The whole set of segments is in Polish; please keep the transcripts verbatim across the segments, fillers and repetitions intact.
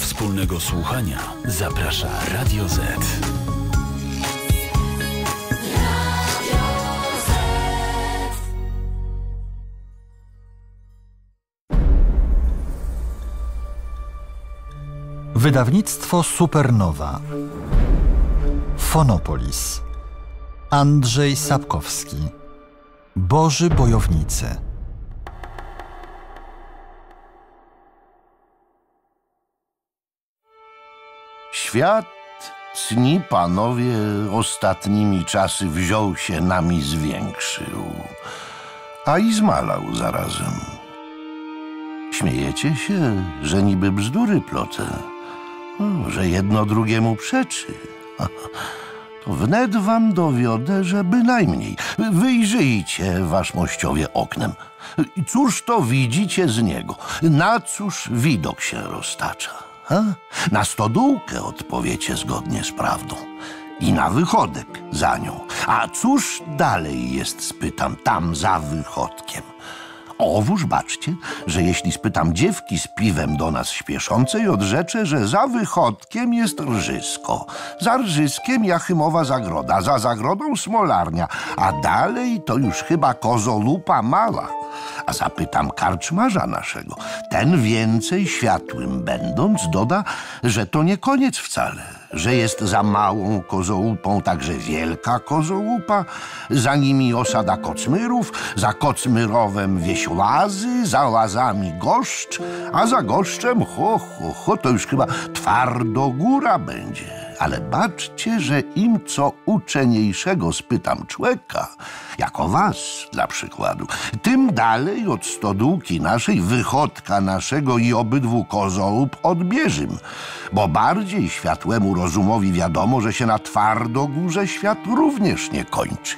wspólnego słuchania zaprasza Radio Z. Wydawnictwo Supernowa. Fonopolis. Andrzej Sapkowski. Boży bojownicy. Świat, cni panowie, ostatnimi czasy wziął się nami zwiększył, a i zmalał zarazem. Śmiejecie się, że niby bzdury plotę, że jedno drugiemu przeczy. To wnet wam dowiodę, że bynajmniej. Wyjrzyjcie, waszmościowie, oknem. Cóż to widzicie z niego? Na cóż widok się roztacza? Ha? Na stodółkę odpowiecie zgodnie z prawdą i na wychodek za nią. A cóż dalej jest, spytam, tam za wychodkiem? Owóż baczcie, że jeśli spytam dziewki z piwem do nas śpieszącej, odrzeczę, że za wychodkiem jest rżysko, za rżyskiem Jachymowa zagroda, za zagrodą smolarnia, a dalej to już chyba Kozolupa mala. A zapytam karczmarza naszego, ten więcej światłym będąc doda, że to nie koniec wcale, że jest za małą Kozołupą także wielka Kozołupa, za nimi osada Kocmyrów, za Kocmyrowem Wieślazy, za Łazami Goszcz, a za Goszczem ho, ho, ho, to już chyba Twardogóra będzie. Ale baczcie, że im co uczeniejszego spytam człeka, jako was dla przykładu, tym dalej od stodółki naszej, wychodka naszego i obydwu kozołów odbierzym, bo bardziej światłemu rozumowi wiadomo, że się na Twardogórze świat również nie kończy,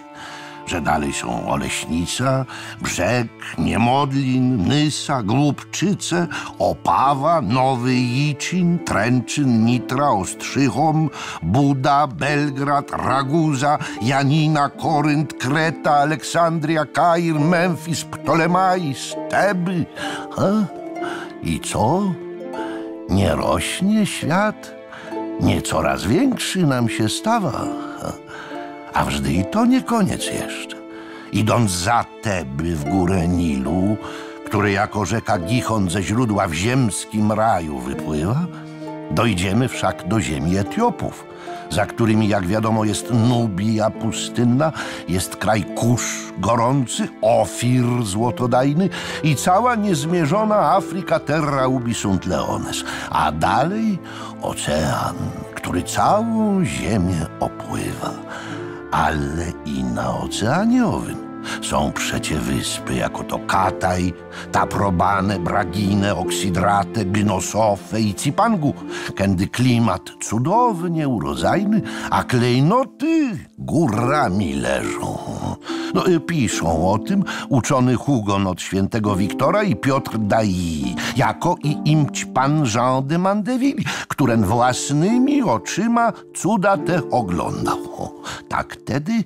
że dalej są Oleśnica, Brzeg, Niemodlin, Nysa, Głubczyce, Opawa, Nowy Jicin, Tręczyn, Nitra, Ostrzychom, Buda, Belgrad, Raguza, Janina, Korynt, Kreta, Aleksandria, Kair, Memfis, Ptolemais, Teby. Ha? I co? Nie rośnie świat? Nie coraz większy nam się stawa? Ha? A wżdy i to nie koniec jeszcze. Idąc za Teby w górę Nilu, który jako rzeka Gichon ze źródła w ziemskim raju wypływa, dojdziemy wszak do ziemi Etiopów, za którymi, jak wiadomo, jest Nubija pustynna, jest kraj Kusz gorący, Ofir złotodajny i cała niezmierzona Afryka terra ubi sunt leones, a dalej ocean, który całą ziemię opływa. Ale i na Oceanie Owym są przecie wyspy, jako to Kataj, Taprobane, Braginę, Oksidratę, Gnosofę i Cipangu, kędy klimat cudownie urodzajny, a klejnoty górami leżą. No, piszą o tym uczony Hugon od świętego Wiktora i Piotr Dailly, jako i imć pan Jean de Mandeville, któren własnymi oczyma cuda te oglądał. Tak tedy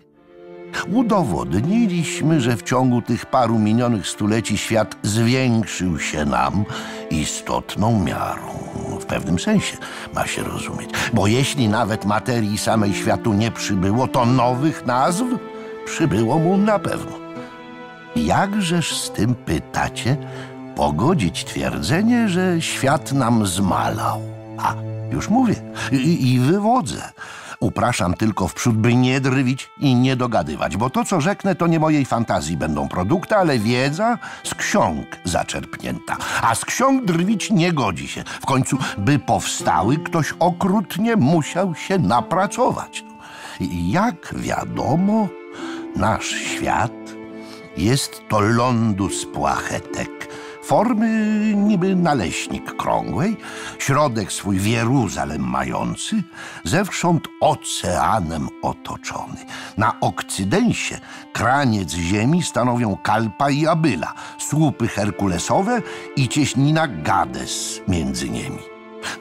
udowodniliśmy, że w ciągu tych paru minionych stuleci świat zwiększył się nam istotną miarą. W pewnym sensie ma się rozumieć, bo jeśli nawet materii samej światu nie przybyło, to nowych nazw przybyło mu na pewno. Jakżeż z tym, pytacie, pogodzić twierdzenie, że świat nam zmalał? A, już mówię i, i wywodzę. Upraszam tylko wprzód, by nie drwić i nie dogadywać, bo to, co rzeknę, to nie mojej fantazji będą produkty, ale wiedza z ksiąg zaczerpnięta. A z ksiąg drwić nie godzi się. W końcu, by powstały, ktoś okrutnie musiał się napracować. Jak wiadomo, nasz świat jest to lądus płachetek, formy niby naleśnik krągłej, środek swój Jeruzalem mający, zewsząd oceanem otoczony. Na okcydensie kraniec ziemi stanowią Kalpa i Abyla, słupy herkulesowe i cieśnina Gades między nimi.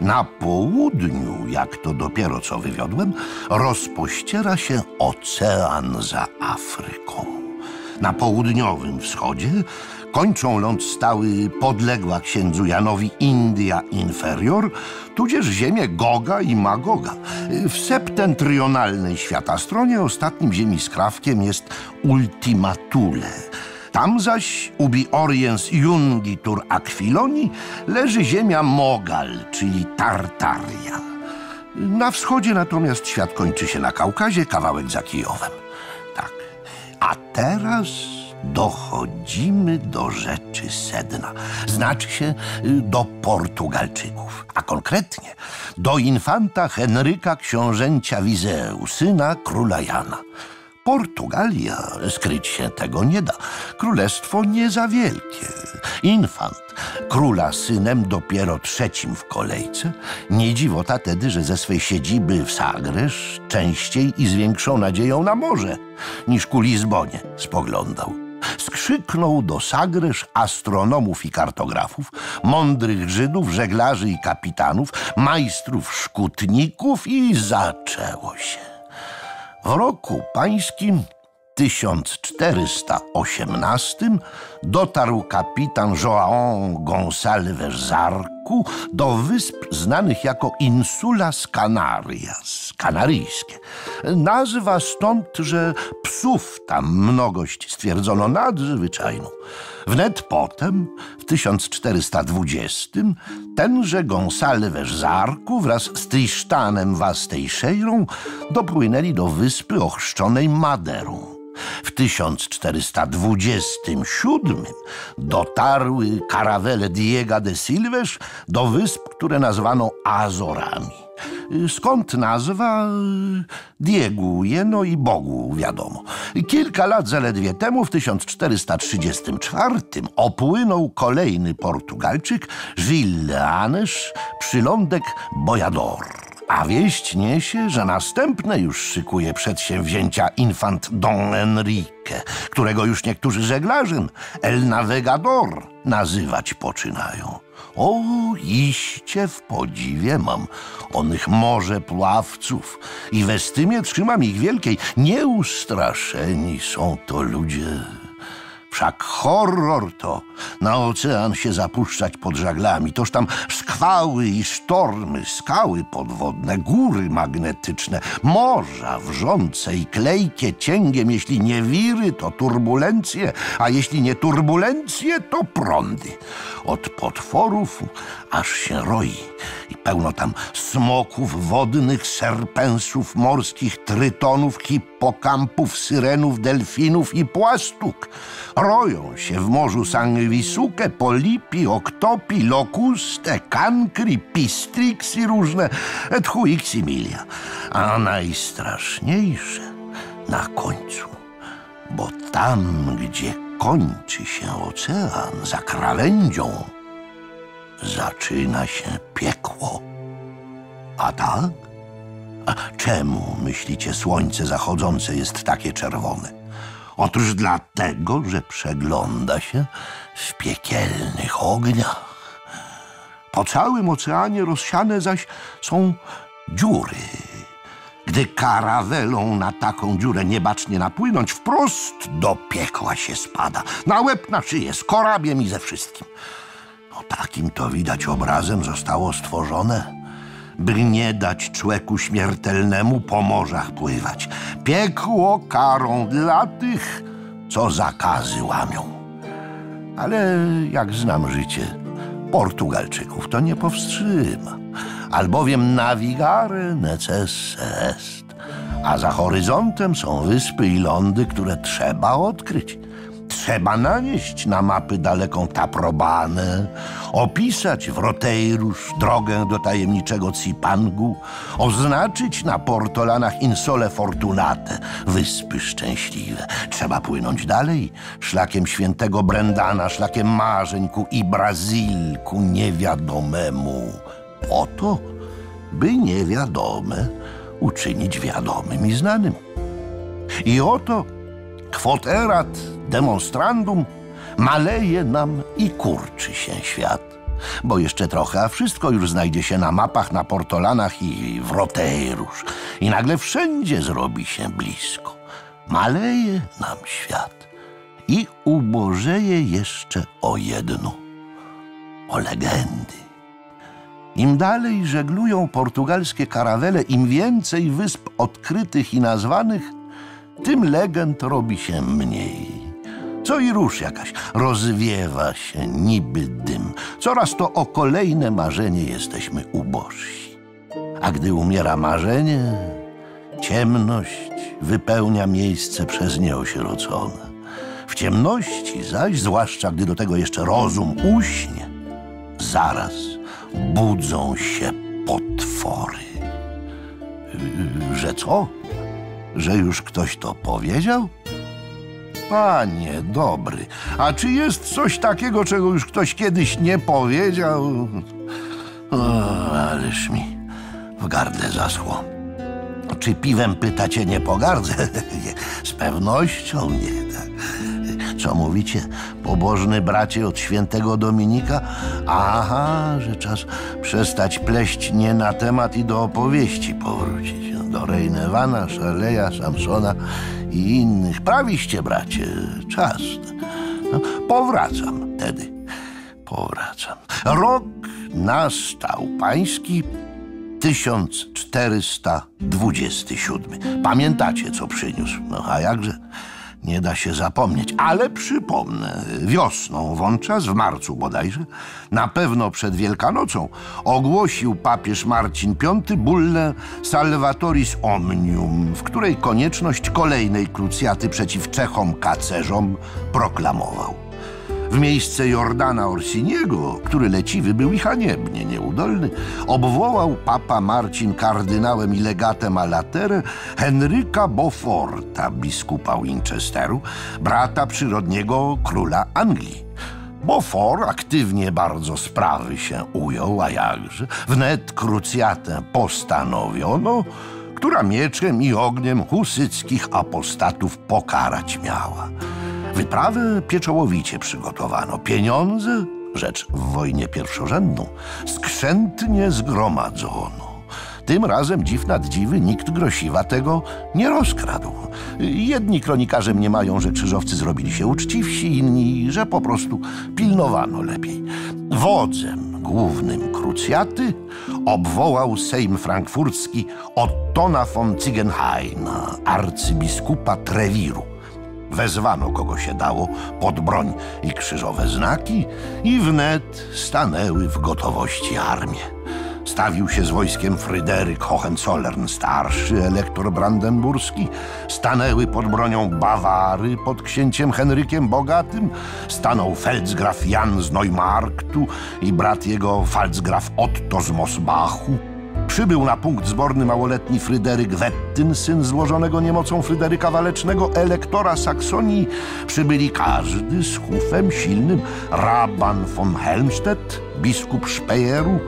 Na południu, jak to dopiero co wywiodłem, rozpościera się ocean za Afryką. Na południowym wschodzie kończą ląd stały podległa księdzu Janowi India Inferior, tudzież ziemię Goga i Magoga. W septentrionalnej światastronie ostatnim ziemiskrawkiem jest Ultima Thule. Tam zaś, ubi oriens jungitur aquiloni, leży ziemia Mogal, czyli Tartaria. Na wschodzie natomiast świat kończy się na Kaukazie, kawałek za Kijowem. Tak, a teraz dochodzimy do rzeczy sedna, znaczy się do Portugalczyków, a konkretnie do infanta Henryka książęcia Wizeu, syna króla Jana. Portugalia, skryć się tego nie da. Królestwo nie za wielkie. Infant, króla synem dopiero trzecim w kolejce, nie dziwota tedy, że ze swej siedziby w Sagres częściej i z większą nadzieją na morze, niż ku Lizbonie spoglądał. Skrzyknął do Sagres astronomów i kartografów, mądrych Żydów, żeglarzy i kapitanów, majstrów szkutników i zaczęło się. W roku pańskim tysiąc czterysta osiemnastym dotarł kapitan João Gonçalves z Arku do wysp znanych jako Insulas Canarias, kanaryjskie. Nazwa stąd, że psów tam mnogość stwierdzono nadzwyczajną. Wnet potem, w tysiąc czterysta dwudziestym, tenże Gonsalves z Arku wraz z Trisztanem Wastejszejrą dopłynęli do wyspy ochrzczonej Maderą. W tysiąc czterysta dwudziestym siódmym dotarły karawele Diego de Silves do wysp, które nazwano Azorami. Skąd nazwa? Diegu jeno i Bogu wiadomo. Kilka lat zaledwie temu, w tysiąc czterysta trzydziestym czwartym, opłynął kolejny Portugalczyk, Gil Anes, przylądek Bojador. A wieść niesie, że następne już szykuje przedsięwzięcia infant Don Enrique, którego już niektórzy żeglarzem El Navegador nazywać poczynają. O, iście w podziwie mam onych morze pławców i westymie trzymam ich wielkiej. Nieustraszeni są to ludzie. Wszak horror to na ocean się zapuszczać pod żaglami. Toż tam szkwały i sztormy, skały podwodne, góry magnetyczne, morza wrzące i klejkie cięgiem. Jeśli nie wiry, to turbulencje, a jeśli nie turbulencje, to prądy. Od potworów aż się roi i pełno tam smoków wodnych, serpensów morskich, trytonów, hipokampów, syrenów, delfinów i płastuk. Roją się w morzu sangwisuke, polipi, oktopi, lokuste, kankry, pistriksi różne, et huiksi milia. A najstraszniejsze na końcu, bo tam, gdzie kończy się ocean za krawędzią, zaczyna się piekło. A tak? A czemu, myślicie, słońce zachodzące jest takie czerwone? Otóż dlatego, że przegląda się w piekielnych ogniach. Po całym oceanie rozsiane zaś są dziury. Gdy karawelą na taką dziurę niebacznie napłynąć, wprost do piekła się spada. Na łeb, na szyję, z korabiem i ze wszystkim. No, takim to widać obrazem zostało stworzone, by nie dać człeku śmiertelnemu po morzach pływać. Piekło karą dla tych, co zakazy łamią. Ale jak znam życie Portugalczyków, to nie powstrzyma, albowiem navigare necesse est, a za horyzontem są wyspy i lądy, które trzeba odkryć. Trzeba nanieść na mapy daleką Taprobanę, opisać w Roteirusz drogę do tajemniczego Cipangu, oznaczyć na portolanach Insole Fortunate wyspy szczęśliwe. Trzeba płynąć dalej, szlakiem świętego Brendana, szlakiem marzeń ku Ibrazil, ku niewiadomemu, po to, by niewiadome uczynić wiadomym i znanym. I oto kwoterat demonstrandum maleje nam i kurczy się świat. Bo jeszcze trochę, a wszystko już znajdzie się na mapach, na portolanach i w Roteirusz. I nagle wszędzie zrobi się blisko. Maleje nam świat i ubożeje jeszcze o jedno – o legendy. Im dalej żeglują portugalskie karawele, im więcej wysp odkrytych i nazwanych, tym legend robi się mniej. Co i rusz jakaś, rozwiewa się niby dym. Coraz to o kolejne marzenie jesteśmy ubożsi. A gdy umiera marzenie, ciemność wypełnia miejsce przez nie osierocone. W ciemności zaś, zwłaszcza gdy do tego jeszcze rozum uśnie, zaraz budzą się potwory. Że co? Że już ktoś to powiedział? Panie dobry, a czy jest coś takiego, czego już ktoś kiedyś nie powiedział? O, ależ mi w gardle zaschło. Czy piwem pytacie nie pogardzę? Z pewnością nie. Co mówicie, pobożny bracie od świętego Dominika? Aha, że czas przestać pleść nie na temat i do opowieści powrócić. Do Rejnewana, Szaleja, Samsona i innych. Prawiście, bracie, czas. No, powracam tedy, powracam. Rok nastał pański, tysiąc czterysta dwudziesty siódmy. Pamiętacie, co przyniósł? No, a jakże? Nie da się zapomnieć, ale przypomnę, wiosną wówczas, w marcu bodajże, na pewno przed Wielkanocą, ogłosił papież Marcin Piąty bullę Salvatoris Omnium, w której konieczność kolejnej krucjaty przeciw Czechom kacerzom proklamował. W miejsce Jordana Orsiniego, który leciwy był i haniebnie nieudolny, obwołał papa Marcin kardynałem i legatem a latere Henryka Beauforta, biskupa Winchesteru, brata przyrodniego króla Anglii. Beaufort aktywnie bardzo sprawy się ujął, a jakże, wnet krucjatę postanowiono, która mieczem i ogniem husyckich apostatów pokarać miała. Wyprawę pieczołowicie przygotowano, pieniądze, rzecz w wojnie pierwszorzędną, skrzętnie zgromadzono. Tym razem dziw nad dziwy nikt grosiwa tego nie rozkradł. Jedni kronikarze mniemają, że krzyżowcy zrobili się uczciwsi, inni, że po prostu pilnowano lepiej. Wodzem głównym krucjaty obwołał Sejm Frankfurcki Ottona von Ziegenhaina, arcybiskupa Trewiru. Wezwano kogo się dało pod broń i krzyżowe znaki i wnet stanęły w gotowości armie. Stawił się z wojskiem Fryderyk Hohenzollern starszy, elektor brandenburski, stanęły pod bronią Bawary pod księciem Henrykiem Bogatym, stanął feldgraf Jan z Neumarktu i brat jego feldgraf Otto z Mosbachu. Przybył na punkt zborny małoletni Fryderyk Wettyn, syn złożonego niemocą Fryderyka Walecznego, elektora Saksonii. Przybyli każdy z hufem silnym Raban von Helmstedt, biskup Speyeru,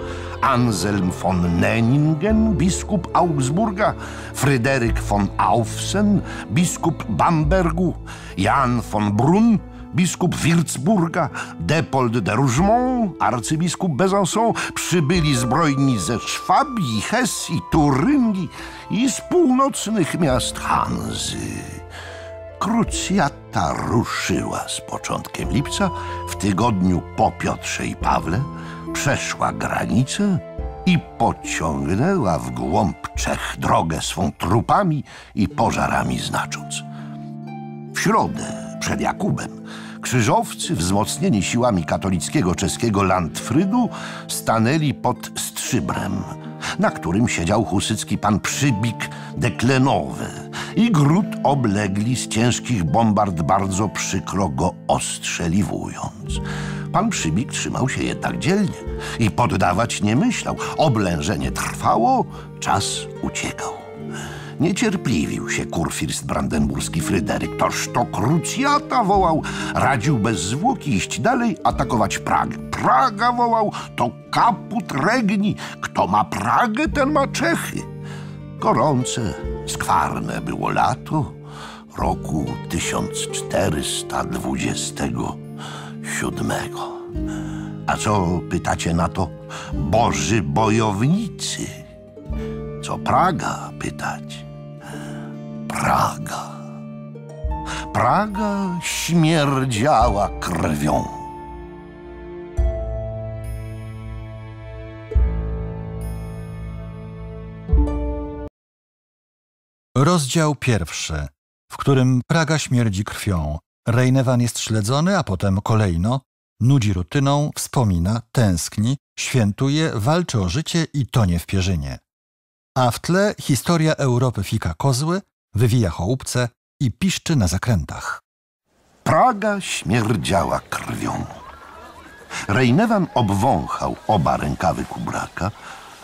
Anselm von Nenningen, biskup Augsburga, Fryderyk von Aufsen, biskup Bambergu, Jan von Brunn, biskup Würzburga, Depold de Rougemont, arcybiskup Besançon. Przybyli zbrojni ze Szwabii, Hesji, Turyngii i z północnych miast Hanzy. Krucjata ruszyła z początkiem lipca, w tygodniu po Piotrze i Pawle, przeszła granicę i pociągnęła w głąb Czech drogę swą trupami i pożarami znacząc. W środę przed Jakubem krzyżowcy, wzmocnieni siłami katolickiego czeskiego Landfrydu, stanęli pod Strzybrem, na którym siedział husycki pan Przybik de Klenowy i gród oblegli z ciężkich bombard, bardzo przykro go ostrzeliwując. Pan Przybik trzymał się jednak dzielnie i poddawać nie myślał. Oblężenie trwało, czas uciekał. Nie cierpliwił się kurfürst brandenburski Fryderyk. Toż to krucjata, wołał. Radził bez zwłoki iść dalej, atakować Pragę. Praga, wołał, to kaput regni. Kto ma Pragę, ten ma Czechy. Gorące, skwarne było lato roku tysiąc czterysta dwudziestego siódmego. A co, pytacie na to, boży bojownicy? Co Praga, pytać? Praga. Praga śmierdziała krwią. Rozdział pierwszy, w którym Praga śmierdzi krwią. Rejnewan jest śledzony, a potem kolejno. Nudzi rutyną, wspomina, tęskni, świętuje, walczy o życie i tonie w pierzynie. A w tle historia Europy fika kozły, wywija chołupce i piszczy na zakrętach. Praga śmierdziała krwią. Rejnewan obwąchał oba rękawy kubraka.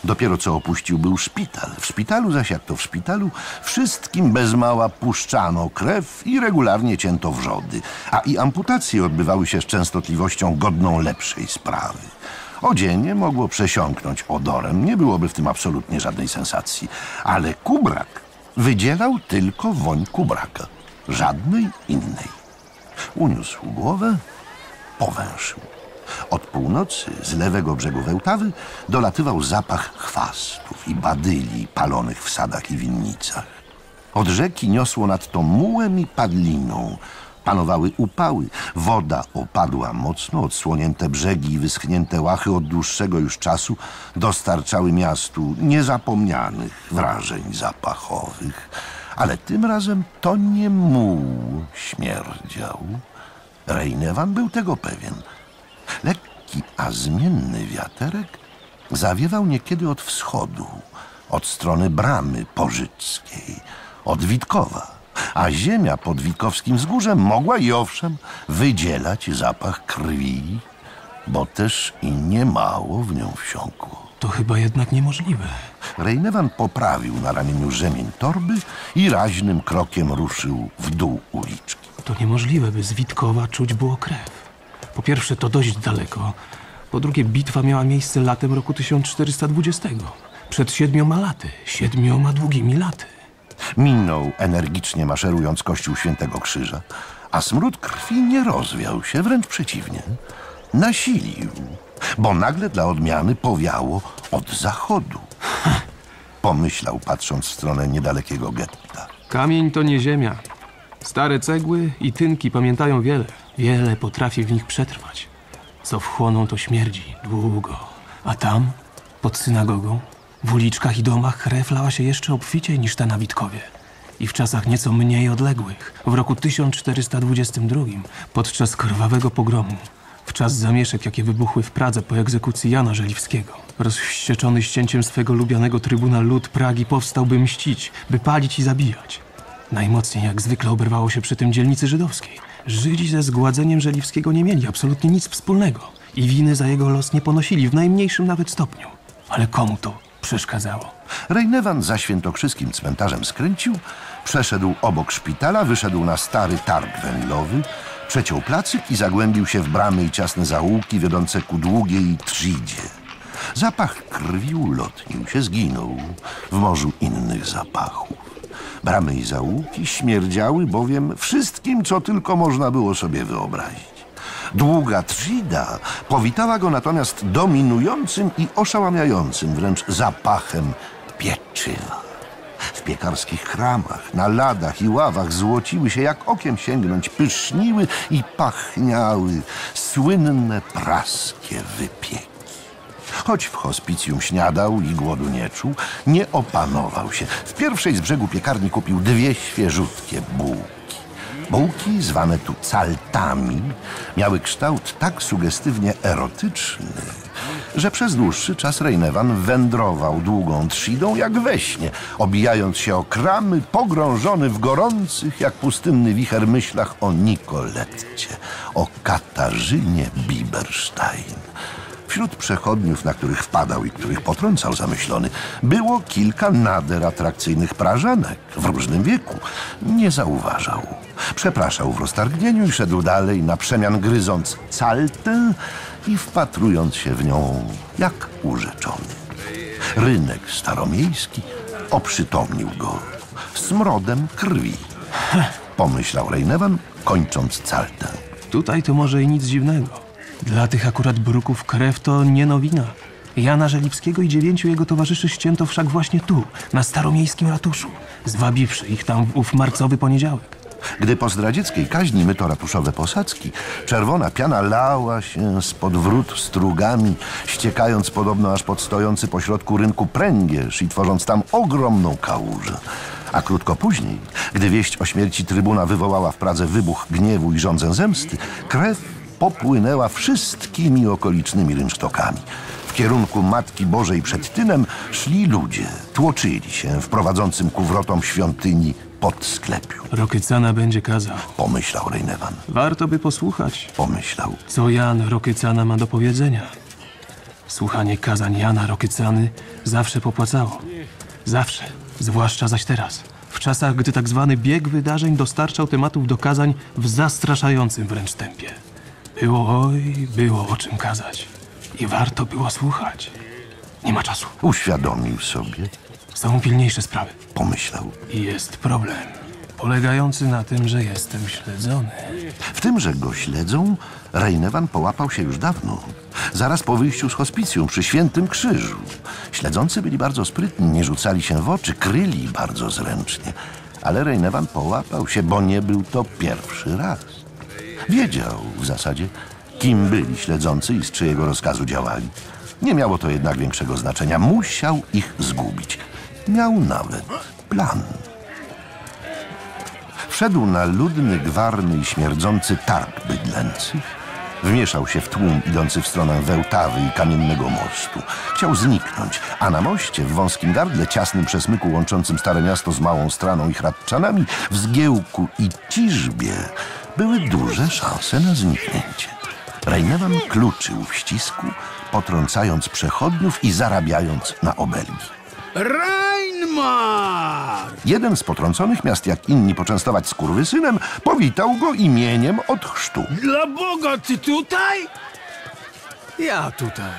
Dopiero co opuścił był szpital. W szpitalu zaś, jak to w szpitalu, wszystkim bez mała puszczano krew i regularnie cięto wrzody. A i amputacje odbywały się z częstotliwością godną lepszej sprawy. Odzienie mogło przesiąknąć odorem, nie byłoby w tym absolutnie żadnej sensacji. Ale kubrak wydzielał tylko woń kubraka, żadnej innej. Uniósł głowę, powęszył. Od północy z lewego brzegu Wełtawy dolatywał zapach chwastów i badyli palonych w sadach i winnicach. Od rzeki niosło nadto mułem i padliną. Panowały upały, woda opadła mocno, odsłonięte brzegi i wyschnięte łachy od dłuższego już czasu dostarczały miastu niezapomnianych wrażeń zapachowych. Ale tym razem to nie muł śmierdział. Rejnewan był tego pewien. Lekki, a zmienny wiaterek zawiewał niekiedy od wschodu, od strony bramy Pożyckiej, od Witkowa, a ziemia pod Witkowskim Wzgórzem mogła i owszem wydzielać zapach krwi, bo też i niemało w nią wsiąkło. To chyba jednak niemożliwe. Rejnewan poprawił na ramieniu rzemień torby i raźnym krokiem ruszył w dół uliczki. To niemożliwe, by z Witkowa czuć było krew. Po pierwsze, to dość daleko. Po drugie, bitwa miała miejsce latem roku tysiąc czterysta dwudziestego. Przed siedmioma laty. Siedmioma długimi laty. Minął, energicznie maszerując, kościół Świętego Krzyża, a smród krwi nie rozwiał się, wręcz przeciwnie. Nasilił, bo nagle dla odmiany powiało od zachodu. Pomyślał, patrząc w stronę niedalekiego getta. Kamień to nie ziemia. Stare cegły i tynki pamiętają wiele. Wiele potrafi w nich przetrwać. Co wchłoną, to śmierdzi. Długo. A tam, pod synagogą, w uliczkach i domach krew lała się jeszcze obficiej niż ta na Witkowie. I w czasach nieco mniej odległych, w roku tysiąc czterysta dwudziestym drugim, podczas krwawego pogromu, w czas zamieszek, jakie wybuchły w Pradze po egzekucji Jana Żeliwskiego, rozwścieczony ścięciem swego lubianego trybuna lud Pragi powstał, by mścić, by palić i zabijać. Najmocniej jak zwykle oberwało się przy tym dzielnicy żydowskiej. Żydzi ze zgładzeniem Żeliwskiego nie mieli absolutnie nic wspólnego i winy za jego los nie ponosili w najmniejszym nawet stopniu. Ale komu to przeszkadzało? Rejnewan za świętokrzyskim cmentarzem skręcił, przeszedł obok szpitala, wyszedł na stary targ węglowy, przeciął placyk i zagłębił się w bramy i ciasne zaułki wiodące ku długiej trzydzie. Zapach krwi ulotnił się, zginął w morzu innych zapachów. Bramy i zaułki śmierdziały bowiem wszystkim, co tylko można było sobie wyobrazić. Długa trzcina powitała go natomiast dominującym i oszałamiającym wręcz zapachem pieczywa. W piekarskich kramach, na ladach i ławach złociły się, jak okiem sięgnąć, pyszniły i pachniały słynne praskie wypieki. Choć w hospicjum śniadał i głodu nie czuł, nie opanował się. W pierwszej z brzegu piekarni kupił dwie świeżutkie bułki. Bułki, zwane tu caltami, miały kształt tak sugestywnie erotyczny, że przez dłuższy czas Rejnewan wędrował długą trzidą jak we śnie, obijając się o kramy, pogrążony w gorących jak pustynny wicher myślach o Nikoletcie, o Katarzynie Biberstein. Wśród przechodniów, na których wpadał i których potrącał zamyślony, było kilka nader atrakcyjnych prażanek w różnym wieku. Nie zauważał. Przepraszał w roztargnieniu i szedł dalej, na przemian gryząc caltę i wpatrując się w nią jak urzeczony. Rynek staromiejski oprzytomnił go smrodem krwi, pomyślał Rejnewan, kończąc caltę. Tutaj to może i nic dziwnego. Dla tych akurat bruków krew to nie nowina. Jana Żeliwskiego i dziewięciu jego towarzyszy ścięto wszak właśnie tu, na staromiejskim ratuszu, zwabiwszy ich tam w ów marcowy poniedziałek. Gdy po zdradzieckiej kaźni myto ratuszowe posadzki, czerwona piana lała się spod wrót strugami, ściekając podobno aż pod stojący pośrodku rynku pręgierz i tworząc tam ogromną kałużę. A krótko później, gdy wieść o śmierci trybuna wywołała w Pradze wybuch gniewu i żądzę zemsty, krew popłynęła wszystkimi okolicznymi rynsztokami. W kierunku Matki Bożej przed Tynem szli ludzie, tłoczyli się w prowadzącym ku wrotom świątyni pod sklepiu. Rokycana będzie kazał, pomyślał Rejnewan. Warto by posłuchać, pomyślał. Co Jan Rokycana ma do powiedzenia? Słuchanie kazań Jana Rokycany zawsze popłacało. Zawsze, zwłaszcza zaś teraz. W czasach, gdy tak zwany bieg wydarzeń dostarczał tematów do kazań w zastraszającym wręcz tempie. Było oj, było o czym kazać. I warto było słuchać. Nie ma czasu. Uświadomił sobie. Są pilniejsze sprawy, pomyślał. I jest problem, polegający na tym, że jestem śledzony. W tym, że go śledzą, Rejnewan połapał się już dawno. Zaraz po wyjściu z hospicjum przy Świętym Krzyżu. Śledzący byli bardzo sprytni, nie rzucali się w oczy, kryli bardzo zręcznie. Ale Rejnewan połapał się, bo nie był to pierwszy raz. Wiedział w zasadzie, kim byli śledzący i z czyjego rozkazu działali. Nie miało to jednak większego znaczenia. Musiał ich zgubić. Miał nawet plan. Wszedł na ludny, gwarny i śmierdzący targ bydlęcych. Wmieszał się w tłum idący w stronę Wełtawy i Kamiennego Mostu. Chciał zniknąć, a na moście, w wąskim gardle, ciasnym przesmyku łączącym Stare Miasto z Małą Straną i Hradczanami, w zgiełku i ciżbie były duże szanse na zniknięcie. Rejnewan kluczył w ścisku, potrącając przechodniów i zarabiając na obelgi. Rejnmar! Jeden z potrąconych, miast jak inni poczęstować skurwysynem, powitał go imieniem od chrztu. Dla Boga, ty tutaj? Ja tutaj.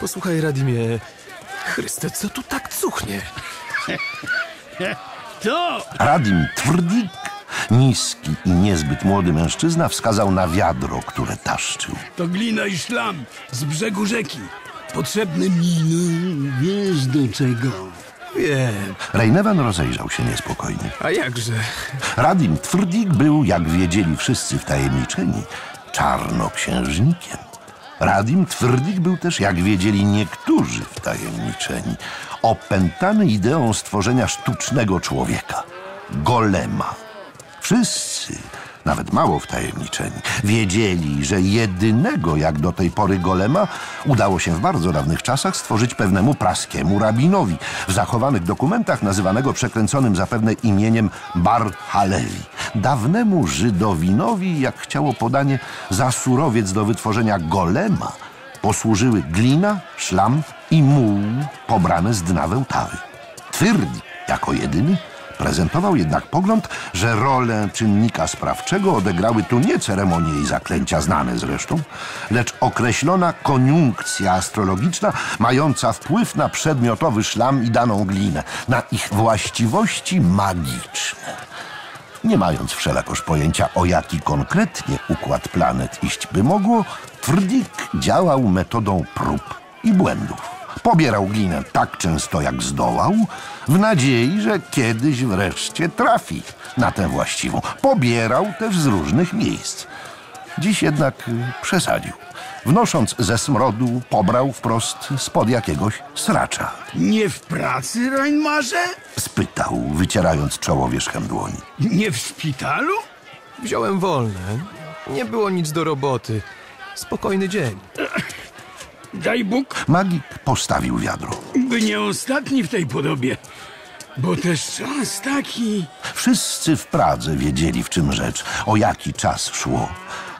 Posłuchaj, Radimie. Chryste, co tu tak cuchnie? To! Radim Twardik, niski i niezbyt młody mężczyzna, wskazał na wiadro, które taszczył. To glina i szlam z brzegu rzeki. Potrzebny mi, no, wiesz do czego. Wiem. Rejnewan rozejrzał się niespokojnie. A jakże? Radim Twardik był, jak wiedzieli wszyscy wtajemniczeni, czarnoksiężnikiem. Radim Twardik był też, jak wiedzieli niektórzy wtajemniczeni, opętany ideą stworzenia sztucznego człowieka. Golema. Wszyscy, nawet mało wtajemniczeni, wiedzieli, że jedynego jak do tej pory golema udało się w bardzo dawnych czasach stworzyć pewnemu praskiemu rabinowi, w zachowanych dokumentach nazywanego przekręconym zapewne imieniem Bar Halewi, dawnemu Żydowinowi, jak chciało podanie, za surowiec do wytworzenia golema posłużyły glina, szlam i muł pobrane z dna Wełtawy. Twardik jako jedyny prezentował jednak pogląd, że rolę czynnika sprawczego odegrały tu nie ceremonie i zaklęcia znane zresztą, lecz określona koniunkcja astrologiczna mająca wpływ na przedmiotowy szlam i daną glinę, na ich właściwości magiczne. Nie mając wszelakoż pojęcia, o jaki konkretnie układ planet iść by mogło, Twardik działał metodą prób i błędów. Pobierał glinę tak często, jak zdołał, w nadziei, że kiedyś wreszcie trafi na tę właściwą. Pobierał też z różnych miejsc. Dziś jednak przesadził. Wnosząc ze smrodu, pobrał wprost spod jakiegoś sracza. Nie w pracy, Rejnmarze? Spytał, wycierając czoło wierzchem dłoni. Nie w szpitalu? Wziąłem wolne. Nie było nic do roboty. Spokojny dzień. Daj Bóg. Magik postawił wiadro. By nie ostatni w tej podobie, bo też czas taki. Wszyscy w Pradze wiedzieli, w czym rzecz, o jaki czas szło,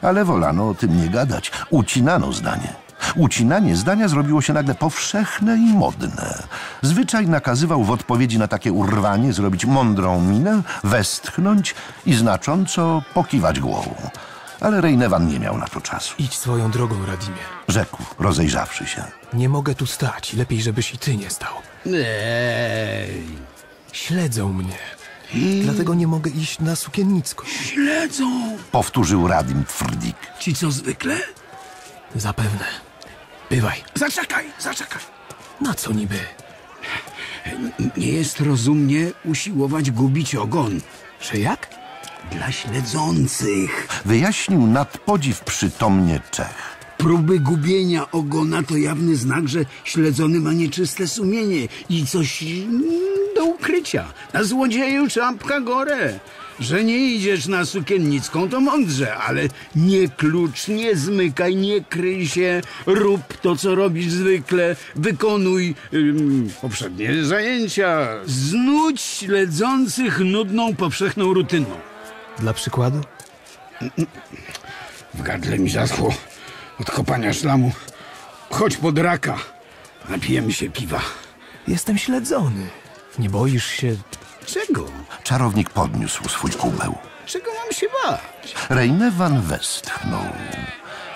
ale wolano o tym nie gadać. Ucinano zdanie. Ucinanie zdania zrobiło się nagle powszechne i modne. Zwyczaj nakazywał w odpowiedzi na takie urwanie zrobić mądrą minę, westchnąć i znacząco pokiwać głową. Ale Rejnewan nie miał na to czasu. Idź swoją drogą, Radimie, rzekł, rozejrzawszy się. Nie mogę tu stać. Lepiej, żebyś i ty nie stał. Ej. Śledzą mnie. I... Dlatego nie mogę iść na sukiennicko. Śledzą! Powtórzył Radim Twardik. Ci co zwykle? Zapewne. Bywaj. Zaczekaj, zaczekaj. Na co niby? Nie jest rozumnie usiłować gubić ogon. Że jak? dla śledzących. Wyjaśnił nad podziw przytomnie Czech. Próby gubienia ogona to jawny znak, że śledzony ma nieczyste sumienie i coś do ukrycia. Na złodzieju czapka gorę. Że nie idziesz na Sukiennicką, to mądrze, ale nie klucz, nie zmykaj, nie kryj się, rób to, co robisz zwykle, wykonuj ym, poprzednie zajęcia. Znudź śledzących nudną, powszechną rutyną. Dla przykładu? W gardle mi zaschło od kopania szlamu. Chodź pod raka, napijemy się piwa. Jestem śledzony. Nie boisz się... Czego? Czarownik podniósł swój kubeł. Czego mam się bać? Rejnewan westchnął.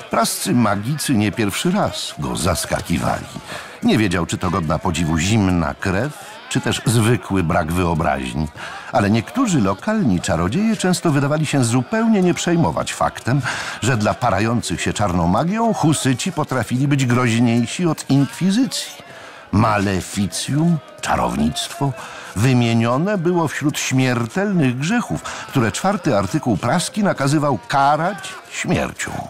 Prascy magicy nie pierwszy raz go zaskakiwali. Nie wiedział, czy to godna podziwu zimna krew, czy też zwykły brak wyobraźni. Ale niektórzy lokalni czarodzieje często wydawali się zupełnie nie przejmować faktem, że dla parających się czarną magią husyci potrafili być groźniejsi od inkwizycji. Maleficjum, czarownictwo, wymienione było wśród śmiertelnych grzechów, które czwarty artykuł praski nakazywał karać śmiercią.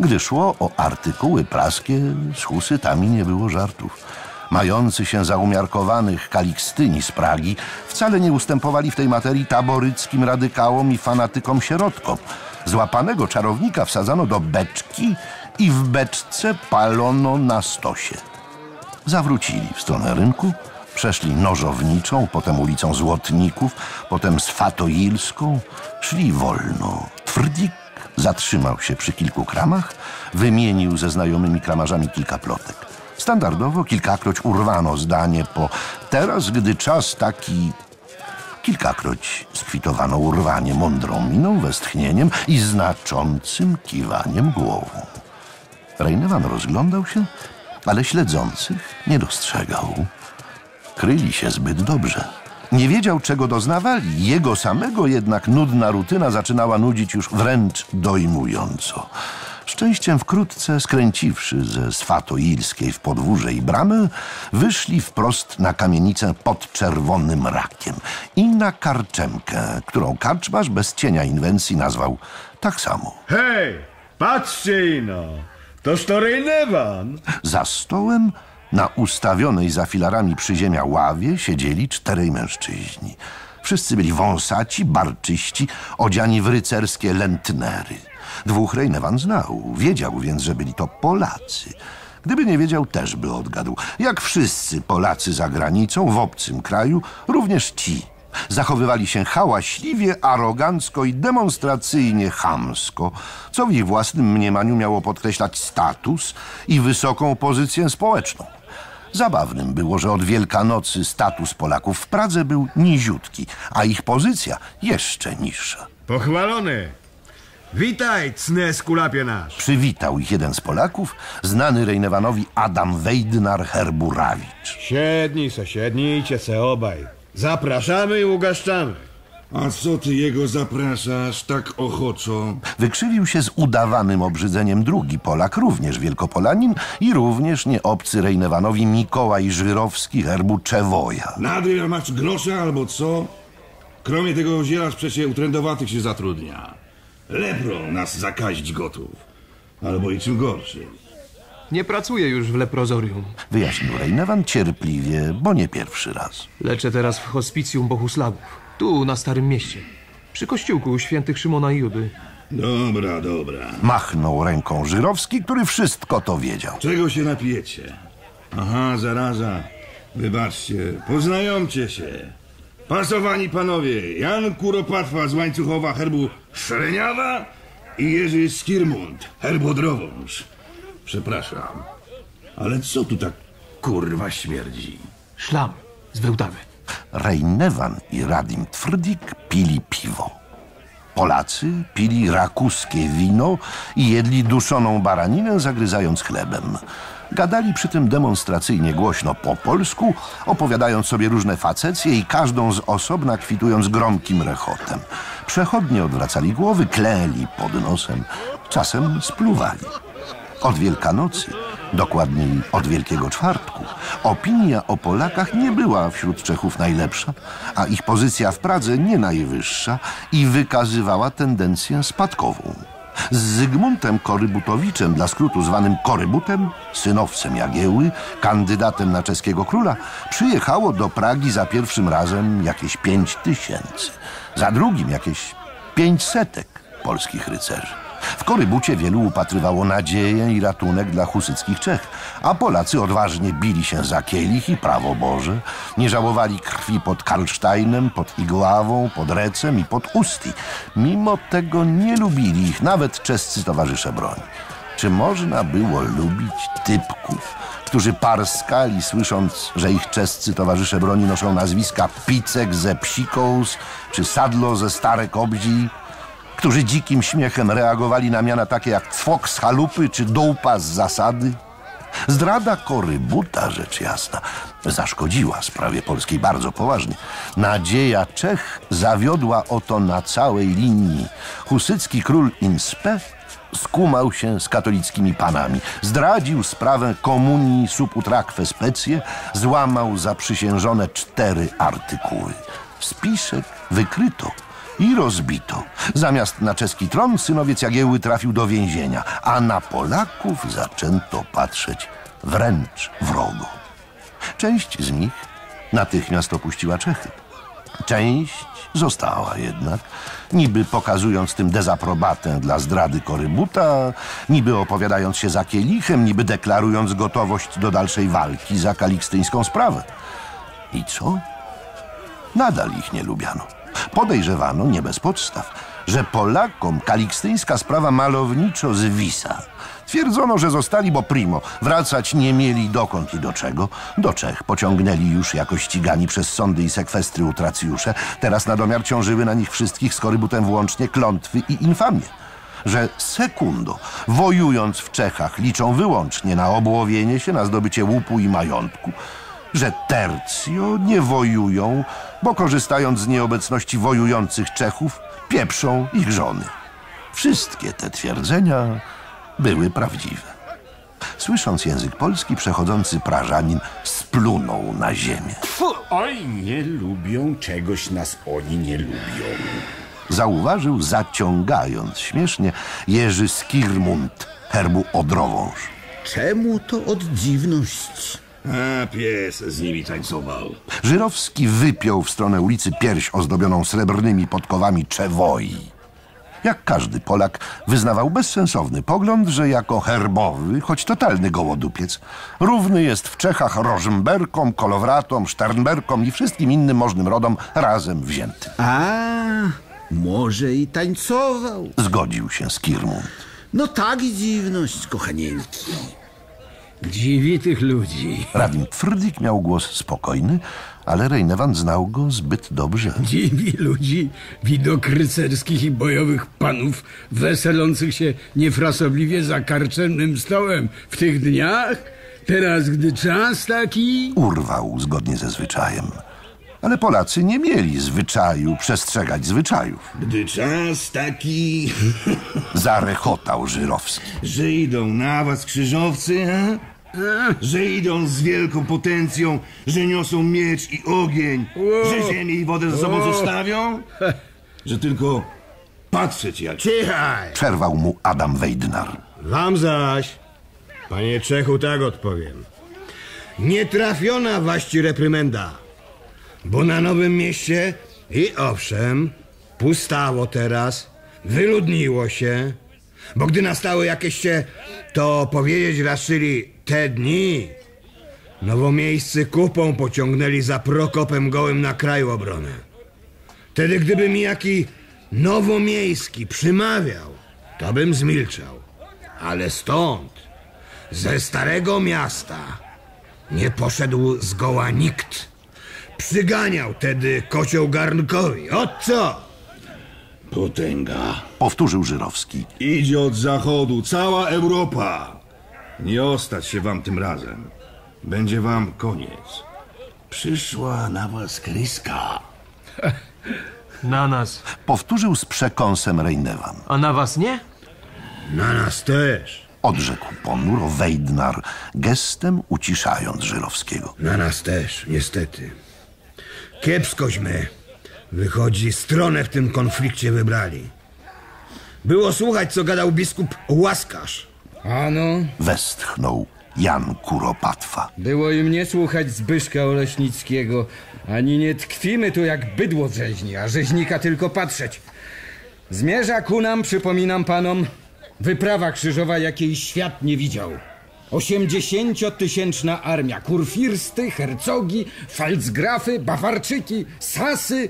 Gdy szło o artykuły praskie, z husytami nie było żartów. Mający się za umiarkowanych kalikstyni z Pragi wcale nie ustępowali w tej materii taboryckim radykałom i fanatykom sierotkom. Złapanego czarownika wsadzano do beczki i w beczce palono na stosie. Zawrócili w stronę rynku, przeszli Nożowniczą, potem ulicą Złotników, potem Swatoilską. Szli wolno. Twrdzik zatrzymał się przy kilku kramach, wymienił ze znajomymi kramarzami kilka plotek. Standardowo kilkakroć urwano zdanie po teraz, gdy czas taki... Kilkakroć skwitowano urwanie mądrą miną, westchnieniem i znaczącym kiwaniem głową. Rejnewan rozglądał się, ale śledzących nie dostrzegał. Kryli się zbyt dobrze. Nie wiedział, czego doznawali. Jego samego jednak nudna rutyna zaczynała nudzić już wręcz dojmująco. Szczęściem wkrótce, skręciwszy ze Swatoilskiej w podwórze i bramę, wyszli wprost na kamienicę pod Czerwonym Rakiem i na karczemkę, którą karczmarz bez cienia inwencji nazwał tak samo. Hej, patrzcie ino! Toż to Rejnewan! Za stołem, na ustawionej za filarami przyziemia ławie, siedzieli czterej mężczyźni. Wszyscy byli wąsaci, barczyści, odziani w rycerskie lętnery. Dwóch Rejnewan znał, wiedział więc, że byli to Polacy. Gdyby nie wiedział, też by odgadł. Jak wszyscy Polacy za granicą, w obcym kraju, również ci zachowywali się hałaśliwie, arogancko i demonstracyjnie chamsko, co w ich własnym mniemaniu miało podkreślać status i wysoką pozycję społeczną. Zabawnym było, że od Wielkanocy status Polaków w Pradze był niziutki, a ich pozycja jeszcze niższa. Pochwalony! Witaj, cne skulapie nasz! Przywitał ich jeden z Polaków, znany Rejnewanowi Adam Wejdnar Herburawicz. Siednij se, siednijcie se obaj. Zapraszamy i ugaszczamy. A co ty jego zapraszasz tak ochoczo? Wykrzywił się z udawanym obrzydzeniem drugi Polak, również Wielkopolanin i również nieobcy Rejnewanowi Mikołaj Żyrowski Herbu Czewoja. Nadal masz grosza albo co? Kromie tego zielarz przecie utrędowatych się zatrudnia. Leprą nas zakazić gotów. Albo i czym gorszy. Nie pracuję już w leprozorium. Wyjaśnił Rejnewan cierpliwie, bo nie pierwszy raz. Leczę teraz w hospicjum Bohusławów. Tu, na Starym Mieście. Przy kościółku świętych Szymona i Judy. Dobra, dobra. Machnął ręką Żyrowski, który wszystko to wiedział. Czego się napijecie? Aha, zaraza. Wybaczcie. Poznajomcie się. Pasowani panowie. Jan Kuropatwa z Łańcuchowa herbu Szreniawa i Jerzy Skirmund herbodrowąż. Przepraszam, ale co tu tak kurwa śmierdzi? Szlam z wełdawy. Rejnewan i Radim Twrdzik pili piwo. Polacy pili rakuskie wino i jedli duszoną baraninę, zagryzając chlebem. Gadali przy tym demonstracyjnie głośno po polsku, opowiadając sobie różne facecje i każdą z osobna kwitując gromkim rechotem. Przechodnie odwracali głowy, klęli pod nosem, czasem spluwali. Od Wielkanocy, dokładniej od Wielkiego Czwartku, opinia o Polakach nie była wśród Czechów najlepsza, a ich pozycja w Pradze nie najwyższa i wykazywała tendencję spadkową. Z Zygmuntem Korybutowiczem, dla skrótu zwanym Korybutem, synowcem Jagieły, kandydatem na czeskiego króla, przyjechało do Pragi za pierwszym razem jakieś pięć tysięcy, za drugim jakieś pięćsetek polskich rycerzy. W Korybucie wielu upatrywało nadzieję i ratunek dla husyckich Czech, a Polacy odważnie bili się za kielich i prawo Boże, nie żałowali krwi pod Karlsztajnem, pod Igławą, pod Recem i pod Usti. Mimo tego nie lubili ich nawet czescy towarzysze broni. Czy można było lubić typków, którzy parskali, słysząc, że ich czescy towarzysze broni noszą nazwiska Picek ze Psikous czy Sadlo ze Stare Kobzi, którzy dzikim śmiechem reagowali na miana takie jak cwok z Chalupy czy Dołpa z Zasady? Zdrada Korybuta, rzecz jasna, zaszkodziła sprawie polskiej bardzo poważnie. Nadzieja Czech zawiodła oto na całej linii. Husycki król Inspe skumał się z katolickimi panami, zdradził sprawę komunii sub utraque specie, złamał zaprzysiężone cztery artykuły. Spisek wykryto i rozbito. Zamiast na czeski tron synowiec Jagieły trafił do więzienia, a na Polaków zaczęto patrzeć wręcz wrogo. Część z nich natychmiast opuściła Czechy. Część została jednak, niby pokazując tym dezaprobatę dla zdrady Korybuta, niby opowiadając się za kielichem, niby deklarując gotowość do dalszej walki za kalikstyńską sprawę. I co? Nadal ich nie lubiano. Podejrzewano, nie bez podstaw, że Polakom kalikstyńska sprawa malowniczo zwisa. Twierdzono, że zostali, bo primo, wracać nie mieli dokąd i do czego. Do Czech pociągnęli już jako ścigani przez sądy i sekwestry utracjusze. Teraz na domiar ciążyły na nich wszystkich, z Korybutem włącznie, klątwy i infamie. Że sekundo, wojując w Czechach, liczą wyłącznie na obłowienie się, na zdobycie łupu i majątku. Że tercjo nie wojują, bo korzystając z nieobecności wojujących Czechów, pieprzą ich żony. Wszystkie te twierdzenia były prawdziwe. Słysząc język polski, przechodzący Prażanin splunął na ziemię. Tfu, oj, nie lubią czegoś, nas oni nie lubią. Zauważył, zaciągając śmiesznie, Jerzy Skirmund, herbu Odrowąż. Czemu to od dziwności? A, pies z nimi tańcował. Żyrowski wypiął w stronę ulicy pierś ozdobioną srebrnymi podkowami czewoi. Jak każdy Polak wyznawał bezsensowny pogląd, że jako herbowy, choć totalny gołodupiec, równy jest w Czechach Rożmberkom, Kolowratom, Sternberkom i wszystkim innym możnym rodom razem wziętym. A, może i tańcował. Zgodził się Skirmund. No tak i dziwność, kochanieńki. Dziwi tych ludzi. Radin Twrdik miał głos spokojny, ale Rejnewand znał go zbyt dobrze. Dziwi ludzi widok rycerskich i bojowych panów weselących się niefrasobliwie za karczemnym stołem w tych dniach, teraz gdy czas taki... Urwał zgodnie ze zwyczajem. Ale Polacy nie mieli zwyczaju przestrzegać zwyczajów. Gdy czas taki... Zarechotał Żyrowski. Że idą na was krzyżowcy, a? A? Że idą z wielką potencją, że niosą miecz i ogień, o! Że ziemię i wodę za sobą o! zostawią, że tylko patrzeć jak... Cichaj! Przerwał mu Adam Wejdnar. Wam zaś, panie Czechu, tak odpowiem. Nietrafiona waści reprymenda. Bo na Nowym Mieście, i owszem, pustało teraz, wyludniło się, bo gdy nastały jakieś się, to powiedzieć raczyli te dni, nowomiejscy kupą pociągnęli za Prokopem Gołym na kraju obronę. Wtedy gdyby mi jaki nowomiejski przymawiał, to bym zmilczał, ale stąd, ze Starego Miasta, nie poszedł zgoła nikt. Przyganiał tedy kocioł garnkowi. Od co? Potęga. Powtórzył Żyrowski. Idzie od zachodu, cała Europa. Nie ostać się wam tym razem. Będzie wam koniec. Przyszła na was kryska. Na nas. Powtórzył z przekąsem Rejnewan. A na was nie? Na nas też. odrzekł ponuro Wejdnar, gestem uciszając Żyrowskiego. Na nas też, niestety. Kiepskośmy, wychodzi, stronę w tym konflikcie wybrali. Było słuchać, co gadał biskup Łaskarz. Ano? Westchnął Jan Kuropatwa. Było im nie słuchać Zbyszka Oleśnickiego. Ani nie tkwimy tu jak bydło w rzeźni, a rzeźnika tylko patrzeć. Zmierza ku nam, przypominam panom, wyprawa krzyżowa, jakiej świat nie widział. Osiemdziesięciotysięczna armia, kurfirsty, hercogi, falcgrafy, bawarczyki, sasy.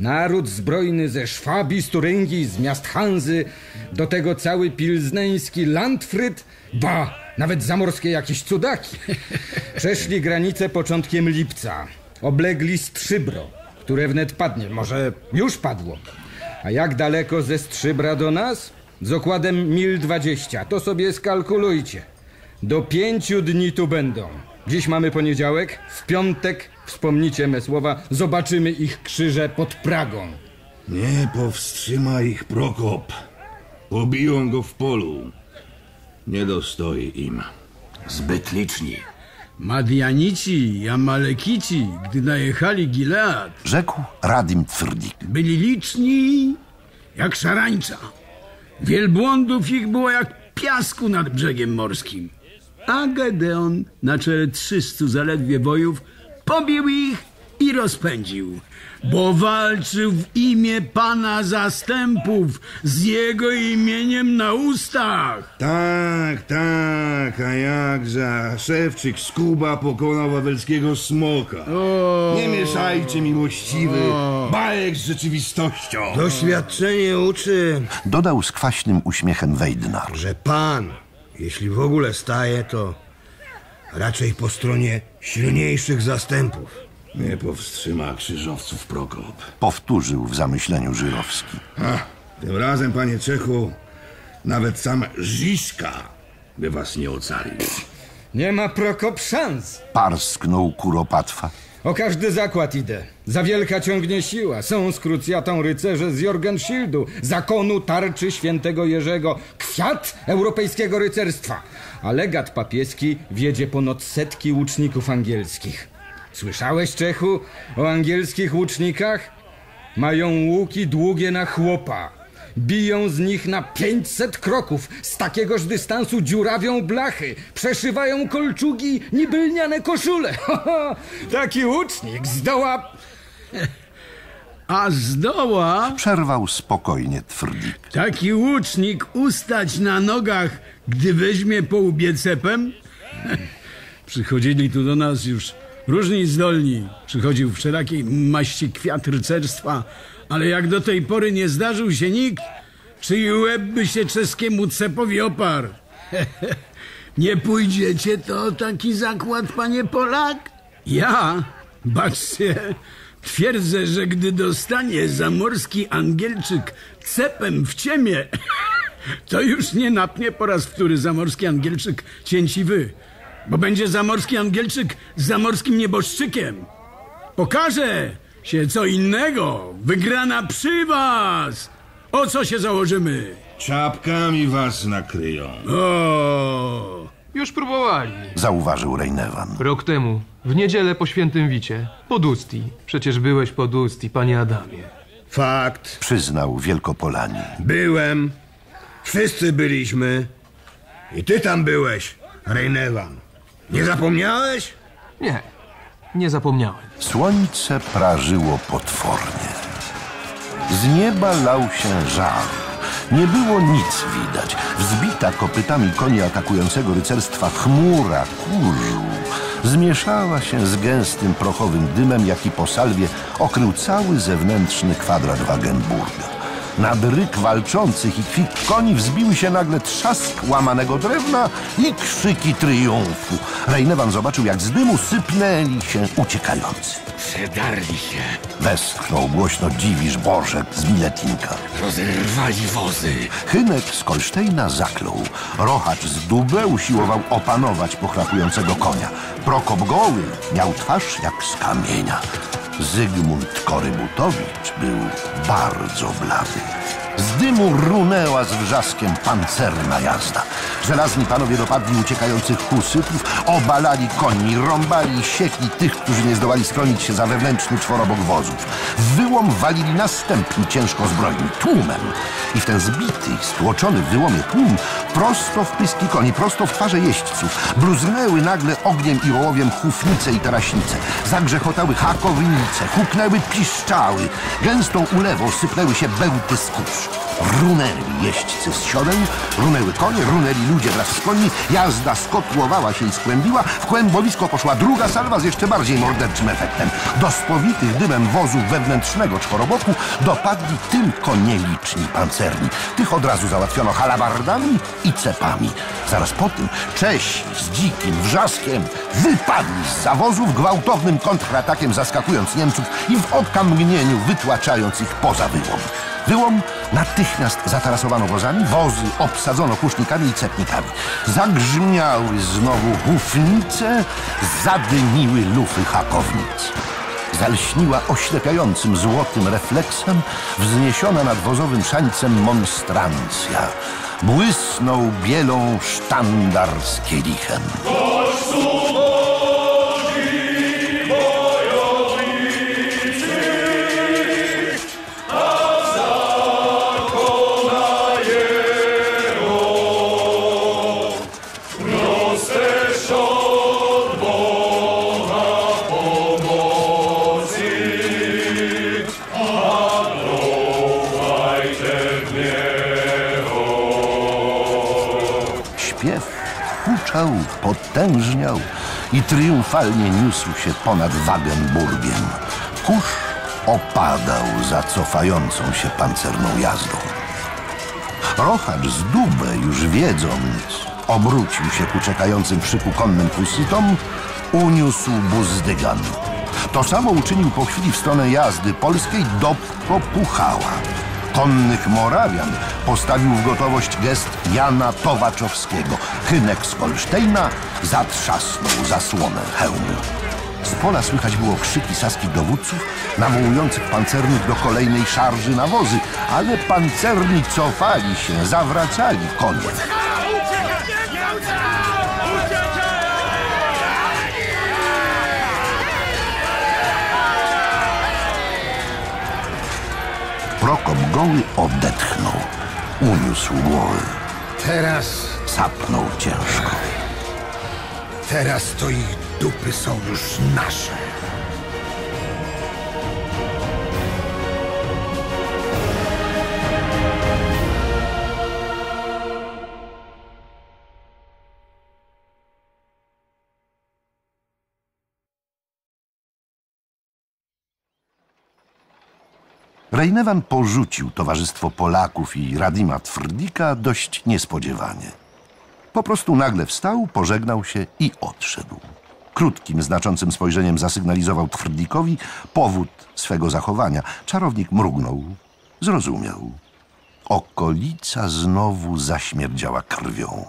Naród zbrojny ze Szwabii, z Turyngii, z miast Hanzy. Do tego cały pilzneński landfryt, ba, nawet zamorskie jakieś cudaki. Przeszli granicę początkiem lipca. Oblegli Strzybro, które wnet padnie, może już padło. A jak daleko ze Strzybra do nas? Z okładem mil dwadzieścia, to sobie skalkulujcie. Do pięciu dni tu będą. Dziś mamy poniedziałek, w piątek, wspomnijcie me słowa, zobaczymy ich krzyże pod Pragą. Nie powstrzyma ich Prokop. Pobiją go w polu. Nie dostoi im. Zbyt liczni. Madianici i Amalekici, gdy najechali Gilead, rzekł Radim Twrdzik, byli liczni jak szarańcza. Wielbłądów ich było jak piasku nad brzegiem morskim. A Gedeon na czele trzystu zaledwie bojów pobił ich i rozpędził, bo walczył w imię Pana Zastępów, z jego imieniem na ustach. Tak, tak, a jakże, Szewczyk z Kuba pokonał wawelskiego smoka. O, nie mieszajcie, miłościwy, o, bajek z rzeczywistością. Doświadczenie uczy, dodał z kwaśnym uśmiechem Wejdnar, że Pan, jeśli w ogóle staje, to raczej po stronie silniejszych zastępów. Nie powstrzyma krzyżowców Prokop. Powtórzył w zamyśleniu Żyrowski. Ha, tym razem, panie Czechu, nawet sam Żiszka by was nie ocalił. Nie ma Prokop szans. Parsknął Kuropatwa. O każdy zakład idę. Za wielka ciągnie siła. Są z krucjatą rycerze z Jorgenschildu, zakonu tarczy świętego Jerzego, kwiat europejskiego rycerstwa. A legat papieski wiedzie ponad setki łuczników angielskich. Słyszałeś, Czechu, o angielskich łucznikach? Mają łuki długie na chłopa. Biją z nich na pięćset kroków. Z takiegoż dystansu dziurawią blachy. Przeszywają kolczugi niby lniane koszule. Ho, ho, taki łucznik zdoła... A zdoła... Przerwał spokojnie Twrdzik. Taki łucznik ustać na nogach, gdy weźmie po łbie cepem? Przychodzili tu do nas już... różni zdolni, przychodził wszelakiej maści kwiat rycerstwa, ale jak do tej pory nie zdarzył się nikt, czyj łeb by się czeskiemu cepowi oparł. Nie pójdziecie to taki zakład, panie Polak? Ja, baczcie, twierdzę, że gdy dostanie zamorski Angielczyk cepem w ciemię, to już nie napnie po raz wtóry zamorski Angielczyk cięci wy. Bo będzie zamorski Angielczyk z zamorskim nieboszczykiem. Pokaże się co innego. Wygrana przy was. O co się założymy? Czapkami was nakryją. O, już próbowali, zauważył Rejnewan. Rok temu, w niedzielę po świętym Wicie, pod Usti. Przecież byłeś pod Usti, panie Adamie. Fakt, przyznał Wielkopolanin. Byłem. Wszyscy byliśmy. I ty tam byłeś, Rejnewan. Nie zapomniałeś? Nie, nie zapomniałem. Słońce prażyło potwornie. Z nieba lał się żar. Nie było nic widać. Wzbita kopytami koni atakującego rycerstwa chmura kurzu zmieszała się z gęstym prochowym dymem, jaki po salwie okrył cały zewnętrzny kwadrat Wagenburga. Nad ryk walczących i kwik koni wzbił się nagle trzask łamanego drewna i krzyki triumfu. Rejnewan zobaczył, jak z dymu sypnęli się uciekający. Przedarli się. Westchnął głośno Dziwisz Bożek z Miletinka. Rozerwali wozy. Chynek z Kolsztejna zaklął. Rochacz z Dubę usiłował opanować pochlapującego konia. Prokop Goły miał twarz jak z kamienia. Zygmunt Korybutowicz był bardzo blady. Z dymu runęła z wrzaskiem pancerna jazda. Żelazni panowie dopadli uciekających husytów, obalali koni, rąbali i siekli tych, którzy nie zdołali schronić się za wewnętrzny czworobok wozów. W wyłom walili następni ciężko zbrojni, tłumem. I w ten zbity i stłoczony w wyłomie tłum, prosto w pyski koni, prosto w twarze jeźdźców, bluznęły nagle ogniem i ołowiem hufnice i taraśnice. Zagrzechotały hakownice, huknęły piszczały, gęstą ulewą sypnęły się bełty z kurz. Runęli jeźdźcy z siodeł, runęły konie, runęli ludzie wraz z koni, jazda skotłowała się i skłębiła, w kłębowisko poszła druga salwa z jeszcze bardziej morderczym efektem. Do spowitych dymem wozu wewnętrznego czworoboku dopadli tylko nieliczni pancerni. Tych od razu załatwiono halabardami i cepami. Zaraz po tym Czesi z dzikim wrzaskiem wypadli z zawozów gwałtownym kontratakiem, zaskakując Niemców i w okamgnieniu wytłaczając ich poza wyłom. Wyłom natychmiast zatarasowano wozami, wozy obsadzono kusznikami i cepnikami. Zagrzmiały znowu hufnice, zadymiły lufy hakownic. Zalśniła oślepiającym złotym refleksem wzniesiona nad wozowym szańcem monstrancja. Błysnął bielą sztandar z kielichem. Huczał, potężniał i triumfalnie niósł się ponad Wagenburgiem. Kurz opadał za cofającą się pancerną jazdą. Rochacz z Dubę, już wiedząc, obrócił się ku czekającym w szyku konnym husytom, uniósł buzdygan. To samo uczynił po chwili w stronę jazdy polskiej Dobko Puchała. Konnych Morawian postawił w gotowość gest Jana Towaczowskiego. Hynek z Holsztejna zatrzasnął zasłonę hełmu. Z pola słychać było krzyki saskich dowódców nawołujących pancernych do kolejnej szarży na wozy, ale pancerni cofali się, zawracali konie. Prokop Goły odetchnął, uniósł głowy. Teraz... Sapnął ciężko. Teraz to ich dupy są już nasze. Rejnewan porzucił towarzystwo Polaków i Radima Twrdika dość niespodziewanie. Po prostu nagle wstał, pożegnał się i odszedł. Krótkim, znaczącym spojrzeniem zasygnalizował Twrdikowi powód swego zachowania. Czarownik mrugnął, zrozumiał. Okolica znowu zaśmierdziała krwią.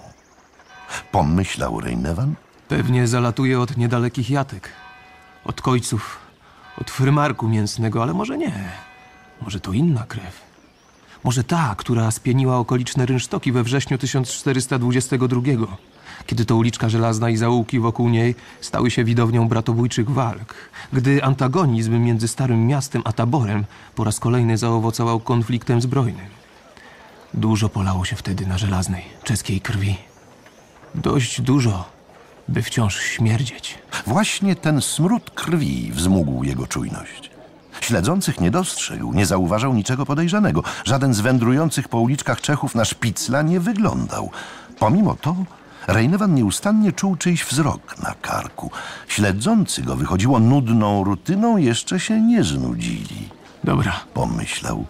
Pomyślał Rejnewan. Pewnie zalatuje od niedalekich jatek, od kojców, od frymarku mięsnego, ale może nie. Może to inna krew. Może ta, która spieniła okoliczne rynsztoki we wrześniu tysiąc czterysta dwudziestego drugiego, kiedy to uliczka Żelazna i zaułki wokół niej stały się widownią bratobójczych walk, gdy antagonizm między Starym Miastem a Taborem po raz kolejny zaowocował konfliktem zbrojnym. Dużo polało się wtedy na żelaznej, czeskiej krwi. Dość dużo, by wciąż śmierdzieć. Właśnie ten smród krwi wzmógł jego czujność. Śledzących nie dostrzegł, nie zauważał niczego podejrzanego. Żaden z wędrujących po uliczkach Czechów na szpicla nie wyglądał. Pomimo to Rejnewan nieustannie czuł czyjś wzrok na karku. Śledzący go wychodziło nudną rutyną, jeszcze się nie znudzili. Dobra, pomyślał.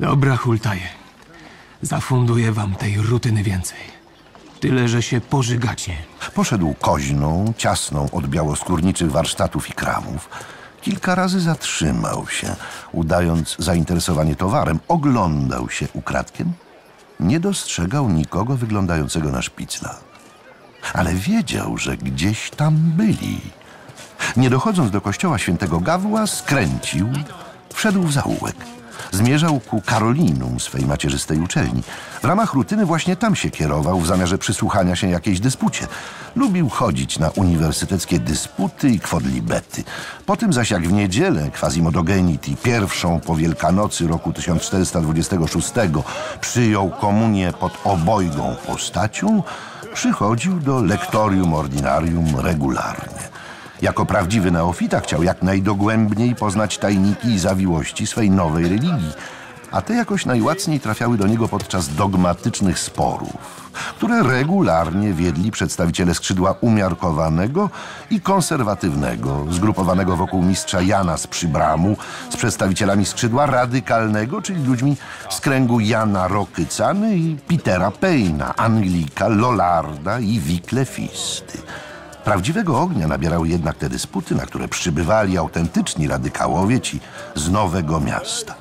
Dobra, hultaje. Zafunduję wam tej rutyny więcej. Tyle, że się pożygacie. Poszedł koźną, ciasną od białoskórniczych warsztatów i kramów. Kilka razy zatrzymał się, udając zainteresowanie towarem. Oglądał się ukradkiem. Nie dostrzegał nikogo wyglądającego na szpicla. Ale wiedział, że gdzieś tam byli. Nie dochodząc do kościoła Świętego Gawła, skręcił, wszedł w zaułek. Zmierzał ku Karolinum, swej macierzystej uczelni. W ramach rutyny właśnie tam się kierował w zamiarze przysłuchania się jakiejś dyspucie. Lubił chodzić na uniwersyteckie dysputy i kwodlibety. Potem zaś jak w niedzielę Quasimodo Geniti, pierwszą po Wielkanocy roku tysiąc czterysta dwudziestego szóstego, przyjął komunię pod obojgą postacią, przychodził do lektorium ordinarium regularnie. Jako prawdziwy neofita chciał jak najdogłębniej poznać tajniki i zawiłości swej nowej religii, a te jakoś najłacniej trafiały do niego podczas dogmatycznych sporów, które regularnie wiedli przedstawiciele skrzydła umiarkowanego i konserwatywnego, zgrupowanego wokół mistrza Jana z Przybramu, z przedstawicielami skrzydła radykalnego, czyli ludźmi z kręgu Jana Rokycany i Petera Payna, Anglika, Lollarda i Wiklefisty. Prawdziwego ognia nabierały jednak te dysputy, na które przybywali autentyczni radykałowie, ci z Nowego Miasta.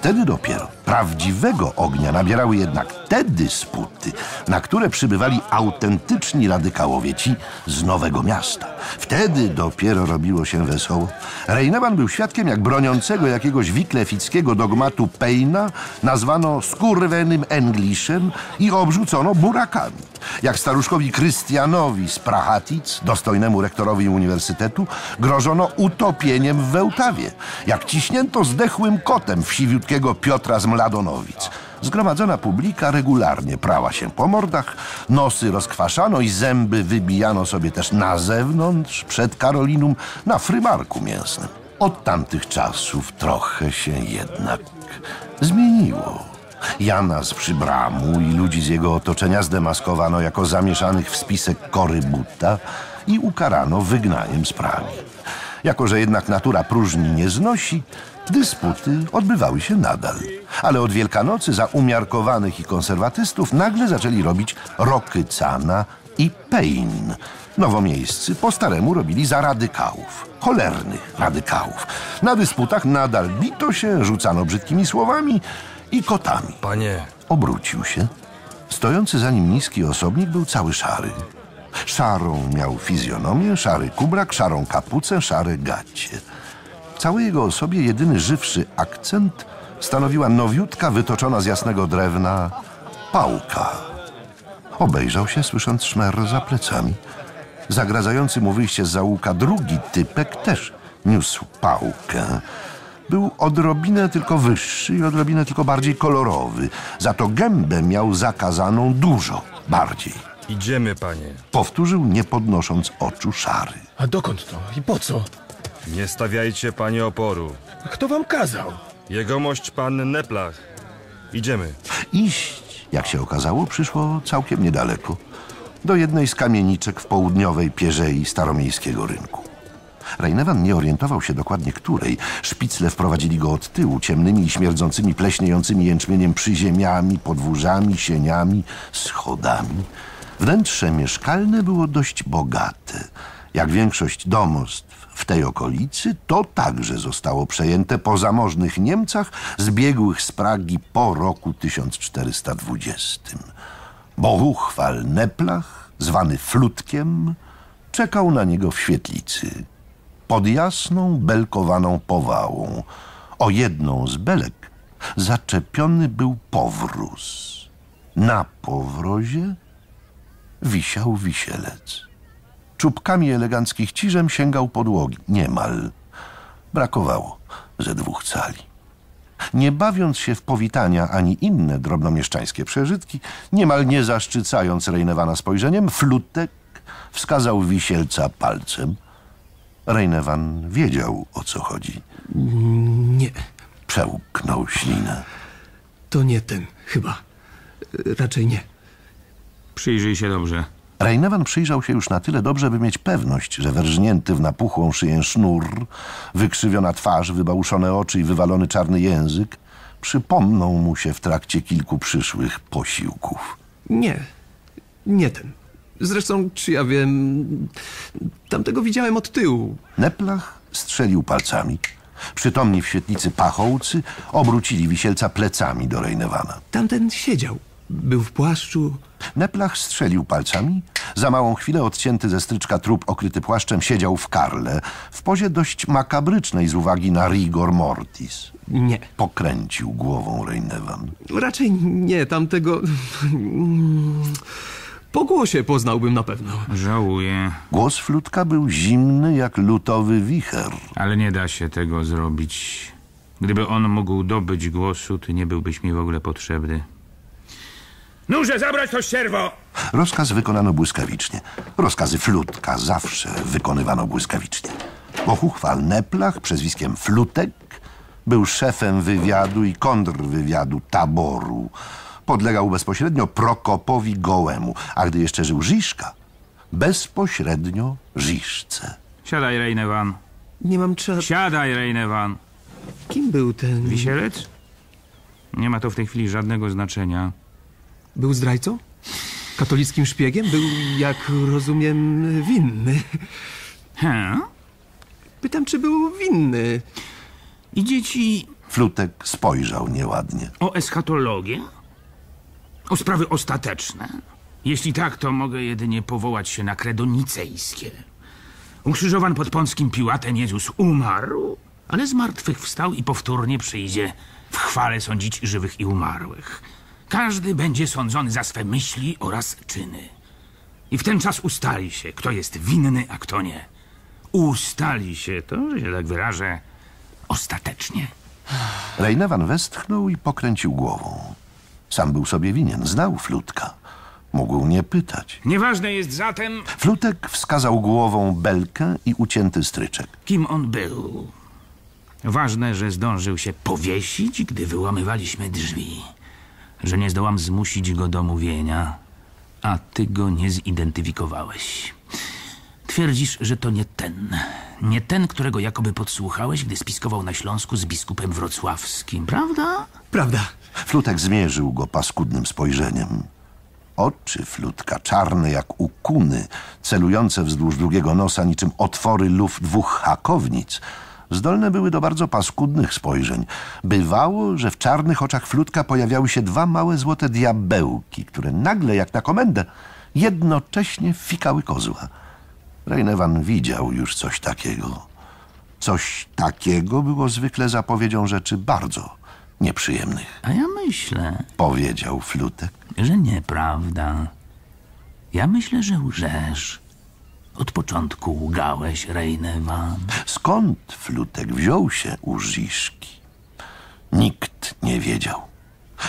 Wtedy dopiero prawdziwego ognia nabierały jednak te dysputy, na które przybywali autentyczni radykałowie, ci z Nowego Miasta. Wtedy dopiero robiło się wesoło. Rejneman był świadkiem, jak broniącego jakiegoś wiklefickiego dogmatu Payna nazwano skurwenym Englishem i obrzucono burakami. Jak staruszkowi Krystianowi z Prachatic, dostojnemu rektorowi uniwersytetu, grożono utopieniem w Wełtawie. Jak ciśnięto zdechłym kotem w siwiutkiego Piotra z Mladonowic. Zgromadzona publika regularnie prała się po mordach, nosy rozkwaszano i zęby wybijano sobie też na zewnątrz, przed Karolinum, na frymarku mięsnym. Od tamtych czasów trochę się jednak zmieniło. Jana z Przybramu i ludzi z jego otoczenia zdemaskowano jako zamieszanych w spisek korybuta i ukarano wygnaniem z Pragi. Jako że jednak natura próżni nie znosi, dysputy odbywały się nadal. Ale od Wielkanocy za umiarkowanych i konserwatystów nagle zaczęli robić Rokycana i Payne. Nowomiejscy po staremu robili za radykałów, cholernych radykałów. Na dysputach nadal bito się, rzucano brzydkimi słowami i kotami. Panie. Obrócił się. Stojący za nim niski osobnik był cały szary. Szarą miał fizjonomię, szary kubrak, szarą kapucę, szare gacie. W całej jego osobie jedyny żywszy akcent stanowiła nowiutka, wytoczona z jasnego drewna pałka. Obejrzał się, słysząc szmer za plecami. Zagradzający mu wyjście z zaułka drugi typek też niósł pałkę. Był odrobinę tylko wyższy i odrobinę tylko bardziej kolorowy. Za to gębę miał zakazaną dużo bardziej. Idziemy, panie. Powtórzył, nie podnosząc oczu, szary. A dokąd to? I po co? Nie stawiajcie, panie, oporu. A kto wam kazał? Jegomość pan Neplach. Idziemy. Iść, jak się okazało, przyszło całkiem niedaleko. Do jednej z kamieniczek w południowej pierzei staromiejskiego rynku. Rejnewan nie orientował się dokładnie której. Szpicle wprowadzili go od tyłu, ciemnymi i śmierdzącymi, pleśniejącymi jęczmieniem przyziemiami, podwórzami, sieniami, schodami. Wnętrze mieszkalne było dość bogate. Jak większość domostw w tej okolicy, to także zostało przejęte po zamożnych Niemcach zbiegłych z Pragi po roku tysiąc czterysta dwudziestym. Boguchwal Neplach, zwany Flutkiem, czekał na niego w świetlicy, pod jasną, belkowaną powałą. O jedną z belek zaczepiony był powróz. Na powrozie wisiał wisielec. Czubkami eleganckich ciżem sięgał podłogi. Niemal. Brakowało ze dwóch cali. Nie bawiąc się w powitania ani inne drobnomieszczańskie przeżytki, niemal nie zaszczycając Rejnewana spojrzeniem, Flutek wskazał wisielca palcem. Rejnewan wiedział, o co chodzi. Nie. Przełknął ślinę. To nie ten, chyba. Raczej nie. Przyjrzyj się dobrze. Rejnewan przyjrzał się już na tyle dobrze, by mieć pewność, że wyrżnięty w napuchłą szyję sznur, wykrzywiona twarz, wybałuszone oczy i wywalony czarny język przypomną mu się w trakcie kilku przyszłych posiłków. Nie. Nie ten. Zresztą, czy ja wiem, tamtego widziałem od tyłu. Neplach strzelił palcami. Przytomni w świetlicy pachołcy obrócili wisielca plecami do Rejnewana. Tamten siedział. Był w płaszczu. Neplach strzelił palcami. Za małą chwilę odcięty ze stryczka trup okryty płaszczem siedział w karle, w pozie dość makabrycznej z uwagi na rigor mortis. Nie. Pokręcił głową Rejnewan. Raczej nie, tamtego... Po głosie poznałbym na pewno. Żałuję. Głos Flutka był zimny jak lutowy wicher. Ale nie da się tego zrobić. Gdyby on mógł dobyć głosu, ty nie byłbyś mi w ogóle potrzebny. Nurze, zabrać to ścierwo! Rozkaz wykonano błyskawicznie. Rozkazy Flutka zawsze wykonywano błyskawicznie. Ochuchwal Neplach, przezwiskiem Flutek, był szefem wywiadu i kontrwywiadu taboru. Podlegał bezpośrednio Prokopowi Gołemu, a gdy jeszcze żył Żiżka, bezpośrednio Żiżce. Siadaj, Rejnewan. Nie mam czasu. Siadaj, Rejnewan. Kim był ten... Wisielec? Nie ma to w tej chwili żadnego znaczenia. Był zdrajcą? Katolickim szpiegiem? Był, jak rozumiem, winny. He? Pytam, czy był winny. Idzie ci... Flutek spojrzał nieładnie. O eschatologię? O sprawy ostateczne? Jeśli tak, to mogę jedynie powołać się na kredo nicejskie. Ukrzyżowan pod Ponskim Piłatem Jezus umarł, ale z martwych wstał i powtórnie przyjdzie w chwale sądzić żywych i umarłych. Każdy będzie sądzony za swe myśli oraz czyny. I w ten czas ustali się, kto jest winny, a kto nie. Ustali się, to, że się tak wyrażę, ostatecznie. Rejnewan westchnął i pokręcił głową. Sam był sobie winien, znał Flutka. Mógł nie pytać. Nieważne jest zatem... Flutek wskazał głową belkę i ucięty stryczek. Kim on był? Ważne, że zdążył się powiesić, gdy wyłamywaliśmy drzwi. Że nie zdołam zmusić go do mówienia, a ty go nie zidentyfikowałeś. Twierdzisz, że to nie ten. Nie ten, którego jakoby podsłuchałeś, gdy spiskował na Śląsku z biskupem wrocławskim, prawda? Prawda. Flutek zmierzył go paskudnym spojrzeniem. Oczy Flutka, czarne jak u kuny, celujące wzdłuż drugiego nosa niczym otwory luf dwóch hakownic, zdolne były do bardzo paskudnych spojrzeń. Bywało, że w czarnych oczach Flutka pojawiały się dwa małe złote diabełki, które nagle, jak na komendę, jednocześnie fikały kozła. Rejnewan widział już coś takiego. Coś takiego było zwykle zapowiedzią rzeczy bardzo nieprzyjemnych. A ja myślę... Powiedział Flutek. Że nieprawda. Ja myślę, że łżesz. Od początku łgałeś, Rejnewan. Skąd Flutek wziął się u Żiżki? Nikt nie wiedział.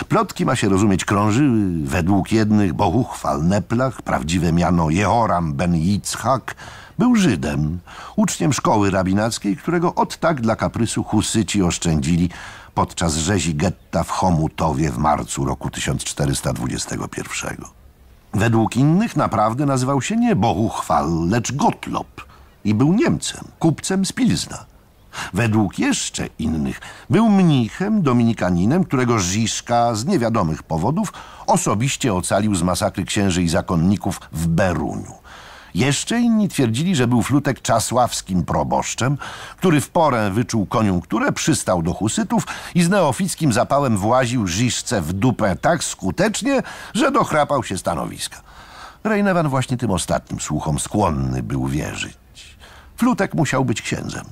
Plotki, ma się rozumieć, krążyły. Według jednych Bohuchwal Neplach, prawdziwe miano Jehoram ben Yitzhak, był Żydem, uczniem szkoły rabinackiej, którego od tak dla kaprysu husyci oszczędzili podczas rzezi getta w Chomutowie w marcu roku tysiąc czterysta dwudziestego pierwszego. Według innych naprawdę nazywał się nie Bohuchwal, lecz Gottlob i był Niemcem, kupcem z Pilzna. Według jeszcze innych był mnichem, dominikaninem, którego Żiżka z niewiadomych powodów osobiście ocalił z masakry księży i zakonników w Beruniu. Jeszcze inni twierdzili, że był Flutek czasławskim proboszczem, który w porę wyczuł koniunkturę, przystał do husytów i z neofickim zapałem właził Żiżce w dupę tak skutecznie, że dochrapał się stanowiska. Rejnewan właśnie tym ostatnim słuchom skłonny był wierzyć. Flutek musiał być księdzem.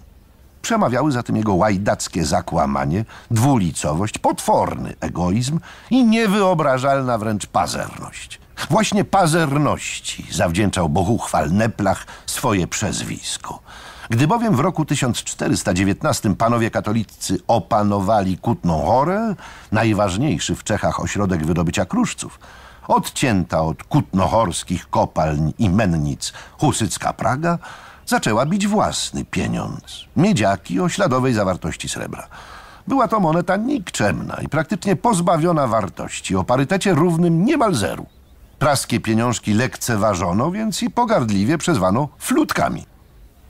Przemawiały za tym jego łajdackie zakłamanie, dwulicowość, potworny egoizm i niewyobrażalna wręcz pazerność. Właśnie pazerności zawdzięczał Bohuchwal Neplach swoje przezwisko. Gdy bowiem w roku tysiąc czterysta dziewiętnastym panowie katolicy opanowali Kutną Horę, najważniejszy w Czechach ośrodek wydobycia kruszców, odcięta od kutnohorskich kopalń i mennic husycka Praga, zaczęła bić własny pieniądz, miedziaki o śladowej zawartości srebra. Była to moneta nikczemna i praktycznie pozbawiona wartości, o parytecie równym niemal zeru. Praskie pieniążki lekceważono, więc i pogardliwie przezwano flutkami.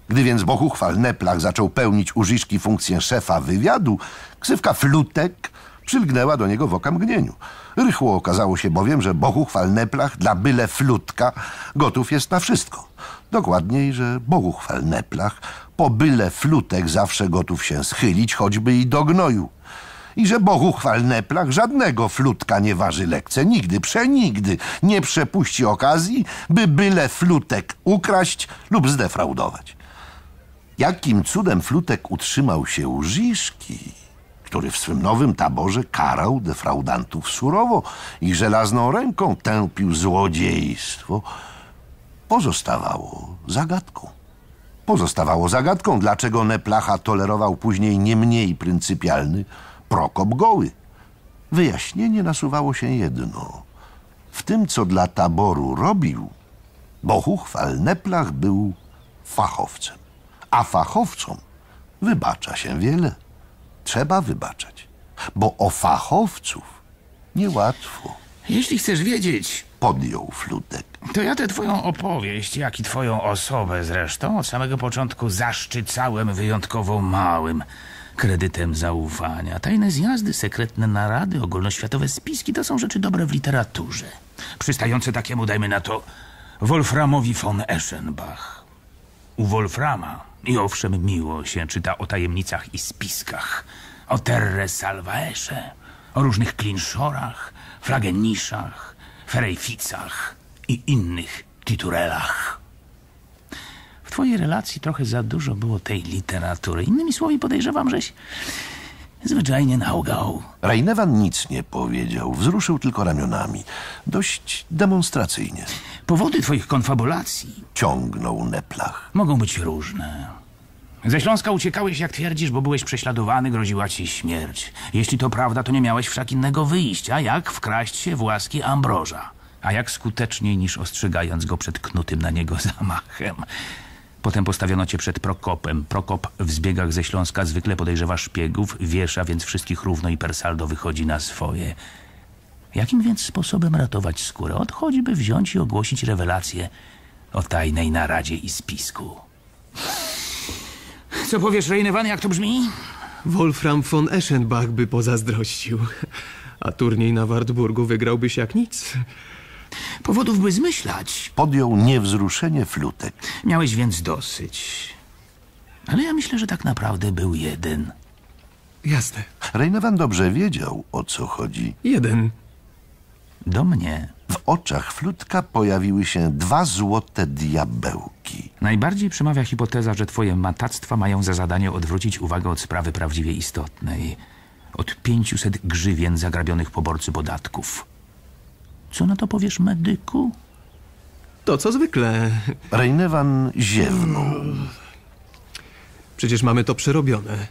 Gdy więc Bohuchwal Neplach zaczął pełnić u Żiżki funkcję szefa wywiadu, ksywka Flutek przylgnęła do niego w okamgnieniu. Rychło okazało się bowiem, że Bohuchwal Neplach dla byle Flutka gotów jest na wszystko. Dokładniej, że Bohuchwal Neplach po byle Flutek zawsze gotów się schylić, choćby i do gnoju. i że Bogu chwalne plach żadnego flutka nie waży lekce. Nigdy, przenigdy nie przepuści okazji, by byle flutek ukraść lub zdefraudować. Jakim cudem flutek utrzymał się u Rziszki, który w swym nowym taborze karał defraudantów surowo i żelazną ręką tępił złodziejstwo, pozostawało zagadką. Pozostawało zagadką, dlaczego Neplacha tolerował później nie mniej pryncypialny Prokop Goły. Wyjaśnienie nasuwało się jedno. W tym, co dla taboru robił, Bohuchwal Neplach był fachowcem. A fachowcom wybacza się wiele. Trzeba wybaczać, bo o fachowców niełatwo. Jeśli chcesz wiedzieć... podjął flutek. To ja tę twoją opowieść, jak i twoją osobę zresztą, od samego początku zaszczycałem wyjątkowo małym kredytem zaufania. Tajne zjazdy, sekretne narady, ogólnoświatowe spiski to są rzeczy dobre w literaturze. Przystające takiemu, dajmy na to, Wolframowi von Eschenbach. U Wolframa i owszem miło się czyta o tajemnicach i spiskach, o terre salvaesze, o różnych klinszorach, flageniszach, ferejficach i innych titurelach. W twojej relacji trochę za dużo było tej literatury. Innymi słowy, podejrzewam, żeś zwyczajnie nałgał. Rajnewan nic nie powiedział. Wzruszył tylko ramionami. Dość demonstracyjnie. Powody twoich konfabulacji, ciągnął Neplach, mogą być różne. Ze Śląska uciekałeś, jak twierdzisz, bo byłeś prześladowany, groziła ci śmierć. Jeśli to prawda, to nie miałeś wszak innego wyjścia, jak wkraść się w łaski Ambroża. A jak skuteczniej niż ostrzegając go przed knutym na niego zamachem. Potem postawiono cię przed Prokopem. Prokop w zbiegach ze Śląska zwykle podejrzewa szpiegów, wiesza więc wszystkich równo i Persaldo wychodzi na swoje. Jakim więc sposobem ratować skórę? Odchodzi, by wziąć i ogłosić rewelację o tajnej naradzie i spisku. Co powiesz, Rejnewan, jak to brzmi? Wolfram von Eschenbach by pozazdrościł. A turniej na Wartburgu wygrałbyś jak nic. Powodów by zmyślać, podjął niewzruszenie flutek. Miałeś więc dosyć. Ale ja myślę, że tak naprawdę był jeden. Jasne. Rejnewan dobrze wiedział, o co chodzi. Jeden. Do mnie. W oczach flutka pojawiły się dwa złote diabełki. Najbardziej przemawia hipoteza, że twoje matactwa mają za zadanie odwrócić uwagę od sprawy prawdziwie istotnej. Od pięciuset grzywien zagrabionych poborcy podatków. Co na to powiesz, medyku? To co zwykle. Rejnewan ziewnął. Hmm. Przecież mamy to przerobione.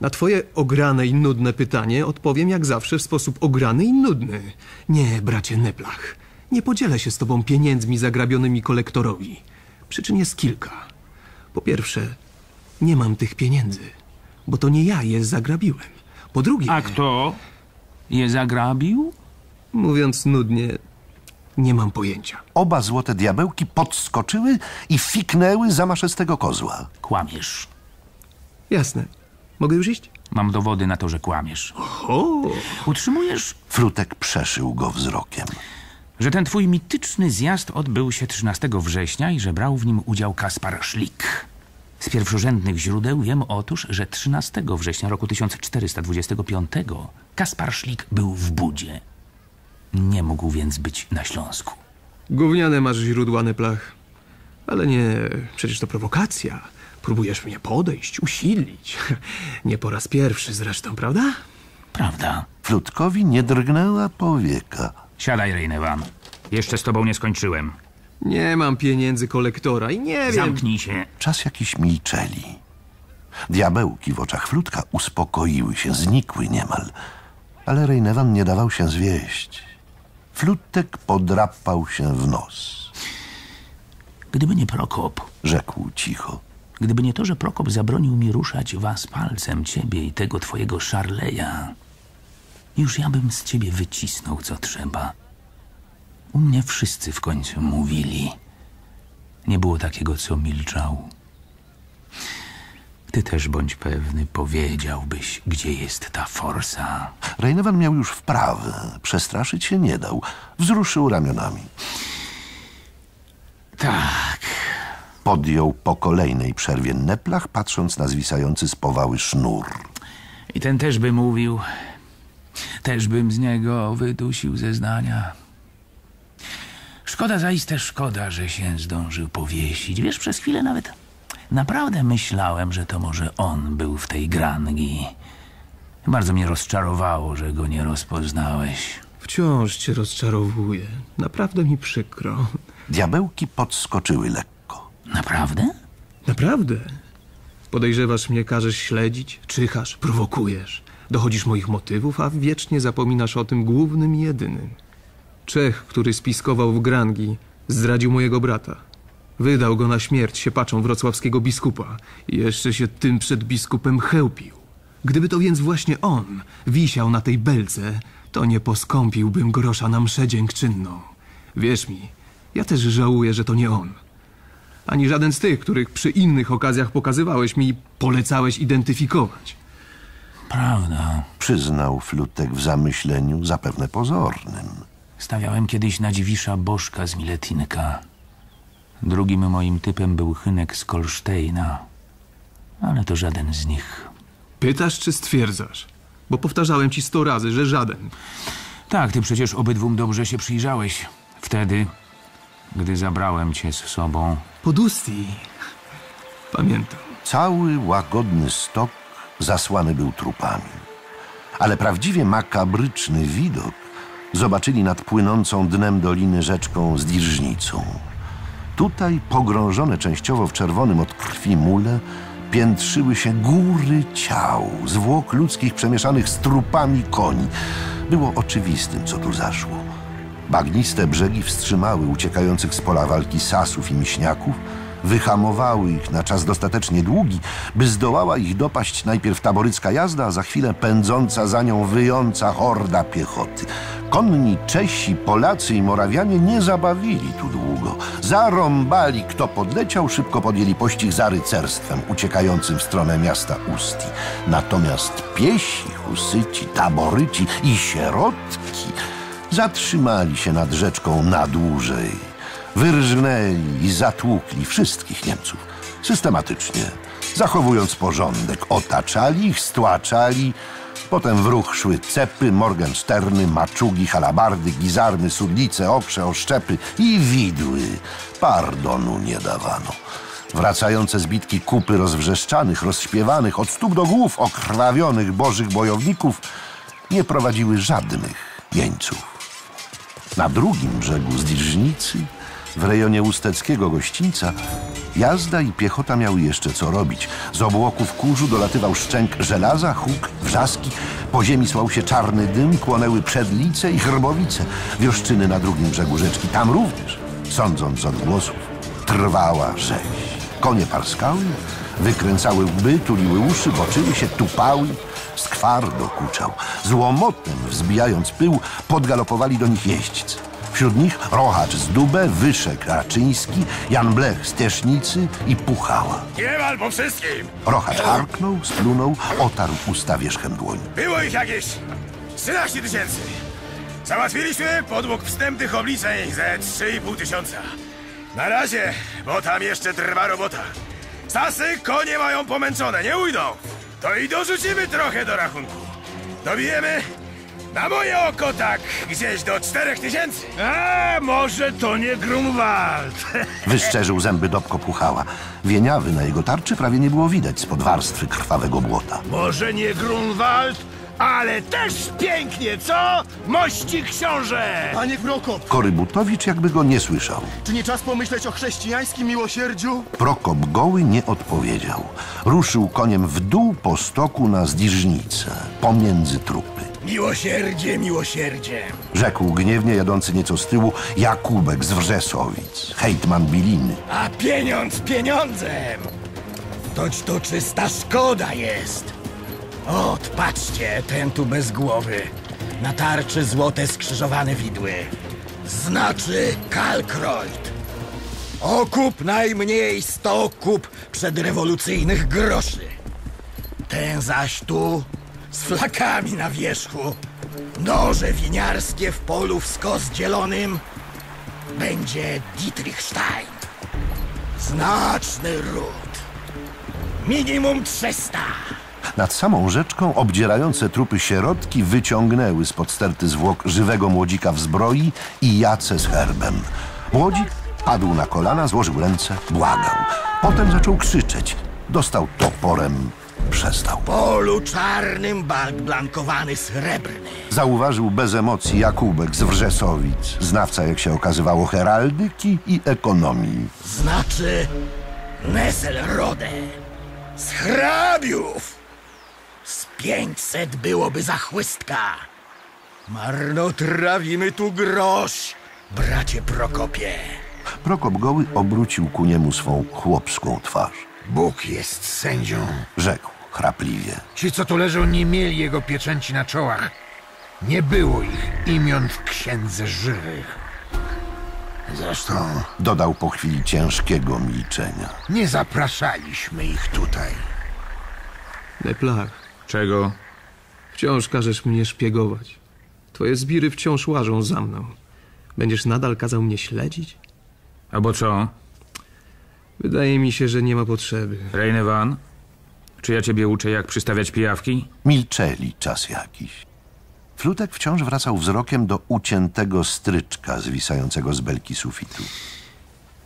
Na twoje ograne i nudne pytanie odpowiem jak zawsze w sposób ograny i nudny. Nie, bracie Neplach. Nie podzielę się z tobą pieniędzmi zagrabionymi kolektorowi. Przyczyn jest kilka. Po pierwsze, nie mam tych pieniędzy, bo to nie ja je zagrabiłem. Po drugie... A kto je zagrabił? Mówiąc nudnie, nie mam pojęcia. Oba złote diabełki podskoczyły i fiknęły zamaszystego kozła. Kłamiesz. Jasne. Mogę już iść? Mam dowody na to, że kłamiesz. Oho. Utrzymujesz... Flutek przeszył go wzrokiem. Że ten twój mityczny zjazd odbył się trzynastego września i że brał w nim udział Kaspar Szlik. Z pierwszorzędnych źródeł wiem otóż, że trzynastego września roku tysiąc czterysta dwudziestego piątego Kaspar Szlik był w Budzie. Nie mógł więc być na Śląsku. Gówniane masz źródła, Neplach. Ale nie, przecież to prowokacja. Próbujesz mnie podejść, usilić. Nie po raz pierwszy zresztą, prawda? Prawda. Flutkowi nie drgnęła powieka. Siadaj, Rejnewan. Jeszcze z tobą nie skończyłem. Nie mam pieniędzy kolektora i nie wiem... Zamknij się. Czas jakiś milczeli. Diabełki w oczach Flutka uspokoiły się, znikły niemal. Ale Rejnewan nie dawał się zwieść. Flutek podrapał się w nos. Gdyby nie Prokop, rzekł cicho. Gdyby nie to, że Prokop zabronił mi ruszać was palcem, ciebie i tego twojego Szarleja, już ja bym z ciebie wycisnął, co trzeba. U mnie wszyscy w końcu mówili. Nie było takiego, co milczał. Ty też bądź pewny, powiedziałbyś, gdzie jest ta forsa. Rejnewan miał już wprawę. Przestraszyć się nie dał. Wzruszył ramionami. Tak... Podjął po kolejnej przerwie Neplach, patrząc na zwisający z powały sznur. I ten też by mówił, Też bym z niego wydusił zeznania. Szkoda, zaiste szkoda, że się zdążył powiesić. Wiesz, przez chwilę nawet naprawdę myślałem, że to może on był w tej grangi. Bardzo mnie rozczarowało, że go nie rozpoznałeś. Wciąż cię rozczarowuje. Naprawdę mi przykro. Diabełki podskoczyły lekko. Naprawdę? Naprawdę. Podejrzewasz mnie, każesz śledzić, czyhasz, prowokujesz. Dochodzisz moich motywów, a wiecznie zapominasz o tym głównym i jedynym. Czech, który spiskował w Grangi, zdradził mojego brata. Wydał go na śmierć siepaczą wrocławskiego biskupa i jeszcze się tym przed biskupem chełpił. Gdyby to więc właśnie on wisiał na tej belce, to nie poskąpiłbym grosza na mszę dziękczynną. Wierz mi, ja też żałuję, że to nie on. Ani żaden z tych, których przy innych okazjach pokazywałeś mi i polecałeś identyfikować. Prawda. Przyznał Flutek w zamyśleniu, zapewne pozornym. Stawiałem kiedyś na Dziwisza Bożka z Miletinka. Drugim moim typem był Hynek z Kolsztejna. Ale to żaden z nich. Pytasz czy stwierdzasz? Bo powtarzałem ci sto razy, że żaden. Tak, ty przecież obydwóm dobrze się przyjrzałeś. Wtedy, gdy zabrałem cię z sobą. Pod Ustii. Pamiętam. Cały łagodny stok zasłany był trupami. Ale prawdziwie makabryczny widok zobaczyli nad płynącą dnem doliny rzeczką z Dirżnicą. Tutaj, pogrążone częściowo w czerwonym od krwi mule, piętrzyły się góry ciał, zwłok ludzkich przemieszanych z trupami koni. Było oczywistym, co tu zaszło. Bagniste brzegi wstrzymały uciekających z pola walki sasów i miśniaków, wyhamowały ich na czas dostatecznie długi, by zdołała ich dopaść najpierw taborycka jazda, a za chwilę pędząca za nią wyjąca horda piechoty. Konni Czesi, Polacy i Morawianie nie zabawili tu długo. Zarąbali, kto podleciał, szybko podjęli pościg za rycerstwem uciekającym w stronę miasta Ustii. Natomiast piesi, husyci, taboryci i sierotki zatrzymali się nad rzeczką na dłużej. Wyrżnęli i zatłukli wszystkich Niemców. Systematycznie, zachowując porządek, otaczali ich, stłaczali. Potem w ruch szły cepy, morgensterny, maczugi, halabardy, gizarmy, sudlice, okrze, oszczepy i widły. Pardonu nie dawano. Wracające zbitki kupy rozwrzeszczanych, rozśpiewanych, od stóp do głów okrwawionych bożych bojowników nie prowadziły żadnych jeńców. Na drugim brzegu Zdirżnicy, w rejonie usteckiego gościńca, jazda i piechota miały jeszcze co robić. Z obłoków kurzu dolatywał szczęk żelaza, huk, wrzaski. Po ziemi słał się czarny dym, płonęły przedlice i chrbowice. Wioszczyny na drugim brzegu rzeczki. Tam również, sądząc z odgłosów, trwała rzeź. Konie parskały, wykręcały łby, tuliły uszy, boczyły się, tupały. Skwar dokuczał. Z łomotem, wzbijając pył, podgalopowali do nich jeźdźcy. Wśród nich Rochacz z Dubę, Wyszek Raczyński, Jan Blech z Tiesznicy i Puchała. Nie wal po wszystkim! Rochacz harknął, splunął, otarł usta wierzchem dłoni. Było ich jakieś trzynaście tysięcy. Załatwiliśmy podług wstępnych obliczeń ze trzy i pół tysiąca. Na razie, bo tam jeszcze trwa robota. Sasy konie mają pomęczone, nie ujdą. To i dorzucimy trochę do rachunku. Dobijemy... Na moje oko tak, gdzieś do czterech tysięcy. A może to nie Grunwald? Wyszczerzył zęby Dobko Puchała. Wieniawy na jego tarczy prawie nie było widać spod warstwy krwawego błota. Może nie Grunwald, ale też pięknie, co? Mości książę! Panie Prokop! Korybutowicz jakby go nie słyszał. Czy nie czas pomyśleć o chrześcijańskim miłosierdziu? Prokop goły nie odpowiedział. Ruszył koniem w dół po stoku na Zdirżnicę, pomiędzy trupy. Miłosierdzie, miłosierdzie! Rzekł gniewnie jadący nieco z tyłu Jakubek z Wrzesowic, hejtman Biliny. A pieniądz pieniądzem! Toć to czysta szkoda jest! Ot, patrzcie, ten tu bez głowy. Na tarczy złote skrzyżowane widły. Znaczy Kalkreut. Okup najmniej sto kup przedrewolucyjnych groszy. Ten zaś tu... z flakami na wierzchu, noże winiarskie w polu w skos dzielonym, będzie Dietrichstein. Znaczny ród. Minimum trzysta. Nad samą rzeczką obdzierające trupy sierotki wyciągnęły spod sterty zwłok żywego młodzika w zbroi i Jacę z herbem. Młodzik padł na kolana, złożył ręce, błagał. Potem zaczął krzyczeć. Dostał toporem. Przestał. Polu czarnym balk blankowany srebrny. Zauważył bez emocji Jakubek z Wrzesowic, znawca, jak się okazywało, heraldyki i ekonomii. Znaczy Nesselrode. Z hrabiów. Z pięćset byłoby za chłystka. Marnotrawimy tu grosz, bracie Prokopie. Prokop Goły obrócił ku niemu swą chłopską twarz. Bóg jest sędzią, rzekł chrapliwie. Ci, co tu leżą, nie mieli jego pieczęci na czołach. Nie było ich imion w księdze żywych. Zresztą, dodał po chwili ciężkiego milczenia, nie zapraszaliśmy ich tutaj. Neplach. Czego? Wciąż każesz mnie szpiegować. Twoje zbiry wciąż łażą za mną. Będziesz nadal kazał mnie śledzić? Albo co? Wydaje mi się, że nie ma potrzeby. Rejnewan, czy ja ciebie uczę, jak przystawiać pijawki? Milczeli czas jakiś. Flutek wciąż wracał wzrokiem do uciętego stryczka zwisającego z belki sufitu.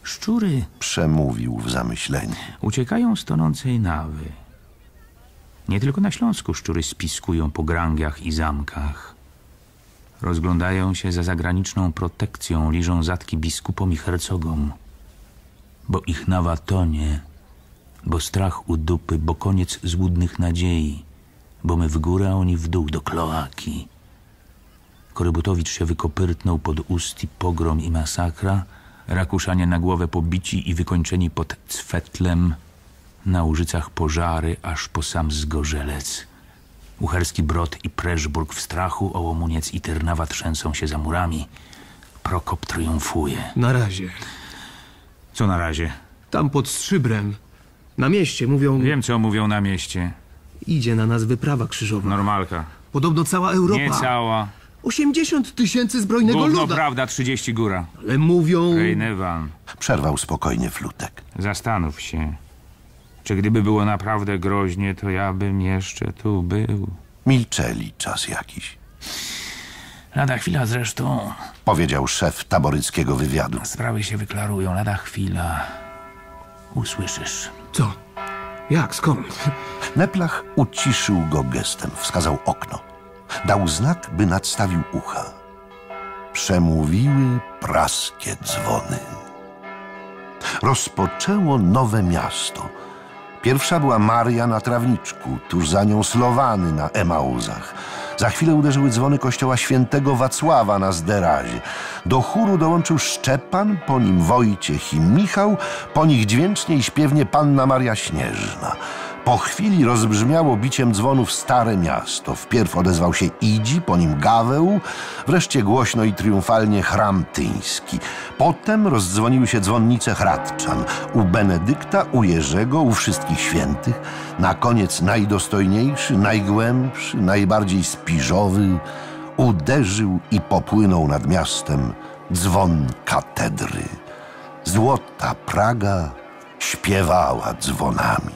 Szczury, przemówił w zamyśleniu, uciekają z tonącej nawy. Nie tylko na Śląsku szczury spiskują po grangiach i zamkach. Rozglądają się za zagraniczną protekcją, liżą zatki biskupom i hercogom. Bo ich nawa tonie, bo strach u dupy, bo koniec złudnych nadziei, bo my w górę, a oni w dół, do kloaki. Korybutowicz się wykopyrtnął pod Usti pogrom i masakra, Rakuszanie na głowę pobici i wykończeni pod Cwetlem, na Łużycach pożary aż po sam Zgorzelec. Uherski Brod i Preszburg w strachu, Ołomuniec i Tyrnawa trzęsą się za murami. Prokop triumfuje. Na razie. Co na razie? Tam pod Strzybrem. Na mieście mówią... Wiem, co mówią na mieście. Idzie na nas wyprawa krzyżowa. Normalka. Podobno cała Europa. Nie cała. osiemdziesiąt tysięcy zbrojnego Gówno luda. Prawda, trzydzieści góra. Ale mówią... Rejnewan. Przerwał spokojnie Flutek. Zastanów się, czy gdyby było naprawdę groźnie, to ja bym jeszcze tu był. Milczeli czas jakiś. Lada chwila zresztą, powiedział szef taboryckiego wywiadu. Sprawy się wyklarują, lada chwila. Usłyszysz. Co? Jak? Skąd? Neplach uciszył go gestem, wskazał okno. Dał znak, by nadstawił ucha. Przemówiły praskie dzwony. Rozpoczęło nowe miasto. Pierwsza była Maria na Trawniczku, tuż za nią Słowany na Emauzach. Za chwilę uderzyły dzwony kościoła świętego Wacława na Zderazie. Do chóru dołączył Szczepan, po nim Wojciech i Michał, po nich dźwięcznie i śpiewnie Panna Maria Śnieżna. Po chwili rozbrzmiało biciem dzwonów Stare Miasto. Wpierw odezwał się Idzi, po nim Gaweł, wreszcie głośno i triumfalnie Chram Tyński. Potem rozdzwoniły się dzwonnice Hradczan, u Benedykta, u Jerzego, u wszystkich świętych. Na koniec najdostojniejszy, najgłębszy, najbardziej spiżowy uderzył i popłynął nad miastem dzwon katedry. Złota Praga śpiewała dzwonami.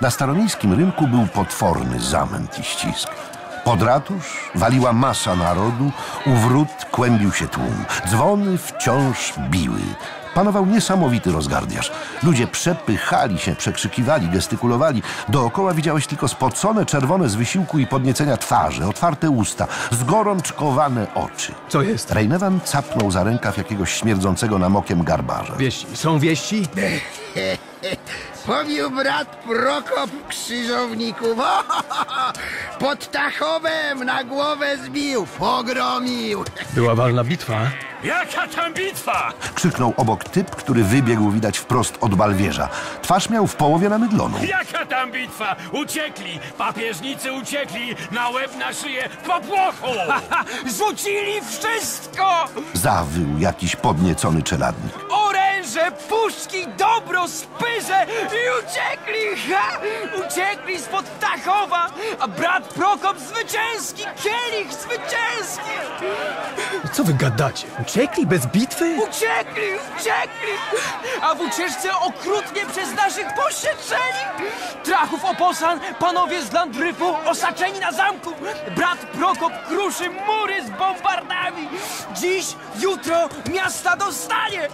Na staromiejskim rynku był potworny zamęt i ścisk. Pod ratusz waliła masa narodu, u wrót kłębił się tłum. Dzwony wciąż biły. Panował niesamowity rozgardiaż. Ludzie przepychali się, przekrzykiwali, gestykulowali. Dookoła widziałeś tylko spocone, czerwone z wysiłku i podniecenia twarze, otwarte usta, zgorączkowane oczy. Co jest? Rejnewan capnął za rękaw jakiegoś śmierdzącego namokiem garbarza. Wieści. Są wieści? Powił brat Prokop krzyżowników. Pod Tachowem na głowę zbił, pogromił. Była walna bitwa. Jaka tam bitwa? Krzyknął obok typ, który wybiegł widać wprost od balwierza. Twarz miał w połowie namydloną. Jaka tam bitwa? Uciekli! Papieżnicy uciekli! Na łeb, na szyję, po płochu! Rzucili wszystko! Zawył jakiś podniecony czeladnik. Oręż! węże, puszki, dobro, spyże i uciekli, ha! Uciekli spod Ptachowa, a brat Prokop zwycięski, kielich zwycięski! Co wy gadacie? Uciekli bez bitwy? Uciekli, uciekli! A w ucieczce okrutnie przez naszych posieczeni! Trachów Oposan, panowie z Landryfu, osaczeni na zamku! Brat Prokop kruszy mury z bombardami! Dziś, jutro miasta dostanie!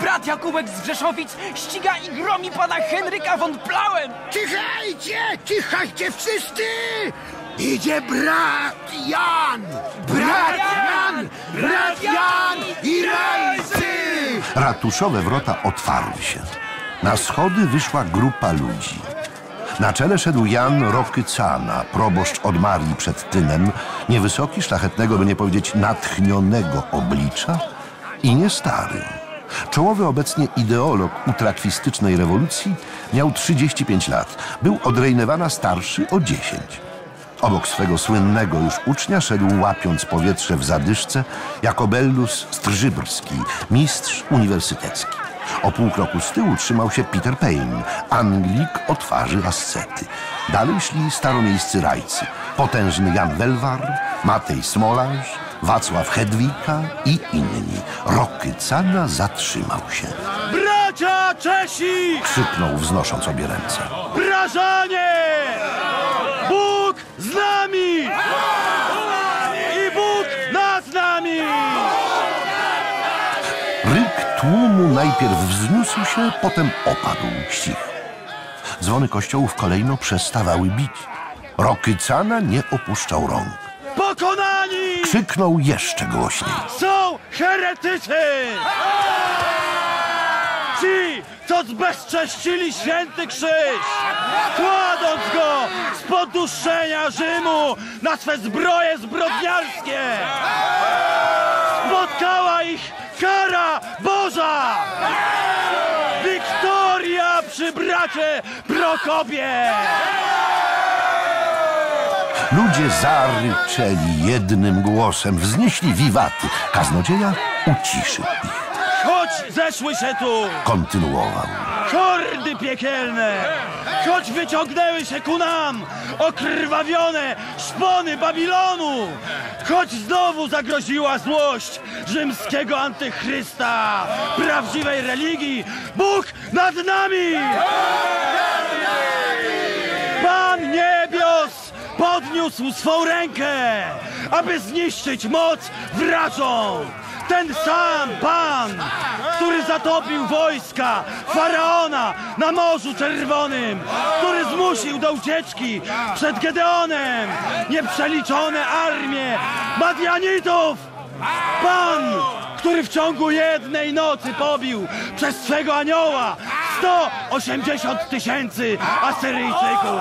Brat Jakubek z Rzeszowic ściga i gromi pana Henryka von Plauen! Cichajcie, cichajcie wszyscy! Idzie brat Jan! Brat Jan! Brat Jan i rajcy! Ratuszowe wrota otwarły się. Na schody wyszła grupa ludzi. Na czele szedł Jan Rokycana, proboszcz od Marii przed Tynem, niewysoki, szlachetnego, by nie powiedzieć natchnionego oblicza i nie stary. Czołowy obecnie ideolog utrakwistycznej rewolucji miał trzydzieści pięć lat. Był od Rejnewana starszy o dziesięć. Obok swego słynnego już ucznia szedł, łapiąc powietrze w zadyszce, Jakobellus Strzybrski, mistrz uniwersytecki. O pół kroku z tyłu trzymał się Peter Payne, Anglik o twarzy ascety. Dalej szli staromiejscy rajcy, potężny Jan Welwar, Matej Smolarz, Wacław Hedwika i inni. Rokycana zatrzymał się. Bracia Czesi! Krzyknął, wznosząc obie ręce. Brażanie! Bóg z nami! I Bóg nad nami! Ryk tłumu najpierw wzniósł się, potem opadł, cicho. Dzwony kościołów kolejno przestawały bić. Rokycana nie opuszczał rąk. Pokonani! Krzyknął jeszcze głośniej. Są heretycy! Ci, co zbezcześcili święty krzyż, kładąc go z poduszenia Rzymu na swe zbroje zbrodniarskie! Spotkała ich kara Boża! Wiktoria przy bracie Prokopie! Ludzie zaryczeli jednym głosem, wznieśli wiwaty. Kaznodzieja uciszył ich. Choć zeszły się tu! Kontynuował. Hordy piekielne! Choć wyciągnęły się ku nam! Okrwawione szpony Babilonu! Choć znowu zagroziła złość rzymskiego antychrysta! Prawdziwej religii! Bóg nad nami! Pan niebios podniósł swą rękę, aby zniszczyć moc wrażą! Ten sam Pan, który zatopił wojska Faraona na Morzu Czerwonym, który zmusił do ucieczki przed Gedeonem nieprzeliczone armie Madianitów. Pan, który w ciągu jednej nocy pobił przez swego anioła sto osiemdziesiąt tysięcy Asyryjczyków.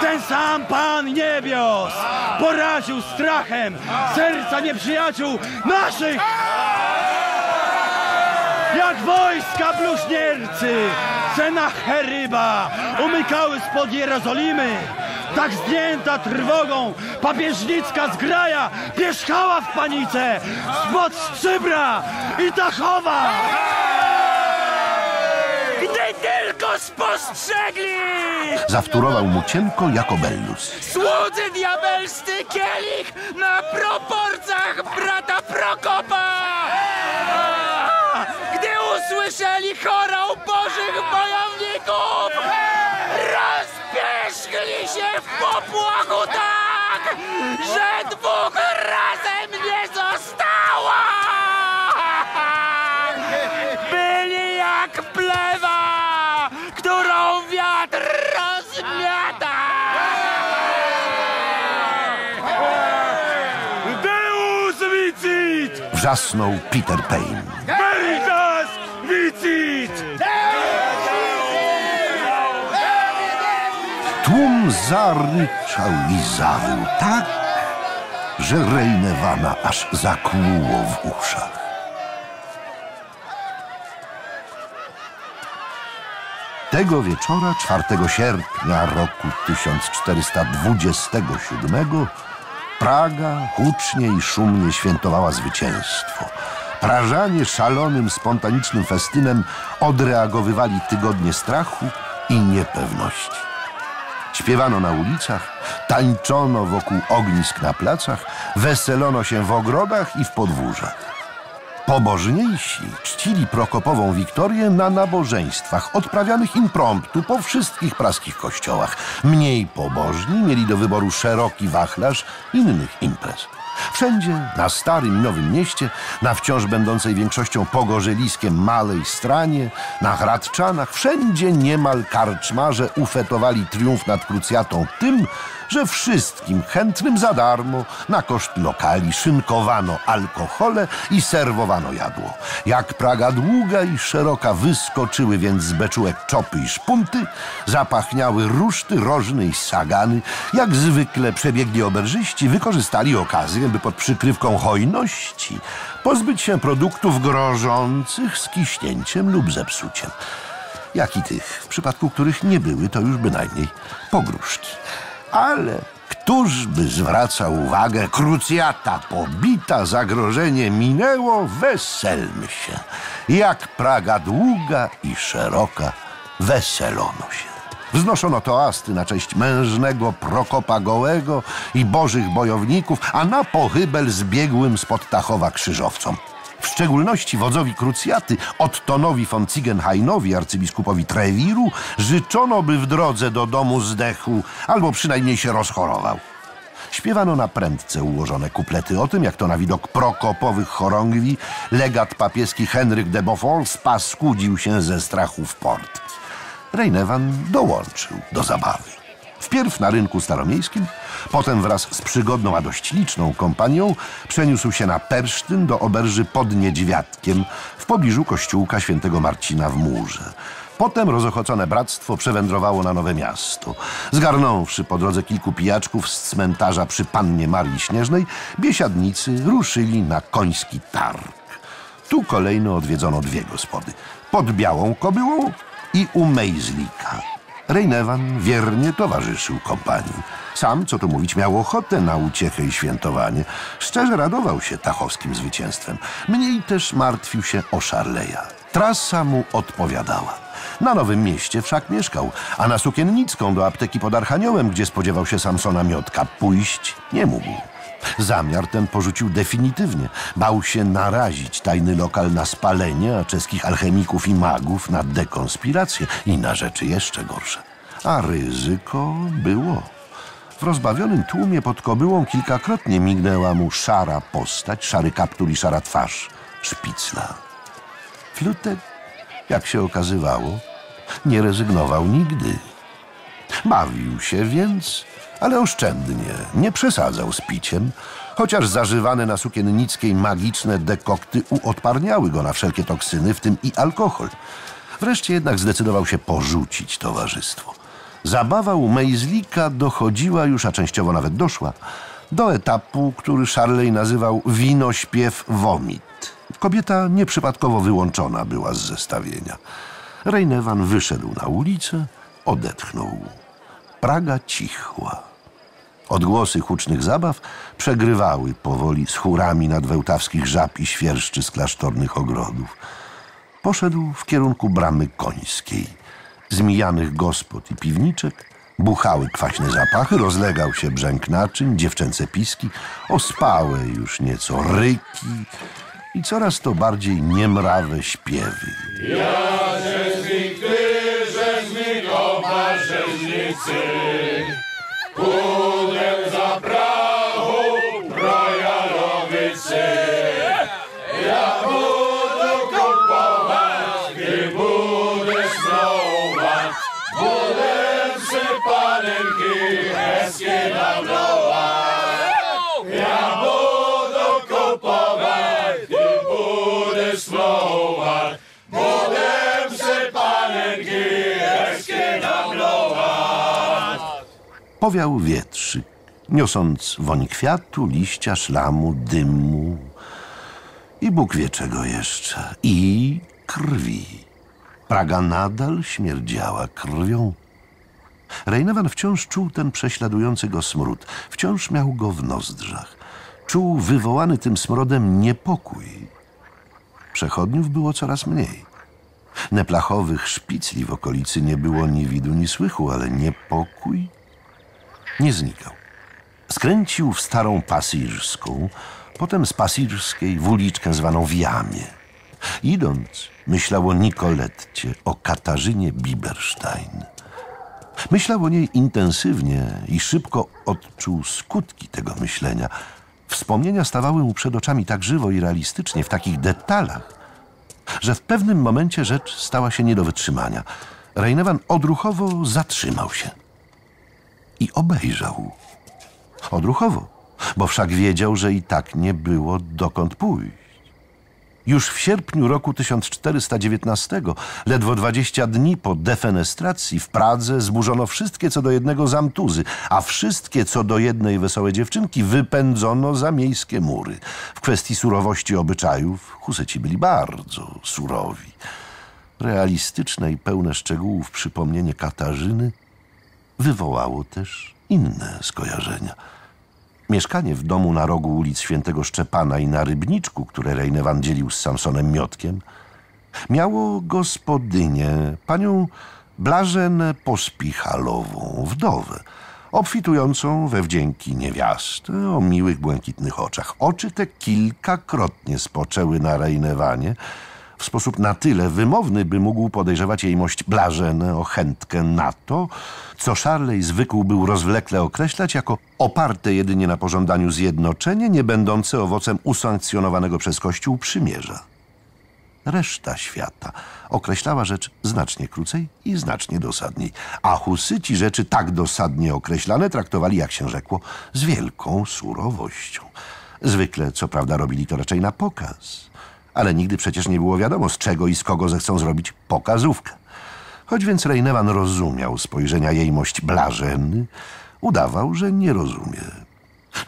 Ten sam Pan niebios poraził strachem serca nieprzyjaciół naszych, jak wojska bluźniercy Senacheryba umykały spod Jerozolimy. Tak zdjęta trwogą papieżnicka zgraja pierzchała w panice spod Szybra i Tachowa, gdy tylko spostrzegli! Zawtórował mu cienko Jakobellus. Słudzy diabelscy kielich na proporcjach brata Prokopa! Gdy usłyszeli chorał bożych bojowników, rozpierzchli się w popłochu tak, że dwóch razem nie zostało! Byli jak plewa, którą wiatr rozmiata! Deus vicit! Wrzasnął Peter Payne. Veritas vicit! Tłum zaryczał i zawył tak, że Rejnewana aż zakłuło w uszach. Tego wieczora, czwartego sierpnia roku tysiąc czterysta dwudziestego siódmego, Praga hucznie i szumnie świętowała zwycięstwo. Prażanie szalonym, spontanicznym festynem odreagowywali tygodnie strachu i niepewności. Śpiewano na ulicach, tańczono wokół ognisk na placach, weselono się w ogrodach i w podwórzach. Pobożniejsi czcili Prokopową Wiktorię na nabożeństwach odprawianych impromptu po wszystkich praskich kościołach. Mniej pobożni mieli do wyboru szeroki wachlarz innych imprez. Wszędzie, na Starym i Nowym Mieście, na wciąż będącej większością pogorzeliskiem Malej Stranie, na Hradczanach, wszędzie niemal karczmarze ufetowali triumf nad krucjatą tym, że wszystkim chętnym za darmo, na koszt lokali, szynkowano alkohole i serwowano jadło. Jak Praga długa i szeroka wyskoczyły więc z beczułek czopy i szpunty, zapachniały ruszty, rożny i sagany. Jak zwykle przebiegli oberżyści wykorzystali okazję, by pod przykrywką hojności pozbyć się produktów grożących skiśnięciem lub zepsuciem. Jak i tych, w przypadku których nie były to już bynajmniej pogróżki. Ale któż by zwracał uwagę? Krucjata pobita, zagrożenie minęło, weselmy się. Jak Praga długa i szeroka, weselono się. Wznoszono toasty na cześć mężnego Prokopa Gołego i bożych bojowników, a na pochybel zbiegłym spod Tachowa krzyżowcom. W szczególności wodzowi krucjaty, Ottonowi von Ziegenhainowi, arcybiskupowi Trewiru, życzono, by w drodze do domu zdechł albo przynajmniej się rozchorował. Śpiewano na prędce ułożone kuplety o tym, jak to na widok prokopowych chorągwi legat papieski Henryk de Beaufort spaskudził się ze strachu w port. Rejnewan dołączył do zabawy. Wpierw na rynku staromiejskim, potem wraz z przygodną, a dość liczną kompanią przeniósł się na Persztyn do oberży pod Niedźwiadkiem w pobliżu kościółka Świętego Marcina w Murze. Potem rozochocone bractwo przewędrowało na Nowe Miasto. Zgarnąwszy po drodze kilku pijaczków z cmentarza przy Pannie Marii Śnieżnej, biesiadnicy ruszyli na Koński Targ. Tu kolejno odwiedzono dwie gospody. Pod Białą Kobyłą i u Mejzlika. Rejnewan wiernie towarzyszył kompanii. Sam, co tu mówić, miał ochotę na uciechę i świętowanie. Szczerze radował się tachowskim zwycięstwem. Mniej też martwił się o Szarleja. Trasa mu odpowiadała. Na Nowym Mieście wszak mieszkał, a na Sukiennicką do apteki pod Archaniołem, gdzie spodziewał się Samsona Miotka, pójść nie mógł. Zamiar ten porzucił definitywnie. Bał się narazić tajny lokal na spalenie, a czeskich alchemików i magów na dekonspirację i na rzeczy jeszcze gorsze. A ryzyko było. W rozbawionym tłumie pod Kobyłą kilkakrotnie mignęła mu szara postać, szary kaptur i szara twarz Szpicla. Flutek, jak się okazywało, nie rezygnował nigdy. Bawił się więc, ale oszczędnie, nie przesadzał z piciem, chociaż zażywane na Sukiennickiej magiczne dekokty uodparniały go na wszelkie toksyny, w tym i alkohol. Wreszcie jednak zdecydował się porzucić towarzystwo. Zabawa u Mejzlika dochodziła już, a częściowo nawet doszła, do etapu, który Szarlej nazywał wino-śpiew-womit. Kobieta nieprzypadkowo wyłączona była z zestawienia. Rejnewan wyszedł na ulicę, odetchnął. Praga cichła. Odgłosy hucznych zabaw przegrywały powoli z chórami nadwełtawskich żab i świerszczy z klasztornych ogrodów. Poszedł w kierunku Bramy Końskiej. Z mijanych gospod i piwniczek buchały kwaśne zapachy, rozlegał się brzęk naczyń, dziewczęce piski, ospałe już nieco ryki i coraz to bardziej niemrawe śpiewy. Ja rzeźnik, ty rzeźnik, oba rzeźnicy. Kudel za prawo, Prajalowicy. Ja budę kupować, gdy budę snować. Budę przy panenki heskie nawlować. Ja budę kupować, gdy budę snować. Budę przy panenki heskie nawlować. Powiał wietrzyk, niosąc woń kwiatu, liścia, szlamu, dymu i Bóg wie czego jeszcze, i krwi. Praga nadal śmierdziała krwią. Rejnewan wciąż czuł ten prześladujący go smród, wciąż miał go w nozdrzach. Czuł wywołany tym smrodem niepokój. Przechodniów było coraz mniej. Neplachowych szpicli w okolicy nie było ni widu, ni słychu, ale niepokój nie znikał. Skręcił w Starą Pasirską, potem z Pasirskiej w uliczkę zwaną Wiamie. Idąc, myślał o Nikoletcie, o Katarzynie Biberstein. Myślał o niej intensywnie i szybko odczuł skutki tego myślenia. Wspomnienia stawały mu przed oczami tak żywo i realistycznie, w takich detalach, że w pewnym momencie rzecz stała się nie do wytrzymania. Rejnewan odruchowo zatrzymał się i obejrzał. Odruchowo, bo wszak wiedział, że i tak nie było dokąd pójść. Już w sierpniu roku tysiąc czterysta dziewiętnastego, ledwo dwadzieścia dni po defenestracji, w Pradze zburzono wszystkie co do jednego zamtuzy, a wszystkie co do jednej wesołe dziewczynki wypędzono za miejskie mury. W kwestii surowości obyczajów Husyci byli bardzo surowi. Realistyczne i pełne szczegółów przypomnienie Katarzyny wywołało też inne skojarzenia. Mieszkanie w domu na rogu ulic Świętego Szczepana i na Rybniczku, które Rejnewan dzielił z Samsonem Miotkiem, miało gospodynię, panią Blażenę Pospichalową, wdowę, obfitującą we wdzięki niewiastę o miłych, błękitnych oczach. Oczy te kilkakrotnie spoczęły na Rejnewanie w sposób na tyle wymowny, by mógł podejrzewać jej mość Blażenę o chętkę na to, co Szarlej zwykł był rozwlekle określać jako oparte jedynie na pożądaniu zjednoczenie, nie będące owocem usankcjonowanego przez Kościół przymierza. Reszta świata określała rzecz znacznie krócej i znacznie dosadniej, a Husyci rzeczy tak dosadnie określane traktowali, jak się rzekło, z wielką surowością. Zwykle, co prawda, robili to raczej na pokaz, ale nigdy przecież nie było wiadomo, z czego i z kogo zechcą zrobić pokazówkę. Choć więc Rejnewan rozumiał spojrzenia jej mość Blażeny, udawał, że nie rozumie.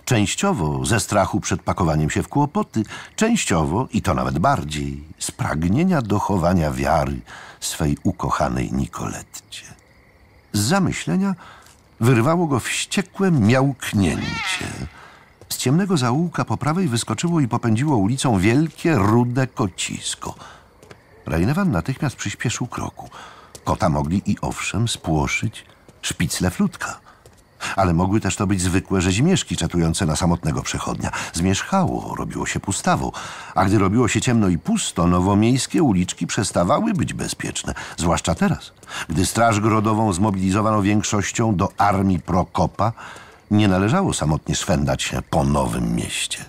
Częściowo ze strachu przed pakowaniem się w kłopoty, częściowo, i to nawet bardziej, z pragnienia dochowania wiary swej ukochanej Nikoletcie. Z zamyślenia wyrwało go wściekłe miałknięcie. Z ciemnego zaułka po prawej wyskoczyło i popędziło ulicą wielkie, rude kocisko. Rejnewan natychmiast przyspieszył kroku. Kota mogli i owszem spłoszyć szpicle flutka, ale mogły też to być zwykłe rzezimieszki czatujące na samotnego przechodnia. Zmierzchało, robiło się pustawo, a gdy robiło się ciemno i pusto, nowomiejskie uliczki przestawały być bezpieczne, zwłaszcza teraz, gdy Straż Grodową zmobilizowano większością do armii Prokopa. Nie należało samotnie szwendać się po Nowym Mieście.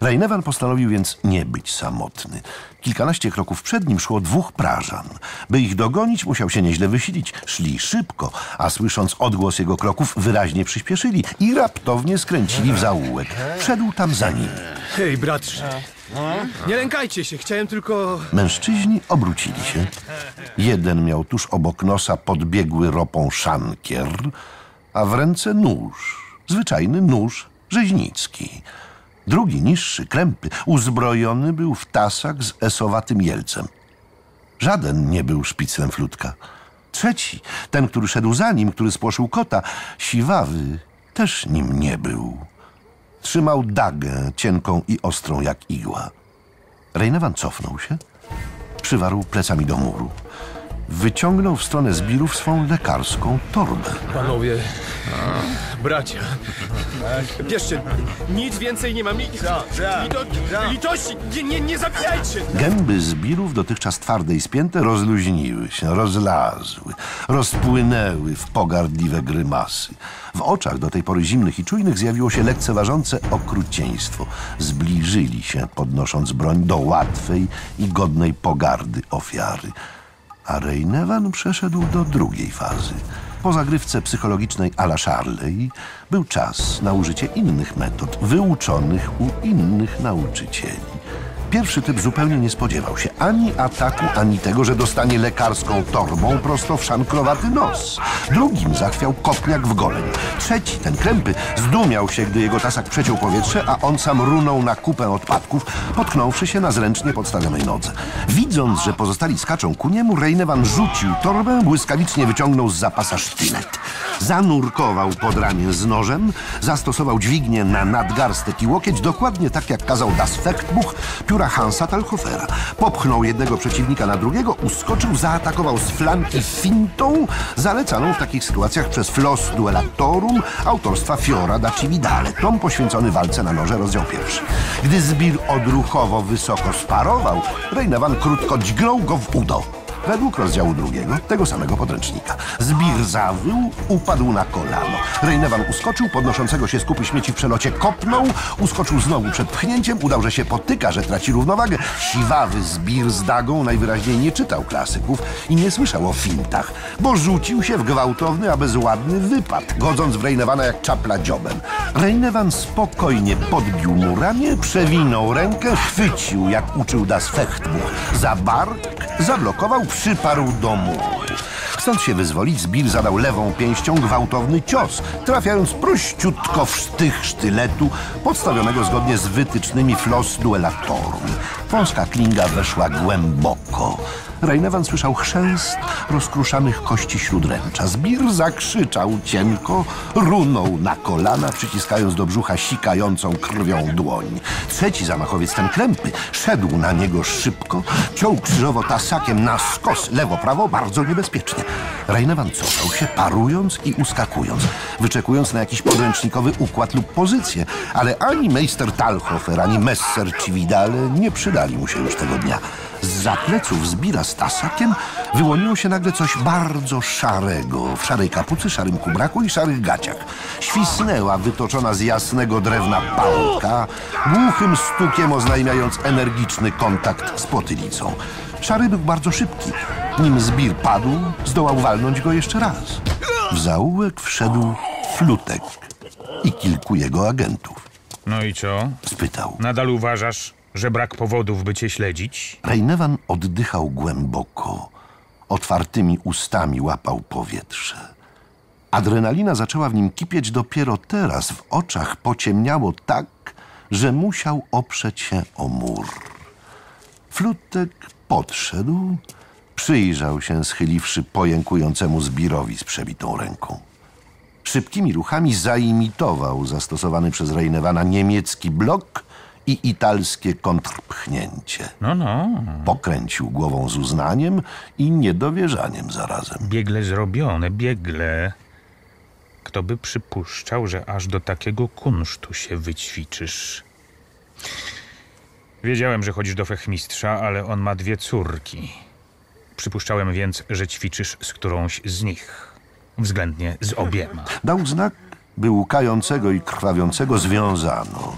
Rejnewan postanowił więc nie być samotny. Kilkanaście kroków przed nim szło dwóch Prażan. By ich dogonić, musiał się nieźle wysilić. Szli szybko, a słysząc odgłos jego kroków, wyraźnie przyspieszyli i raptownie skręcili w zaułek. Wszedł tam za nimi. Hej, bratrze, nie lękajcie się, chciałem tylko... Mężczyźni obrócili się. Jeden miał tuż obok nosa podbiegły ropą szankier, a w ręce nóż. Zwyczajny nóż rzeźnicki. Drugi, niższy, krępy, uzbrojony był w tasak z esowatym jelcem. Żaden nie był szpiclem flutka. Trzeci, ten, który szedł za nim, który spłoszył kota, siwawy, też nim nie był. Trzymał dagę cienką i ostrą jak igła. Rejnewan cofnął się, przywarł plecami do muru. Wyciągnął w stronę zbirów swą lekarską torbę. Panowie, bracia, bierzcie, nic więcej nie mam, lito, litości, nie, nie, nie zabijajcie! Gęby zbirów, dotychczas twarde i spięte, rozluźniły się, rozlazły, rozpłynęły w pogardliwe grymasy. W oczach do tej pory zimnych i czujnych zjawiło się lekceważące okrucieństwo. Zbliżyli się, podnosząc broń, do łatwej i godnej pogardy ofiary. A Rejnewan przeszedł do drugiej fazy. Po zagrywce psychologicznej à la Szarlej był czas na użycie innych metod, wyuczonych u innych nauczycieli. Pierwszy typ zupełnie nie spodziewał się ani ataku, ani tego, że dostanie lekarską torbą prosto w szankrowaty nos. Drugim zachwiał kopniak w goleń. Trzeci, ten krępy, zdumiał się, gdy jego tasak przeciął powietrze, a on sam runął na kupę odpadków, potknąwszy się na zręcznie podstawionej nodze. Widząc, że pozostali skaczą ku niemu, Rejnewan rzucił torbę, błyskawicznie wyciągnął z zapasa sztylet. Zanurkował pod ramię z nożem, zastosował dźwignię na nadgarstek i łokieć, dokładnie tak jak kazał Das Fechtbuch pióra Hansa Talhofera. Popchnął jednego przeciwnika na drugiego, uskoczył, zaatakował z flanki fintą, zalecaną w takich sytuacjach przez Flos Duellatorum autorstwa Fiora da Cividale, tom poświęcony walce na noże, rozdział pierwszy. Gdy Zbir odruchowo wysoko sparował, Rejnewan krótko dźgnął go w udo. Według rozdziału drugiego, tego samego podręcznika. Zbir zawył, upadł na kolano. Rejnewan uskoczył, podnoszącego się z kupy śmieci w przelocie kopnął, uskoczył znowu przed pchnięciem, udał, że się potyka, że traci równowagę. Siwawy Zbir z dagą najwyraźniej nie czytał klasyków i nie słyszał o fintach, bo rzucił się w gwałtowny, a bezładny wypad, godząc w Rejnewana jak czapla dziobem. Rejnewan spokojnie podbił mu ramię, przewinął rękę, chwycił, jak uczył Das Fechtbuch, za bark, zablokował, przyparł do muru. Chcąc się wyzwolić, Zbir zadał lewą pięścią gwałtowny cios, trafiając prościutko w sztych sztyletu, podstawionego zgodnie z wytycznymi Flos Duellatorum. Wąska klinga weszła głęboko. Rejnewan słyszał chrzęst rozkruszanych kości śródręcza. Zbir zakrzyczał cienko, runął na kolana, przyciskając do brzucha sikającą krwią dłoń. Trzeci zamachowiec, ten klępy, szedł na niego szybko, ciął krzyżowo tasakiem na skos, lewo-prawo, bardzo niebezpiecznie. Rejnewan cofał się, parując i uskakując, wyczekując na jakiś podręcznikowy układ lub pozycję, ale ani Meister Talhofer, ani Messer Cividale nie przydali mu się już tego dnia. Zza pleców Zbira z tasakiem wyłoniło się nagle coś bardzo szarego, w szarej kapucy, szarym kubraku i szarych gaciach. Świsnęła wytoczona z jasnego drewna pałka, głuchym stukiem oznajmiając energiczny kontakt z potylicą. Szary był bardzo szybki. Nim Zbir padł, zdołał walnąć go jeszcze raz. W zaułek wszedł Flutek i kilku jego agentów. No i co? Spytał. Nadal uważasz, że brak powodów, by cię śledzić? Rejnewan oddychał głęboko. Otwartymi ustami łapał powietrze. Adrenalina zaczęła w nim kipieć dopiero teraz. W oczach pociemniało tak, że musiał oprzeć się o mur. Flutek podszedł, przyjrzał się, schyliwszy pojękującemu Zbirowi z przebitą ręką. Szybkimi ruchami zaimitował zastosowany przez Rejnewana niemiecki blok i italskie kontrpchnięcie. No, no. Pokręcił głową z uznaniem i niedowierzaniem zarazem. Biegle zrobione, biegle. Kto by przypuszczał, że aż do takiego kunsztu się wyćwiczysz? Wiedziałem, że chodzisz do fechmistrza, ale on ma dwie córki. Przypuszczałem więc, że ćwiczysz z którąś z nich. Względnie z obiema. Dał znak, by łkającego i krwawiącego związano.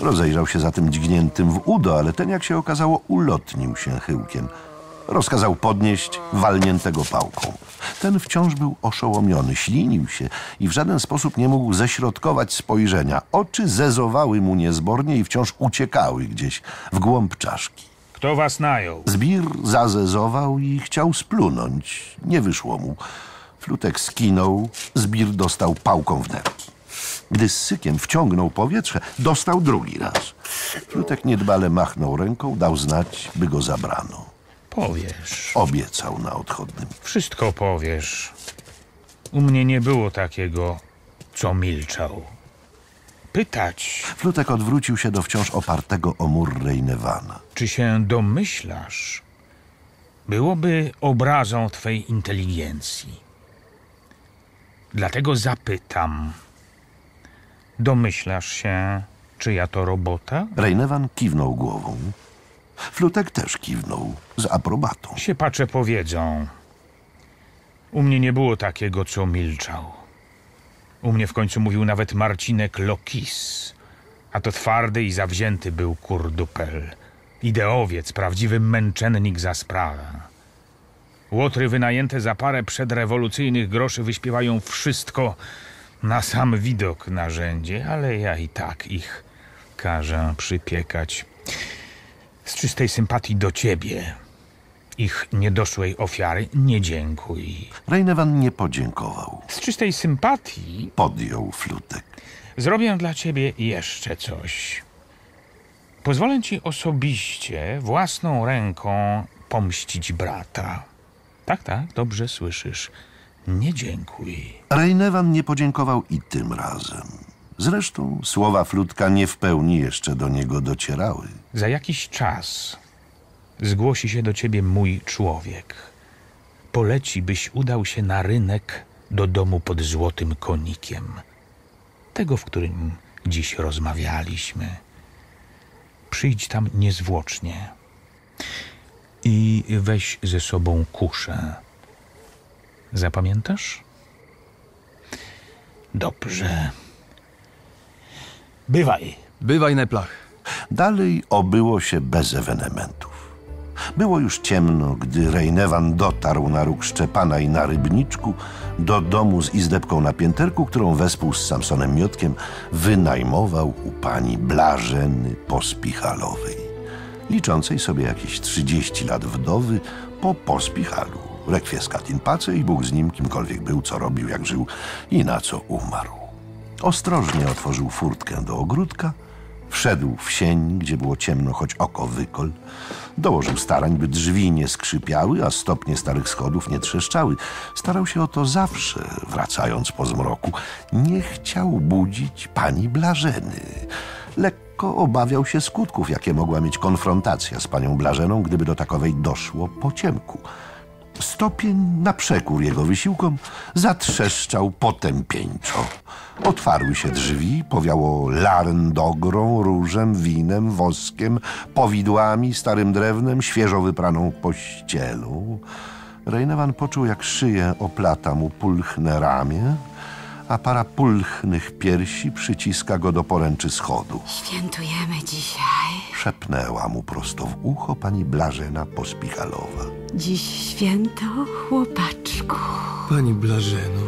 Rozejrzał się za tym dźgniętym w udo, ale ten, jak się okazało, ulotnił się chyłkiem. Rozkazał podnieść walniętego pałką. Ten wciąż był oszołomiony, ślinił się i w żaden sposób nie mógł ześrodkować spojrzenia. Oczy zezowały mu niezbornie i wciąż uciekały gdzieś w głąb czaszki. Kto was najął? Zbir zazezował i chciał splunąć. Nie wyszło mu. Flutek skinął, Zbir dostał pałką w nerki. Gdy z sykiem wciągnął powietrze, dostał drugi raz. Flutek niedbale machnął ręką, dał znać, by go zabrano. Powiesz. Obiecał na odchodnym. Wszystko powiesz. U mnie nie było takiego, co milczał. Pytać. Flutek odwrócił się do wciąż opartego o mur Rejnewana. Czy się domyślasz? Byłoby obrazą twej inteligencji. Dlatego zapytam. Domyślasz się, czyja to robota? Rejnewan kiwnął głową. Flutek też kiwnął z aprobatą. Siepacze powiedzą. U mnie nie było takiego, co milczał. U mnie w końcu mówił nawet Marcinek Lokis. A to twardy i zawzięty był kurdupel. Ideowiec, prawdziwy męczennik za sprawę. Łotry wynajęte za parę przedrewolucyjnych groszy wyśpiewają wszystko na sam widok narzędzie, ale ja i tak ich każę przypiekać. Z czystej sympatii do ciebie, ich niedoszłej ofiary, nie dziękuj. Rejnewan nie podziękował. Z czystej sympatii podjął Flutek. Zrobię dla ciebie jeszcze coś. Pozwolę ci osobiście, własną ręką pomścić brata. Tak, tak, dobrze słyszysz. Nie dziękuj. Rejnewan nie podziękował i tym razem. Zresztą słowa Flutka nie w pełni jeszcze do niego docierały. Za jakiś czas zgłosi się do ciebie mój człowiek. Poleci, byś udał się na rynek do domu pod Złotym Konikiem. Tego, w którym dziś rozmawialiśmy. Przyjdź tam niezwłocznie i weź ze sobą kuszę. Zapamiętasz? Dobrze. Bywaj. Bywaj, Neplach. Dalej obyło się bez ewenementów. Było już ciemno, gdy Rejnewan dotarł na róg Szczepana i na Rybniczku do domu z izdebką na pięterku, którą wespół z Samsonem Miotkiem wynajmował u pani Blażeny Pospichalowej, liczącej sobie jakieś trzydzieści lat wdowy po Pospichalu. Requiescat in pace i Bóg z nim, kimkolwiek był, co robił, jak żył i na co umarł. Ostrożnie otworzył furtkę do ogródka, wszedł w sień, gdzie było ciemno, choć oko wykol. Dołożył starań, by drzwi nie skrzypiały, a stopnie starych schodów nie trzeszczały. Starał się o to zawsze, wracając po zmroku. Nie chciał budzić pani Blażeny. Lekko obawiał się skutków, jakie mogła mieć konfrontacja z panią Blażeną, gdyby do takowej doszło po ciemku. Stopień, na przekór jego wysiłkom, zatrzeszczał potępieńczo. Otwarły się drzwi, powiało larndogrą, różem, winem, woskiem, powidłami, starym drewnem, świeżo wypraną pościelą. Rejnewan poczuł, jak szyję oplata mu pulchne ramię, a para pulchnych piersi przyciska go do poręczy schodu. Świętujemy dzisiaj. Szepnęła mu prosto w ucho pani Blażena Pospichalowa. Dziś święto, chłopaczku. Pani Blażeno,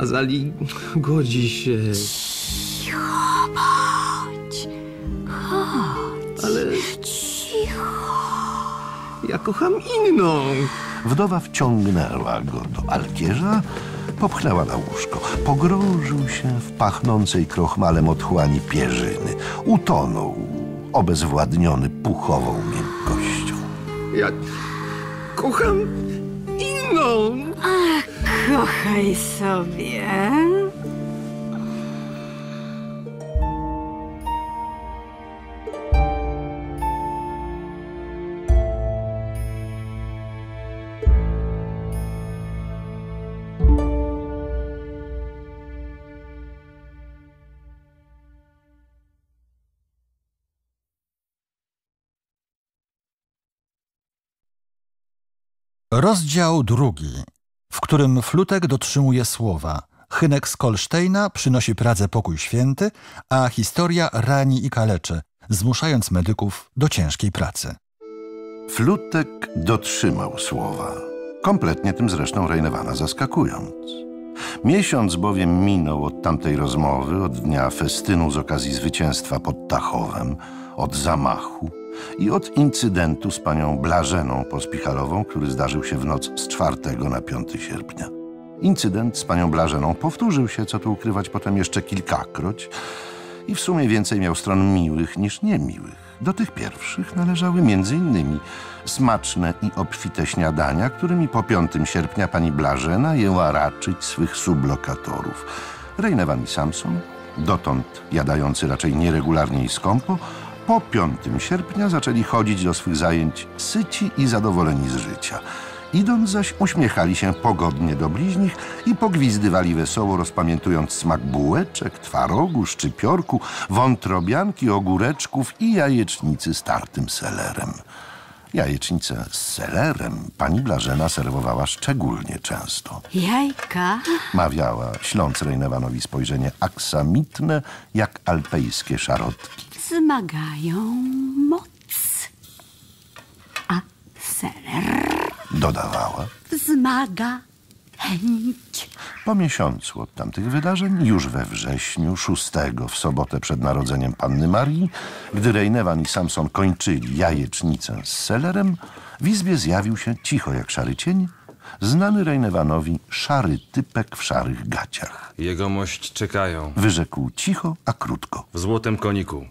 Azali godzi się... Cicho, bądź. Chodź. Ale... Cicho. Ja kocham inną. Wdowa wciągnęła go do alkierza, popchnęła na łóżko. Pogrążył się w pachnącej krochmalem otchłani pierzyny. Utonął, obezwładniony puchową miękkością. Ja kocham inną. Ach, kochaj sobie. Rozdział drugi, w którym Flutek dotrzymuje słowa, Hynek z Kolsztejna przynosi Pradze pokój święty, a historia rani i kaleczy, zmuszając medyków do ciężkiej pracy. Flutek dotrzymał słowa, kompletnie tym zresztą Rejnewana zaskakując. Miesiąc bowiem minął od tamtej rozmowy, od dnia festynu z okazji zwycięstwa pod Tachowem, od zamachu i od incydentu z panią Blażeną Pospichalową, który zdarzył się w noc z czwartego na piątego sierpnia. Incydent z panią Blażeną powtórzył się, co tu ukrywać, potem jeszcze kilkakroć i w sumie więcej miał stron miłych niż niemiłych. Do tych pierwszych należały m.in. smaczne i obfite śniadania, którymi po piątego sierpnia pani Blażena jęła raczyć swych sublokatorów. Rejnewan i Samson, dotąd jadający raczej nieregularnie i skąpo, po piątego sierpnia zaczęli chodzić do swych zajęć syci i zadowoleni z życia. Idąc zaś uśmiechali się pogodnie do bliźnich i pogwizdywali wesoło, rozpamiętując smak bułeczek, twarogu, szczypiorku, wątrobianki, ogóreczków i jajecznicy z tartym selerem. Jajecznicę z selerem pani Blażena serwowała szczególnie często. Jajka? Mawiała, śląc Rejnewanowi spojrzenie aksamitne jak alpejskie szarotki. Wzmagają moc, a seler, dodawała, wzmaga chęć. Po miesiącu od tamtych wydarzeń, już we wrześniu, szóstego, w sobotę przed narodzeniem Panny Marii, gdy Rejnewan i Samson kończyli jajecznicę z selerem, w izbie zjawił się, cicho jak szary cień, znany Rejnewanowi szary typek w szarych gaciach. Jegomość czekają. Wyrzekł cicho, a krótko. W Złotym Koniku.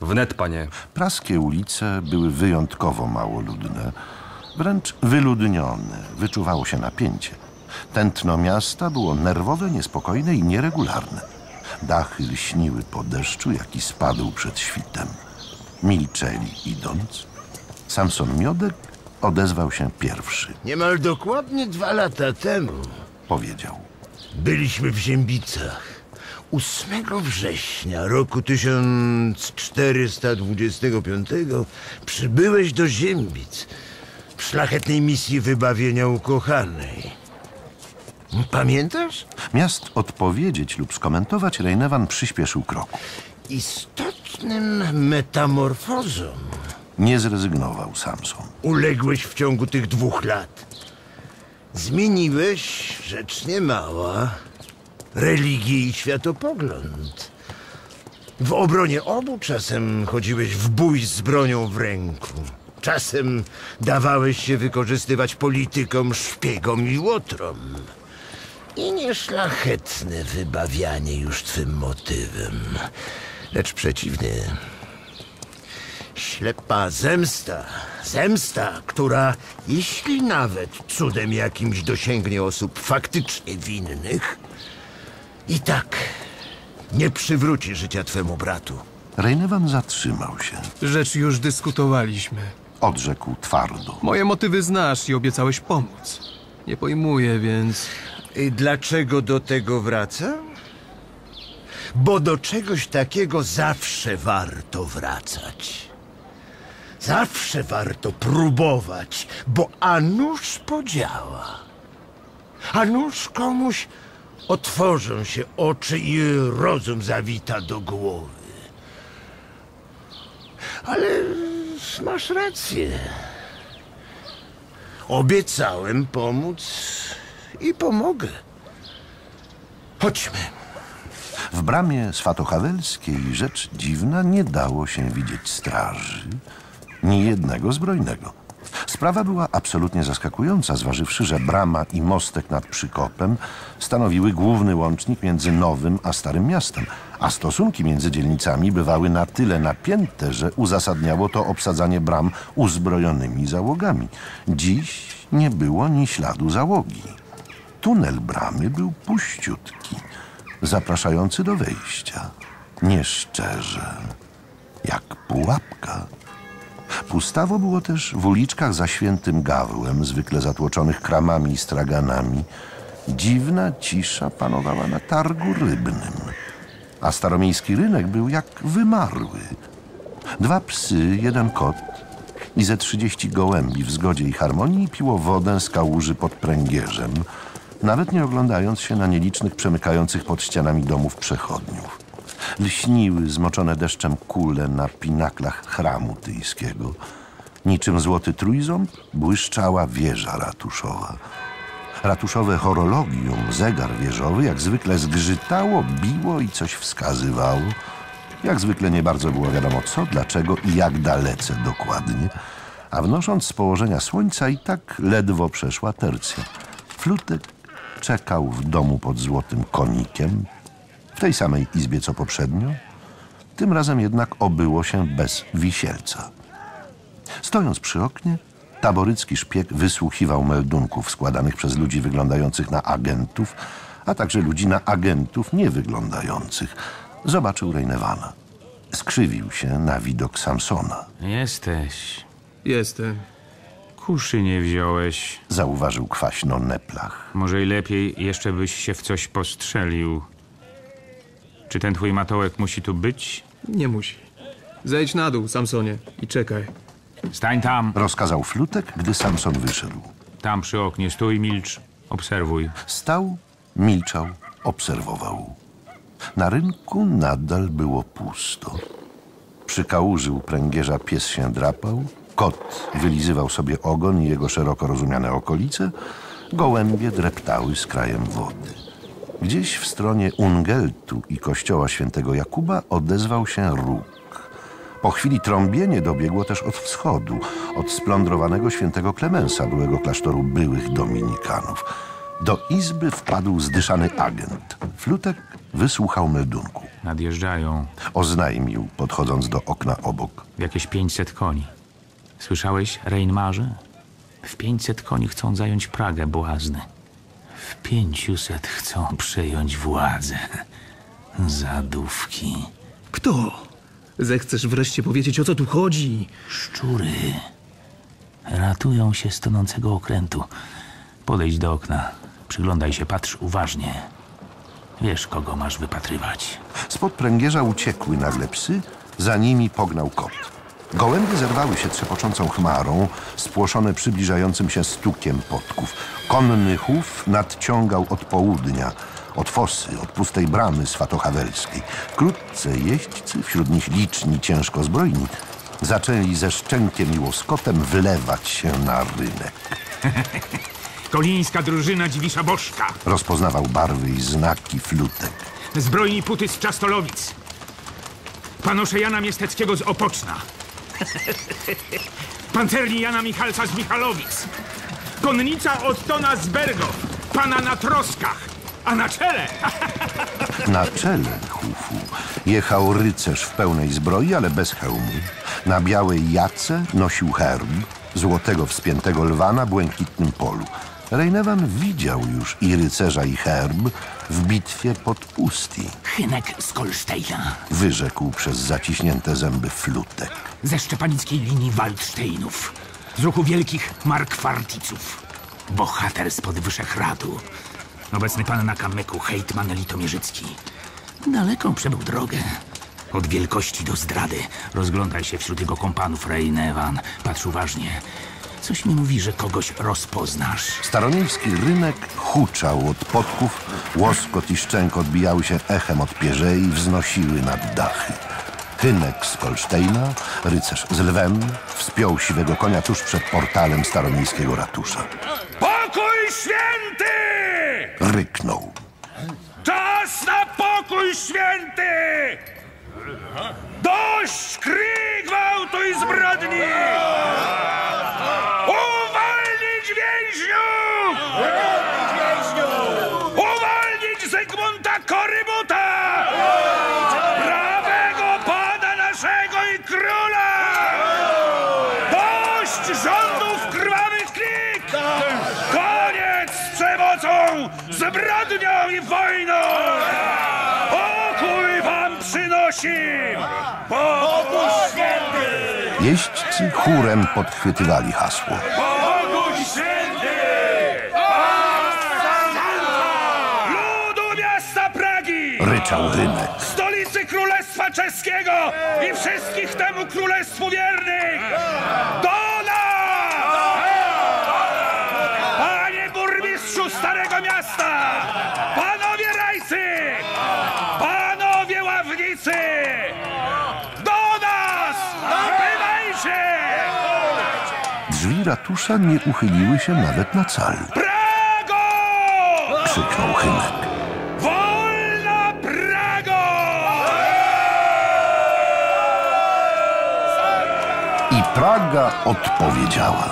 Wnet, panie. Praskie ulice były wyjątkowo małoludne, wręcz wyludnione. Wyczuwało się napięcie. Tętno miasta było nerwowe, niespokojne i nieregularne. Dachy lśniły po deszczu, jaki spadł przed świtem. Milczeli idąc. Samson Miodek odezwał się pierwszy. Niemal dokładnie dwa lata temu, powiedział, byliśmy w Ziębicach. ósmego września roku tysiąc czterysta dwudziestego piątego przybyłeś do Ziębic w szlachetnej misji wybawienia ukochanej. Pamiętasz? Miast odpowiedzieć lub skomentować, Rejnewan przyspieszył kroku. Istotnym metamorfozom nie zrezygnował Samson. Uległeś w ciągu tych dwóch lat. Zmieniłeś, rzecz niemała, religię i światopogląd. W obronie obu czasem chodziłeś w bój z bronią w ręku. Czasem dawałeś się wykorzystywać politykom, szpiegom i łotrom. I nieszlachetne wybawianie już twym motywem. Lecz przeciwnie. Ślepa zemsta, zemsta, która, jeśli nawet cudem jakimś dosięgnie osób faktycznie winnych, i tak nie przywróci życia twemu bratu. Rejnewan zatrzymał się. Rzecz już dyskutowaliśmy. Odrzekł twardo. Moje motywy znasz i obiecałeś pomóc. Nie pojmuję więc... I dlaczego do tego wracam? Bo do czegoś takiego zawsze warto wracać. Zawsze warto próbować, bo a nuż podziała. A nuż komuś otworzą się oczy i rozum zawita do głowy. Ale masz rację. Obiecałem pomóc i pomogę. Chodźmy. W bramie swatohawelskiej, rzecz dziwna, nie dało się widzieć straży. Ni jednego zbrojnego. Sprawa była absolutnie zaskakująca, zważywszy, że brama i mostek nad Przykopem stanowiły główny łącznik między Nowym a Starym Miastem, a stosunki między dzielnicami bywały na tyle napięte, że uzasadniało to obsadzanie bram uzbrojonymi załogami. Dziś nie było ni śladu załogi. Tunel bramy był puściutki, zapraszający do wejścia. Nieszczerze, jak pułapka. Pustawo było też w uliczkach za Świętym Gawłem, zwykle zatłoczonych kramami i straganami. Dziwna cisza panowała na targu rybnym, a staromiejski rynek był jak wymarły. Dwa psy, jeden kot i ze trzydzieści gołębi w zgodzie i harmonii piło wodę z kałuży pod pręgierzem, nawet nie oglądając się na nielicznych przemykających pod ścianami domów przechodniów. Lśniły zmoczone deszczem kule na pinaklach chramu tyjskiego. Niczym złoty trójząb błyszczała wieża ratuszowa. Ratuszowe horologium, zegar wieżowy, jak zwykle zgrzytało, biło i coś wskazywało. Jak zwykle nie bardzo było wiadomo co, dlaczego i jak dalece dokładnie. A wnosząc z położenia słońca i tak ledwo przeszła tercja. Flutek czekał w domu pod złotym konikiem, w tej samej izbie co poprzednio, tym razem jednak obyło się bez wisielca. Stojąc przy oknie, taborycki szpieg wysłuchiwał meldunków składanych przez ludzi wyglądających na agentów, a także ludzi na agentów niewyglądających. Zobaczył Rejnewana. Skrzywił się na widok Samsona. Jesteś. Jestem. Kuszy nie wziąłeś, zauważył kwaśno Neplach. Może i lepiej jeszcze byś się w coś postrzelił. Czy ten twój matołek musi tu być? Nie musi. Zejdź na dół, Samsonie, i czekaj. Stań tam, rozkazał Flutek, gdy Samson wyszedł. Tam przy oknie stój, milcz, obserwuj. Stał, milczał, obserwował. Na rynku nadal było pusto. Przy kałuży u pręgierza pies się drapał, kot wylizywał sobie ogon i jego szeroko rozumiane okolice, gołębie dreptały z krajem wody. Gdzieś w stronie Ungeltu i kościoła świętego Jakuba odezwał się róg. Po chwili trąbienie dobiegło też od wschodu, od splądrowanego świętego Klemensa, byłego klasztoru byłych dominikanów. Do izby wpadł zdyszany agent. Flutek wysłuchał meldunku. Nadjeżdżają, oznajmił, podchodząc do okna obok. Jakieś pięćset koni. Słyszałeś, Rejnmarze? W pięćset koni chcą zająć Pragę, błazny. w pięciuset chcą przejąć władzę. Zadówki. Kto? Zechcesz wreszcie powiedzieć, o co tu chodzi? Szczury. Ratują się z tonącego okrętu. Podejdź do okna. Przyglądaj się, patrz uważnie. Wiesz, kogo masz wypatrywać. Spod pręgierza uciekły nagle psy, za nimi pognał kot. Gołębie zerwały się trzepoczącą chmarą, spłoszone przybliżającym się stukiem podków. Konny chów nadciągał od południa, od fosy, od pustej bramy swatohawelskiej. Wkrótce jeźdźcy, wśród nich liczni ciężko zbrojni, zaczęli ze szczękiem i łoskotem wlewać się na rynek. Kolińska drużyna Dziwisza Bożka. Rozpoznawał barwy i znaki flutek. Zbrojni Puty z Czastolowic. Panosze Jana Miesteckiego z Opoczna. Pancerni Jana Michalca z Michalowic. Konnica Ottona z Bergow. Pana na troskach, a na czele... Na czele chufu jechał rycerz w pełnej zbroi, ale bez hełmu. Na białej jace nosił herb złotego wspiętego lwa na błękitnym polu. Rejnewan widział już i rycerza, i herb w bitwie pod Usti. Chynek z Kolsztejna. Wyrzekł przez zaciśnięte zęby flutek. Ze szczepanickiej linii Waldsteinów. Z ruchu wielkich Markwarticów. Bohater spod Wyszehradu. Obecny pan na kamyku, hejtman litomierzycki. Daleką przebył drogę. Od wielkości do zdrady. Rozglądaj się wśród jego kompanów, Rejnewan. Patrz uważnie. Coś mi mówi, że kogoś rozpoznasz. Staroniejski rynek huczał od podków, łoskot i szczęk odbijały się echem od pierzei, wznosiły nad dachy. Hynek z Kolsztejna, rycerz z lwem, wspiął siwego konia tuż przed portalem staroniejskiego ratusza. Pokój święty! Ryknął. Czas na pokój święty! Dość krwi, gwałtu i zbrodni! Uwolnić więźniów! Uwolnić więźniów! Uwolnić Zygmunta Korybuta! Prawego pana naszego i króla! Dość rządów krwawych klik! Koniec z przemocą, zbrodnią i wojną! Pokój wam przynosi! Pokój święty! Jeźdźcy chórem podchwytywali hasło. Ryczał rynek. Stolicy Królestwa Czeskiego i wszystkich temu królestwu wiernych! Do nas! Panie burmistrzu Starego Miasta! Panowie rajcy! Panowie ławnicy! Do nas! Napywajcie! Drzwi ratusza nie uchyliły się nawet na cal. Prago! Krzyknął Chynek. I Praga odpowiedziała.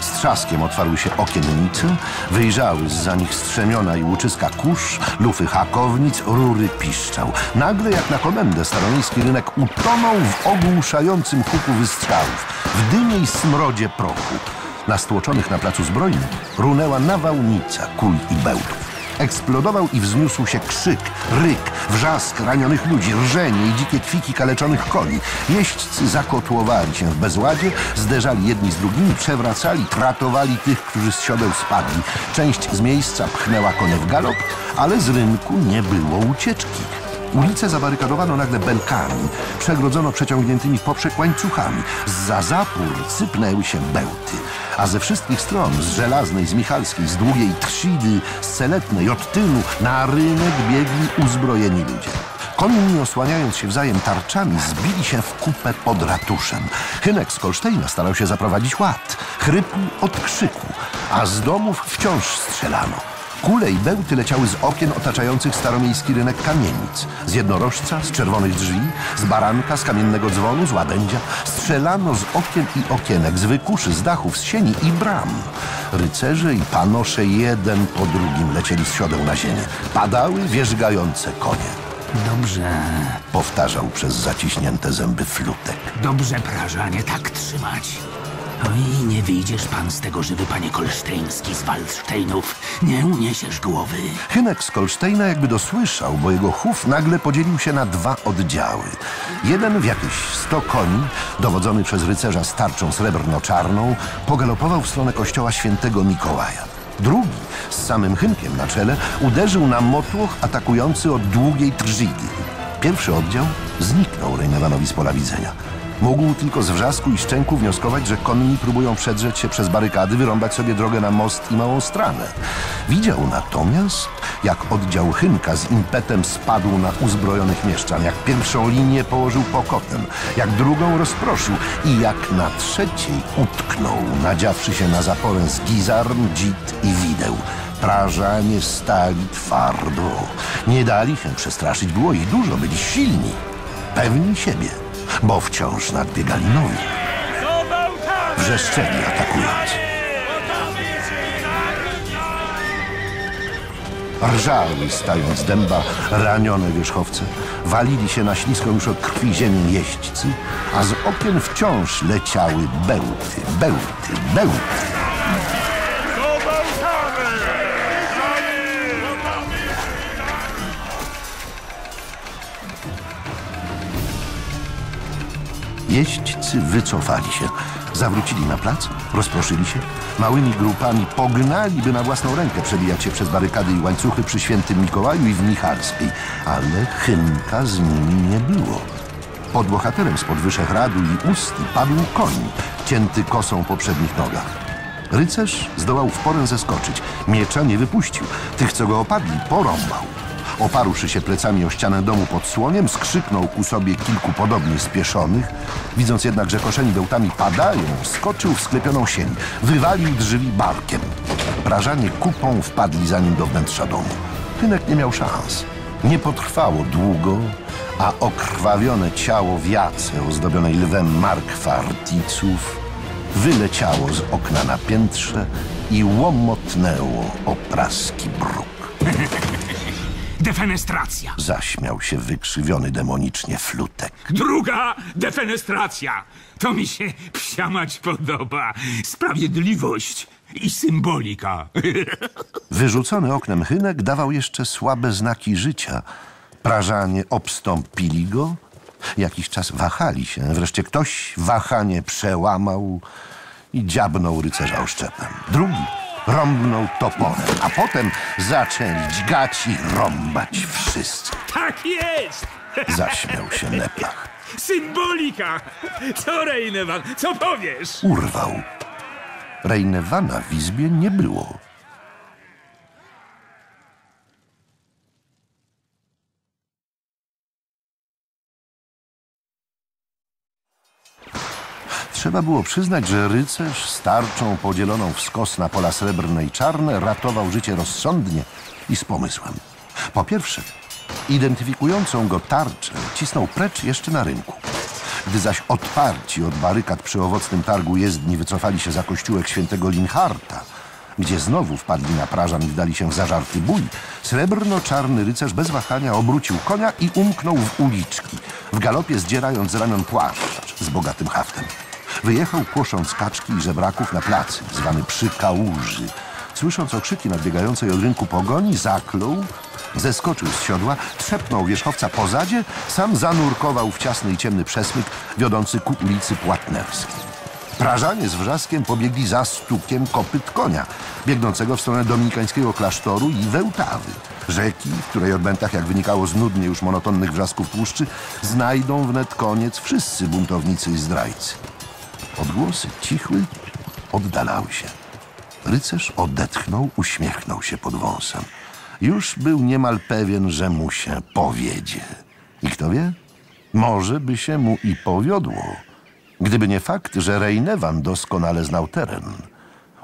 Z trzaskiem otwarły się okiennice, wyjrzały zza nich strzemiona i łuczyska kurz, lufy hakownic, rury piszczał. Nagle jak na komendę staroniejski rynek utonął w ogłuszającym huku wystrzałów, w dymie i smrodzie prochu. Na stłoczonych na placu zbrojnym runęła nawałnica kul i bełtów. Eksplodował i wzniósł się krzyk, ryk, wrzask ranionych ludzi, rżenie i dzikie kwiki kaleczonych koni. Jeźdźcy zakotłowali się w bezładzie, zderzali jedni z drugimi, przewracali, tratowali tych, którzy z siodeł spadli. Część z miejsca pchnęła konie w galop, ale z rynku nie było ucieczki. Ulicę zabarykadowano nagle belkami, przegrodzono przeciągniętymi w poprzek łańcuchami. Zza zapór sypnęły się bełty, a ze wszystkich stron, z Żelaznej, z Michalskiej, z Długiej Trzydy, z Celetnej, od tyłu, na rynek biegli uzbrojeni ludzie. Konni, osłaniając się wzajem tarczami, zbili się w kupę pod ratuszem. Hynek z Kolsztejna starał się zaprowadzić ład, chrypł od krzyku, a z domów wciąż strzelano. Kule i bełty leciały z okien otaczających staromiejski rynek kamienic. Z jednorożca, z czerwonych drzwi, z baranka, z kamiennego dzwonu, z łabędzia. Strzelano z okien i okienek, z wykuszy, z dachów, z sieni i bram. Rycerze i panosze jeden po drugim lecieli z siodeł na ziemię. Padały wierzgające konie. Dobrze. Powtarzał przez zaciśnięte zęby flutek. Dobrze, Prażanie, tak trzymać. Oj, nie wyjdziesz pan z tego żywy, panie Kolsztejnski z Waldsztejnów. Nie uniesiesz głowy. Hynek z Kolsztejna jakby dosłyszał, bo jego chów nagle podzielił się na dwa oddziały. Jeden w jakieś sto koni, dowodzony przez rycerza z tarczą srebrno-czarną, pogalopował w stronę kościoła świętego Mikołaja. Drugi, z samym Hynkiem na czele, uderzył na motłoch atakujący od długiej trzygi. Pierwszy oddział zniknął Rejnewanowi z pola widzenia. Mógł tylko z wrzasku i szczęku wnioskować, że konni próbują przedrzeć się przez barykady, wyrąbać sobie drogę na most i małą stranę. Widział natomiast, jak oddział Hynka z impetem spadł na uzbrojonych mieszczan, jak pierwszą linię położył pokotem, jak drugą rozproszył i jak na trzeciej utknął, nadziawszy się na zaporę z gizarn, dzid i wideł. Prażanie stali twardo. Nie dali się przestraszyć, było ich dużo, byli silni, pewni siebie, bo wciąż nadbiegali nowi. Wrzeszczeli atakując. Rżały stając dęba ranione wierzchowce, walili się na śliską już od krwi ziemi jeźdźcy, a z okien wciąż leciały bełty, bełty, bełty. Jeźdźcy wycofali się, zawrócili na plac, rozproszyli się, małymi grupami pognaliby na własną rękę przebijać się przez barykady i łańcuchy przy Świętym Mikołaju i w Michalskiej, ale Chynka z nimi nie było. Pod bohaterem spod Wyszehradu i Usti padł koń, cięty kosą po przednich nogach. Rycerz zdołał w porę zeskoczyć, miecza nie wypuścił, tych, co go opadli, porąbał. Oparłszy się plecami o ścianę domu pod słoniem, skrzyknął ku sobie kilku podobnie spieszonych. Widząc jednak, że koszeni bełtami padają, skoczył w sklepioną sień. Wywalił drzwi barkiem. Prażanie kupą wpadli za nim do wnętrza domu. Hynek nie miał szans. Nie potrwało długo, a okrwawione ciało wiace ozdobionej lwem markwa articów wyleciało z okna na piętrze i łomotnęło o praski bruk. Defenestracja! Zaśmiał się wykrzywiony demonicznie Flutek. Druga defenestracja! To mi się psiamać podoba. Sprawiedliwość i symbolika. Wyrzucony oknem Hynek dawał jeszcze słabe znaki życia. Prażanie obstąpili go. Jakiś czas wahali się. Wreszcie ktoś wahanie przełamał i dziabnął rycerza oszczepem. Drugi rąbnął toporem, a potem zaczęli dźgać i rąbać wszyscy. Tak jest! Zaśmiał się Neplach. Symbolika! Co, Rejnewan, co powiesz? Urwał. Rejnewana w izbie nie było. Trzeba było przyznać, że rycerz z tarczą podzieloną w skos na pola srebrne i czarne ratował życie rozsądnie i z pomysłem. Po pierwsze, identyfikującą go tarczę cisnął precz jeszcze na rynku. Gdy zaś odparci od barykad przy owocnym targu jezdni wycofali się za kościółek świętego Linharta, gdzie znowu wpadli na prażan i wdali się w zażarty bój, srebrno-czarny rycerz bez wahania obrócił konia i umknął w uliczki, w galopie zdzierając z ramion płaszcz z bogatym haftem. Wyjechał płosząc kaczki i żebraków na plac, zwany Przy Kałuży. Słysząc okrzyki nadbiegającej od rynku pogoni, zaklął, zeskoczył z siodła, trzepnął wierzchowca po zadzie, sam zanurkował w ciasny i ciemny przesmyk wiodący ku ulicy Płatnerskiej. Prażanie z wrzaskiem pobiegli za stukiem kopyt konia, biegnącego w stronę dominikańskiego klasztoru i Wełtawy. Rzeki, w której odbętach, jak wynikało z nudnie już monotonnych wrzasków tłuszczy, znajdą wnet koniec wszyscy buntownicy i zdrajcy. Odgłosy cichły, oddalały się. Rycerz odetchnął, uśmiechnął się pod wąsem. Już był niemal pewien, że mu się powiedzie. I kto wie, może by się mu i powiodło, gdyby nie fakt, że Rejnewan doskonale znał teren.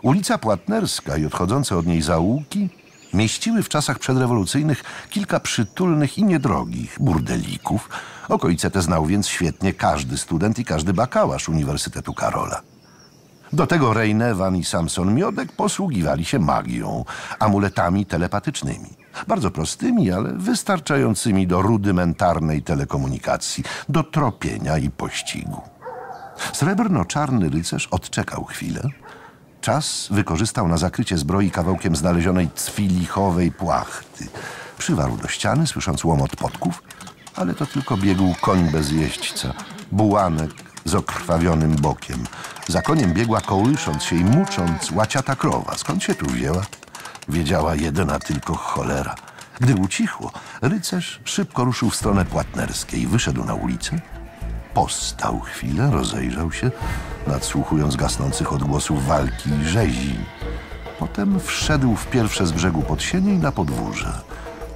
Ulica Płatnerska i odchodzące od niej zaułki mieściły w czasach przedrewolucyjnych kilka przytulnych i niedrogich burdelików. Okolice te znał więc świetnie każdy student i każdy bakałasz Uniwersytetu Karola. Do tego Rejnewan i Samson Miodek posługiwali się magią, amuletami telepatycznymi. Bardzo prostymi, ale wystarczającymi do rudymentarnej telekomunikacji, do tropienia i pościgu. Srebrno-czarny rycerz odczekał chwilę. Czas wykorzystał na zakrycie zbroi kawałkiem znalezionej cwilichowej płachty. Przywarł do ściany, słysząc łomot podków, ale to tylko biegł koń bez jeźdźca, bułanek z okrwawionym bokiem. Za koniem biegła, kołysząc się i mucząc, łaciata krowa. Skąd się tu wzięła? Wiedziała jedyna tylko cholera. Gdy ucichło, rycerz szybko ruszył w stronę Płatnerskiej. Wyszedł na ulicę, postał chwilę, rozejrzał się, nadsłuchując gasnących odgłosów walki i rzezi. Potem wszedł w pierwsze z brzegu podsienie i na podwórze.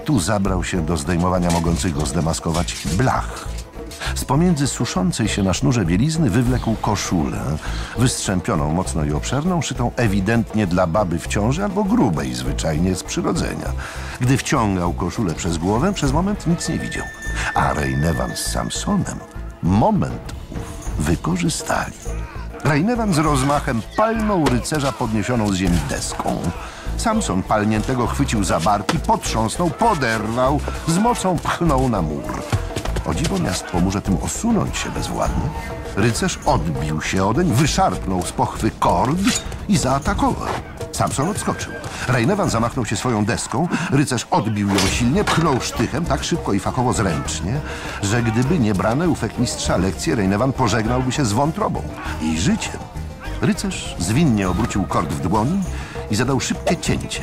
Tu zabrał się do zdejmowania mogących go zdemaskować blach. Z pomiędzy suszącej się na sznurze bielizny wywlekł koszulę, wystrzępioną mocno i obszerną, szytą ewidentnie dla baby w ciąży albo grubej zwyczajnie z przyrodzenia. Gdy wciągał koszulę przez głowę, przez moment nic nie widział. A Rejnewan z Samsonem moment wykorzystali. Rejnewan z rozmachem palnął rycerza podniesioną z ziemi deską. Samson palniętego chwycił za barki, potrząsnął, poderwał, z mocą pchnął na mur. O dziwo, miast pomóże tym osunąć się bezwładnie. Rycerz odbił się odeń, wyszarpnął z pochwy kord i zaatakował. Samson odskoczył. Rejnewan zamachnął się swoją deską, rycerz odbił ją silnie, pchnął sztychem tak szybko i fakowo zręcznie, że gdyby nie brane u fechmistrza lekcje, Rejnewan pożegnałby się z wątrobą i życiem. Rycerz zwinnie obrócił kord w dłoni i zadał szybkie cięcie.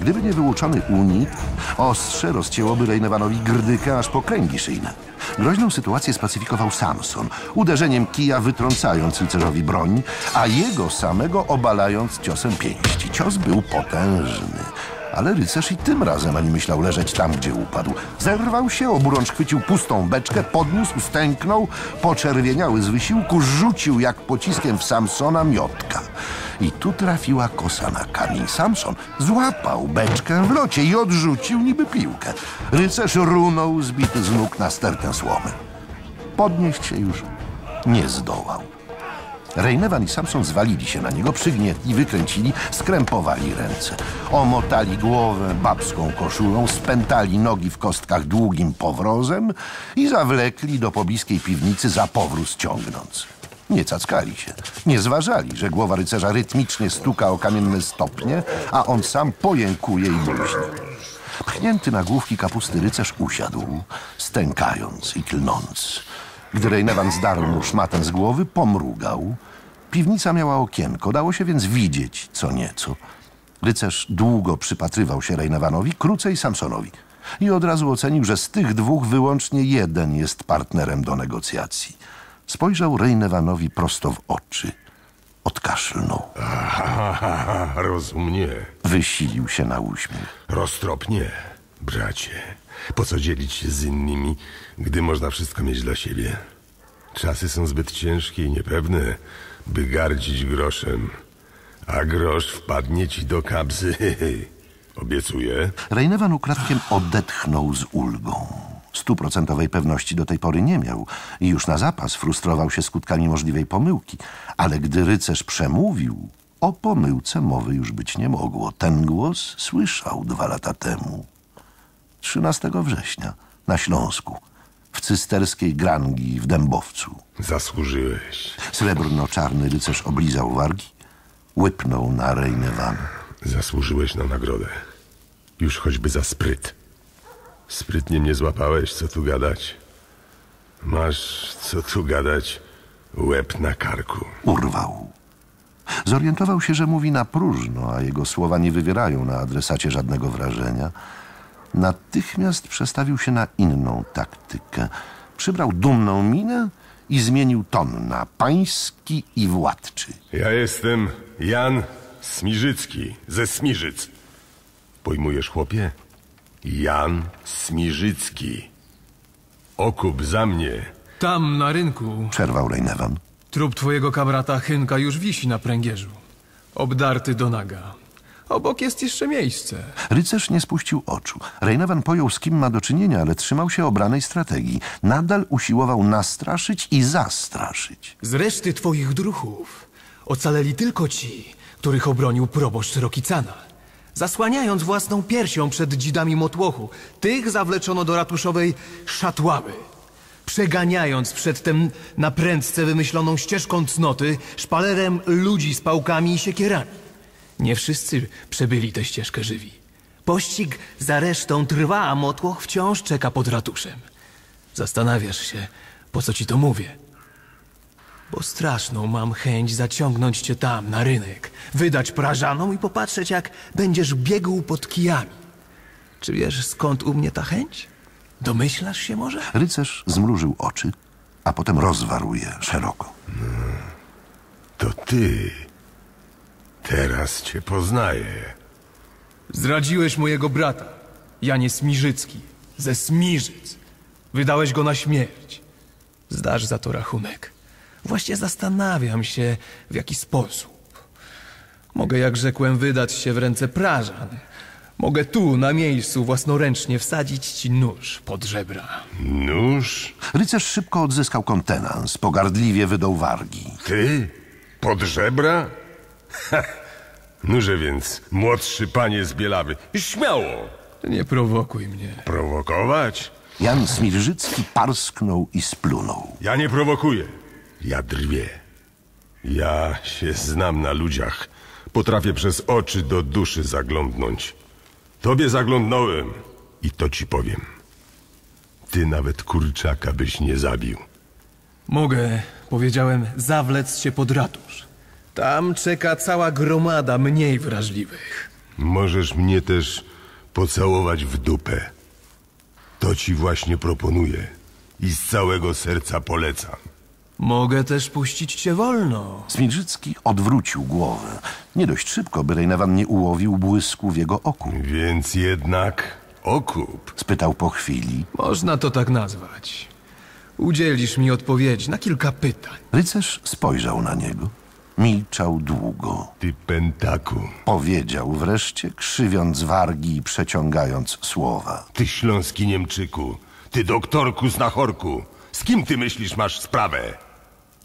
Gdyby nie wyłuczony unik, ostrze rozcięłoby Rejnewanowi grdykę aż po kręgi szyjne. Groźną sytuację spacyfikował Samson, uderzeniem kija wytrącając rycerzowi broń, a jego samego obalając ciosem pięści. Cios był potężny, ale rycerz i tym razem ani myślał leżeć tam, gdzie upadł. Zerwał się, oburącz chwycił pustą beczkę, podniósł, stęknął, poczerwieniały z wysiłku, rzucił jak pociskiem w Samsona miotka. I tu trafiła kosa na kamień. Samson złapał beczkę w locie i odrzucił niby piłkę. Rycerz runął zbity z nóg na stertę słomy. Podnieść się już nie zdołał. Rejnewan i Samson zwalili się na niego, przygnietli, wykręcili, skrępowali ręce. Omotali głowę babską koszulą, spętali nogi w kostkach długim powrozem i zawlekli do pobliskiej piwnicy za powróz ciągnąc. Nie cackali się, nie zważali, że głowa rycerza rytmicznie stuka o kamienne stopnie, a on sam pojękuje i bluźni. Pchnięty na główki kapusty rycerz usiadł, stękając i klnąc. Gdy Rejnewan zdarł mu szmatę z głowy, pomrugał. Piwnica miała okienko, dało się więc widzieć co nieco. Rycerz długo przypatrywał się Rejnewanowi, krócej Samsonowi. I od razu ocenił, że z tych dwóch wyłącznie jeden jest partnerem do negocjacji. Spojrzał Rejnewanowi prosto w oczy. Odkaszlnął. Aha, aha, rozumnie. Wysilił się na uśmiech. Roztropnie, bracie. Po co dzielić się z innymi, gdy można wszystko mieć dla siebie? Czasy są zbyt ciężkie i niepewne, by gardzić groszem. A grosz wpadnie ci do kabzy. Obiecuję. Rejnewan ukradkiem odetchnął z ulgą. Stuprocentowej pewności do tej pory nie miał i już na zapas frustrował się skutkami możliwej pomyłki. Ale gdy rycerz przemówił, o pomyłce mowy już być nie mogło. Ten głos słyszał dwa lata temu. trzynastego września na Śląsku, w cysterskiej Grangi w Dębowcu. Zasłużyłeś. Srebrno-czarny rycerz oblizał wargi, łypnął na Rejnewan. Zasłużyłeś na nagrodę. Już choćby za spryt. Sprytnie mnie złapałeś, co tu gadać. Masz, co tu gadać, łeb na karku. Urwał. Zorientował się, że mówi na próżno, a jego słowa nie wywierają na adresacie żadnego wrażenia. Natychmiast przestawił się na inną taktykę. Przybrał dumną minę i zmienił ton na pański i władczy. Ja jestem Jan Smirzycki ze Smirzyc. Pojmujesz, chłopie? Jan Smirzycki. Okup za mnie. Tam na rynku, przerwał Rejnewan, trup twojego kamrata Chynka już wisi na pręgierzu. Obdarty do naga. Obok jest jeszcze miejsce. Rycerz nie spuścił oczu. Rejnewan pojął, z kim ma do czynienia, ale trzymał się obranej strategii. Nadal usiłował nastraszyć i zastraszyć. Z reszty twoich druchów ocaleli tylko ci, których obronił proboszcz Rokicana. Zasłaniając własną piersią przed dzidami motłochu, tych zawleczono do ratuszowej szatłaby. przeganiając przedtem na prędce wymyśloną ścieżką cnoty, szpalerem ludzi z pałkami i siekierami. Nie wszyscy przebyli tę ścieżkę żywi. Pościg za resztą trwa, a motłoch wciąż czeka pod ratuszem. Zastanawiasz się, po co ci to mówię? Bo straszną mam chęć zaciągnąć cię tam, na rynek, wydać prażaną i popatrzeć, jak będziesz biegł pod kijami. Czy wiesz, skąd u mnie ta chęć? Domyślasz się może? Rycerz zmrużył oczy, a potem rozwarł je szeroko. Hmm. To ty. Teraz cię poznaję. Zdradziłeś mojego brata, Janie Smirzycki, ze Smirzyc. Wydałeś go na śmierć. Zdasz za to rachunek. Właśnie zastanawiam się, w jaki sposób. Mogę, jak rzekłem, wydać się w ręce prażan. Mogę tu, na miejscu, własnoręcznie wsadzić ci nóż pod żebra. Nóż? Rycerz szybko odzyskał kontenans, pogardliwie wydał wargi. Ty? Pod żebra? Ha! Nóże więc, młodszy panie z Bielawy. Śmiało! Nie prowokuj mnie. Prowokować? Jan Smirżycki parsknął i splunął. Ja nie prowokuję. Ja drwię. Ja się znam na ludziach. Potrafię przez oczy do duszy zaglądnąć. Tobie zaglądnąłem i to ci powiem. Ty nawet kurczaka byś nie zabił. Mogę, powiedziałem, zawlec się pod ratusz. Tam czeka cała gromada mniej wrażliwych. Możesz mnie też pocałować w dupę. To ci właśnie proponuję i z całego serca polecam. Mogę też puścić cię wolno. Smirzycki odwrócił głowę. Nie dość szybko, by Rejnewan nie ułowił błysku w jego oku. Więc jednak okup? Spytał po chwili. Można to tak nazwać. Udzielisz mi odpowiedzi na kilka pytań. Rycerz spojrzał na niego. Milczał długo. Ty pętaku. Powiedział wreszcie, krzywiąc wargi i przeciągając słowa. Ty śląski Niemczyku. Ty doktorku z Nachorku. Z kim ty myślisz masz sprawę?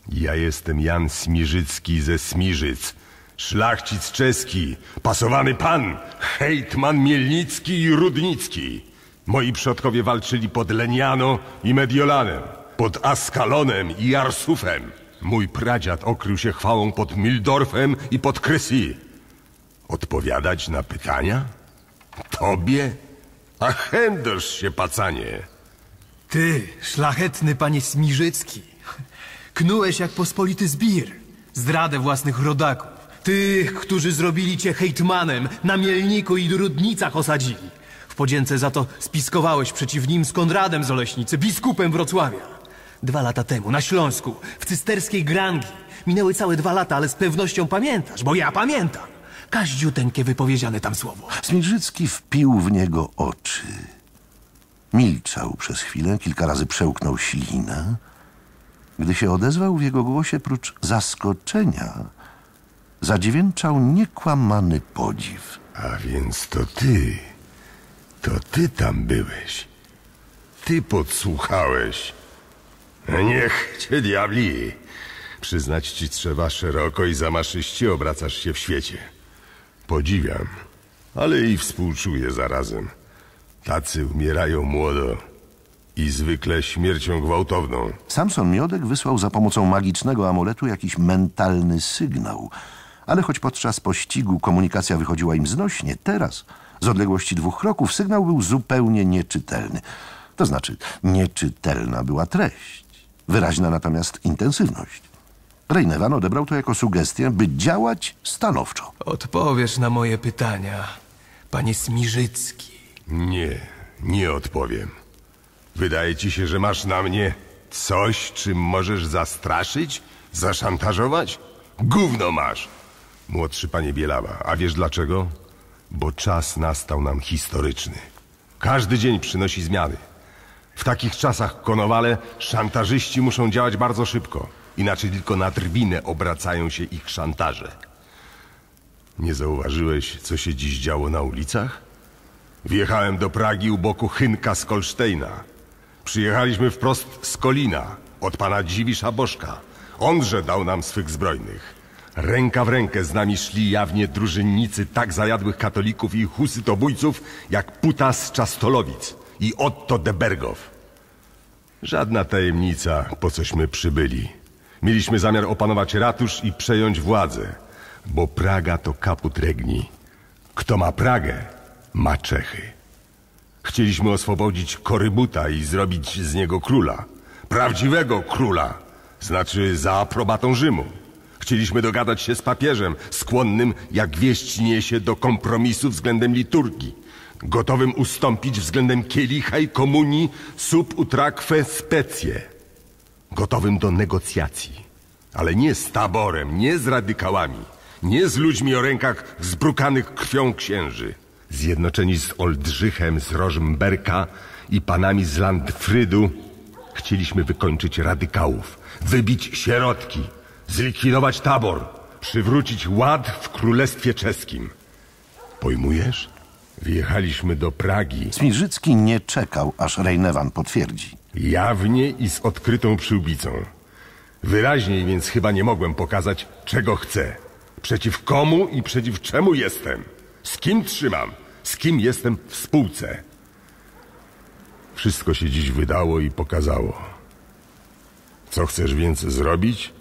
Ja jestem Jan Smirzycki ze Smirzyc, szlachcic czeski, pasowany pan, hejtman mielnicki i rudnicki. Moi przodkowie walczyli pod Leniano i Mediolanem, pod Askalonem i Arsufem. Mój pradziad okrył się chwałą pod Mildorfem i pod Krysi. Odpowiadać na pytania? Tobie? A chędosz się, pacanie. Ty, szlachetny panie Smirzycki. Knułeś jak pospolity zbir zdradę własnych rodaków. Tych, którzy zrobili cię hejtmanem, na Mielniku i Rudnicach osadzili. W podzięce za to spiskowałeś przeciw nim z Konradem z Oleśnicy, biskupem Wrocławia. Dwa lata temu, na Śląsku, w cysterskiej Grangi. Minęły całe dwa lata, ale z pewnością pamiętasz, bo ja pamiętam. Kaździuteńkie wypowiedziane tam słowo. Smirzycki wpił w niego oczy. Milczał przez chwilę, kilka razy przełknął ślinę. Gdy się odezwał, w jego głosie prócz zaskoczenia zadźwięczał niekłamany podziw. A więc to ty, to ty tam byłeś, ty podsłuchałeś. Niech cię diabli, przyznać ci trzeba szeroko i zamaszyście obracasz się w świecie. Podziwiam, ale i współczuję zarazem. Tacy umierają młodo i zwykle śmiercią gwałtowną. Samson Miodek wysłał za pomocą magicznego amuletu jakiś mentalny sygnał. Ale choć podczas pościgu komunikacja wychodziła im znośnie, teraz z odległości dwóch kroków sygnał był zupełnie nieczytelny. To znaczy nieczytelna była treść, wyraźna natomiast intensywność. Rejnewan odebrał to jako sugestię, by działać stanowczo. Odpowiesz na moje pytania, panie Smirzycki. Nie, nie odpowiem. Wydaje ci się, że masz na mnie coś, czym możesz zastraszyć? Zaszantażować? Gówno masz! Młodszy panie Bielawa, a wiesz dlaczego? Bo czas nastał nam historyczny. Każdy dzień przynosi zmiany. W takich czasach, konowale, szantażyści muszą działać bardzo szybko. Inaczej tylko na drwinę obracają się ich szantaże. Nie zauważyłeś, co się dziś działo na ulicach? Wjechałem do Pragi u boku Chynka z Kolsztejna. Przyjechaliśmy wprost z Kolina, od pana Dziwisza Bożka. Onże dał nam swych zbrojnych. Ręka w rękę z nami szli jawnie drużynnicy tak zajadłych katolików i husytobójców, jak Puta z Czastolowic i Otto de Bergow. Żadna tajemnica, po cośmy przybyli. Mieliśmy zamiar opanować ratusz i przejąć władzę, bo Praga to kaput regni. Kto ma Pragę, ma Czechy. Chcieliśmy oswobodzić Korybuta i zrobić z niego króla. Prawdziwego króla, znaczy za aprobatą Rzymu. Chcieliśmy dogadać się z papieżem, skłonnym, jak wieść niesie, do kompromisu względem liturgii, gotowym ustąpić względem kielicha i komunii sub utraque specie, gotowym do negocjacji, ale nie z taborem, nie z radykałami, nie z ludźmi o rękach zbrukanych krwią księży. Zjednoczeni z Oldrzychem z Rożmberka i panami z Landfrydu chcieliśmy wykończyć radykałów, wybić sierotki, zlikwidować tabor, przywrócić ład w Królestwie Czeskim. Pojmujesz? Wjechaliśmy do Pragi. Smirzycki nie czekał, aż Rejnewan potwierdzi. Jawnie i z odkrytą przyłbicą. Wyraźniej więc chyba nie mogłem pokazać, czego chcę. Przeciw komu i przeciw czemu jestem. Z kim trzymam, z kim jestem w spółce. Wszystko się dziś wydało i pokazało. Co chcesz więc zrobić?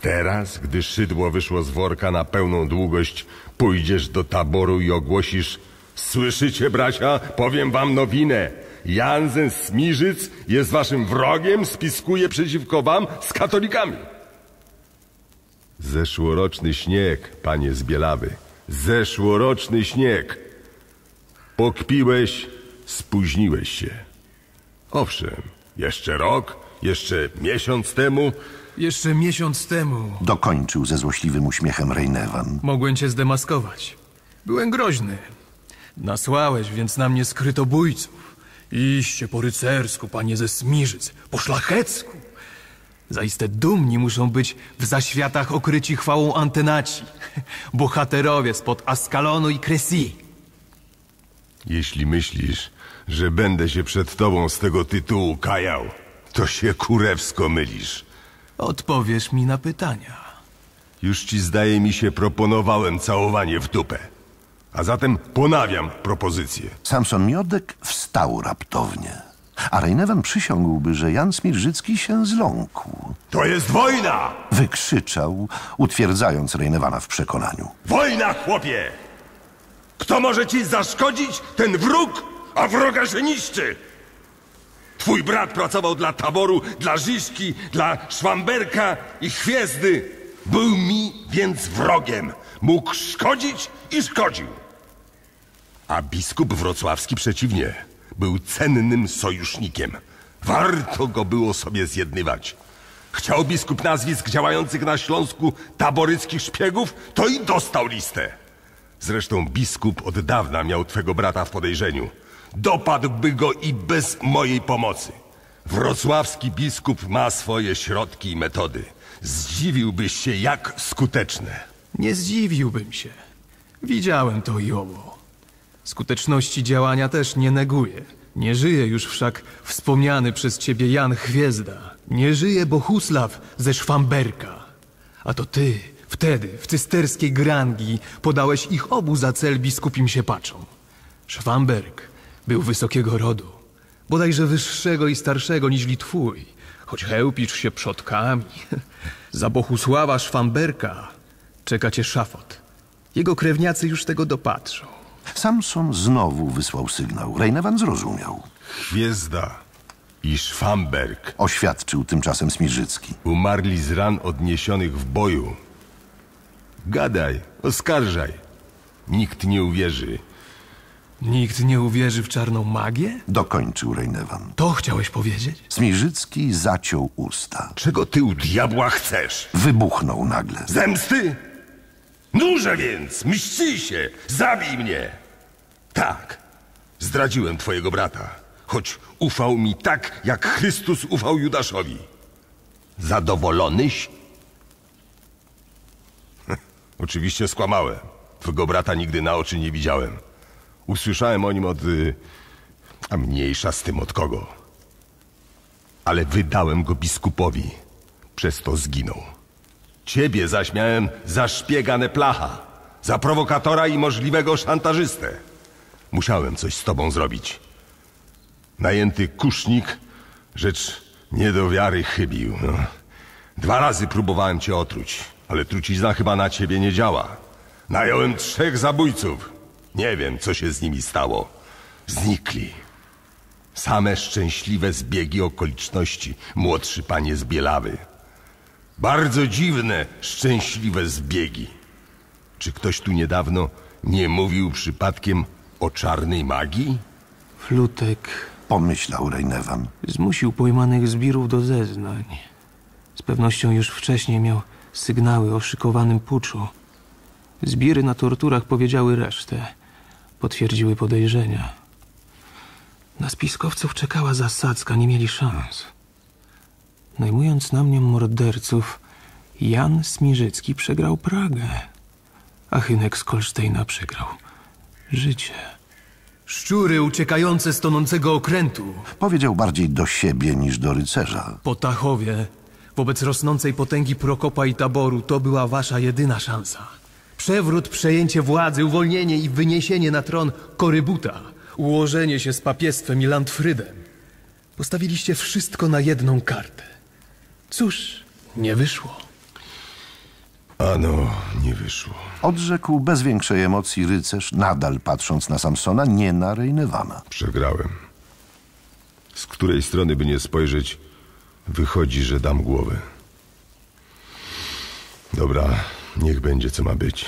Teraz, gdy szydło wyszło z worka na pełną długość, pójdziesz do taboru i ogłosisz: słyszycie, bracia, powiem wam nowinę. Jansen Smirzyc jest waszym wrogiem, spiskuje przeciwko wam z katolikami. Zeszłoroczny śnieg, panie z Bielawy. Zeszłoroczny śnieg. Pokpiłeś, spóźniłeś się. Owszem, jeszcze rok, jeszcze miesiąc temu... Jeszcze miesiąc temu... Dokończył ze złośliwym uśmiechem Rejnewan. Mogłem cię zdemaskować. Byłem groźny. Nasłałeś więc na mnie skrytobójców. Iście po rycersku, panie ze Smirzyc, po szlachecku. Zaiste dumni muszą być w zaświatach okryci chwałą Antenaci, bohaterowie spod Askalonu i Cressy. Jeśli myślisz, że będę się przed tobą z tego tytułu kajał, to się kurewsko mylisz. Odpowiesz mi na pytania. Już ci, zdaje mi się, proponowałem całowanie w dupę. A zatem ponawiam propozycję. Samson Miodek wstał raptownie. A Rejnewan przysiągłby, że Jan Smirżycki się zląkł. To jest wojna! Wykrzyczał, utwierdzając Rejnewana w przekonaniu. Wojna, chłopie! Kto może ci zaszkodzić, ten wróg, a wroga się niszczy! Twój brat pracował dla taboru, dla Rzyszki, dla Szwamberka i Chwiezdy. Był mi więc wrogiem. Mógł szkodzić i szkodził. A biskup wrocławski przeciwnie. Był cennym sojusznikiem. Warto go było sobie zjednywać. Chciał biskup nazwisk działających na Śląsku taboryckich szpiegów, to i dostał listę. Zresztą biskup od dawna miał twego brata w podejrzeniu. Dopadłby go i bez mojej pomocy. Wrocławski biskup ma swoje środki i metody. Zdziwiłbyś się, jak skuteczne. Nie zdziwiłbym się. Widziałem to i owo. Skuteczności działania też nie neguję. Nie żyje już wszak wspomniany przez ciebie Jan Chwiezda. Nie żyje Bohusław ze Szwamberka. A to ty wtedy w cysterskiej Grangi podałeś ich obu za cel biskupim siepaczom. Szwamberg był wysokiego rodu, bodajże wyższego i starszego niż twój, choć chełpisz się przodkami. Za Bohusława Szwamberka czeka cię szafot. Jego krewniacy już tego dopatrzą. Samson znowu wysłał sygnał. Rejnewan zrozumiał. Chwiezda i Szwamberg, oświadczył tymczasem Smirżycki, umarli z ran odniesionych w boju. Gadaj, oskarżaj. Nikt nie uwierzy. Nikt nie uwierzy w czarną magię? Dokończył Rejnewan. To chciałeś powiedzieć? Smirzycki zaciął usta. Czego ty u diabła chcesz? Wybuchnął nagle. Zemsty? Nuże więc, mści się, zabij mnie! Tak, zdradziłem twojego brata, choć ufał mi tak, jak Chrystus ufał Judaszowi. Zadowolonyś? Oczywiście skłamałem. Twojego brata nigdy na oczy nie widziałem. Usłyszałem o nim od... a mniejsza z tym od kogo. Ale wydałem go biskupowi. Przez to zginął. Ciebie zaś miałem za szpiega neplacha, za prowokatora i możliwego szantażystę. Musiałem coś z tobą zrobić. Najęty kusznik Rzecz nie do wiary chybił, no. Dwa razy próbowałem cię otruć, ale trucizna chyba na ciebie nie działa. Nająłem trzech zabójców. Nie wiem, co się z nimi stało. Znikli. Same szczęśliwe zbiegi okoliczności, młodszy panie z Bielawy. Bardzo dziwne, szczęśliwe zbiegi. Czy ktoś tu niedawno nie mówił przypadkiem o czarnej magii? Flutek, pomyślał Rejnewan, zmusił pojmanych zbirów do zeznań. Z pewnością już wcześniej miał sygnały o szykowanym puczu. Zbiry na torturach powiedziały resztę. Potwierdziły podejrzenia. Na spiskowców czekała zasadzka, nie mieli szans. Najmując na mnie morderców, Jan Smirzycki przegrał Pragę, a Hynek z Kolsztejna przegrał życie. Szczury uciekające z tonącego okrętu. Powiedział bardziej do siebie niż do rycerza. Potachowie, wobec rosnącej potęgi Prokopa i Taboru, to była wasza jedyna szansa. Przewrót, przejęcie władzy, uwolnienie i wyniesienie na tron Korybuta. Ułożenie się z papiestwem i Landfrydem. Postawiliście wszystko na jedną kartę. Cóż, nie wyszło. Ano, nie wyszło. Odrzekł bez większej emocji rycerz, nadal patrząc na Samsona, nie na Rejnewana. Przegrałem. Z której strony by nie spojrzeć, wychodzi, że dam głowę. Dobra, niech będzie, co ma być.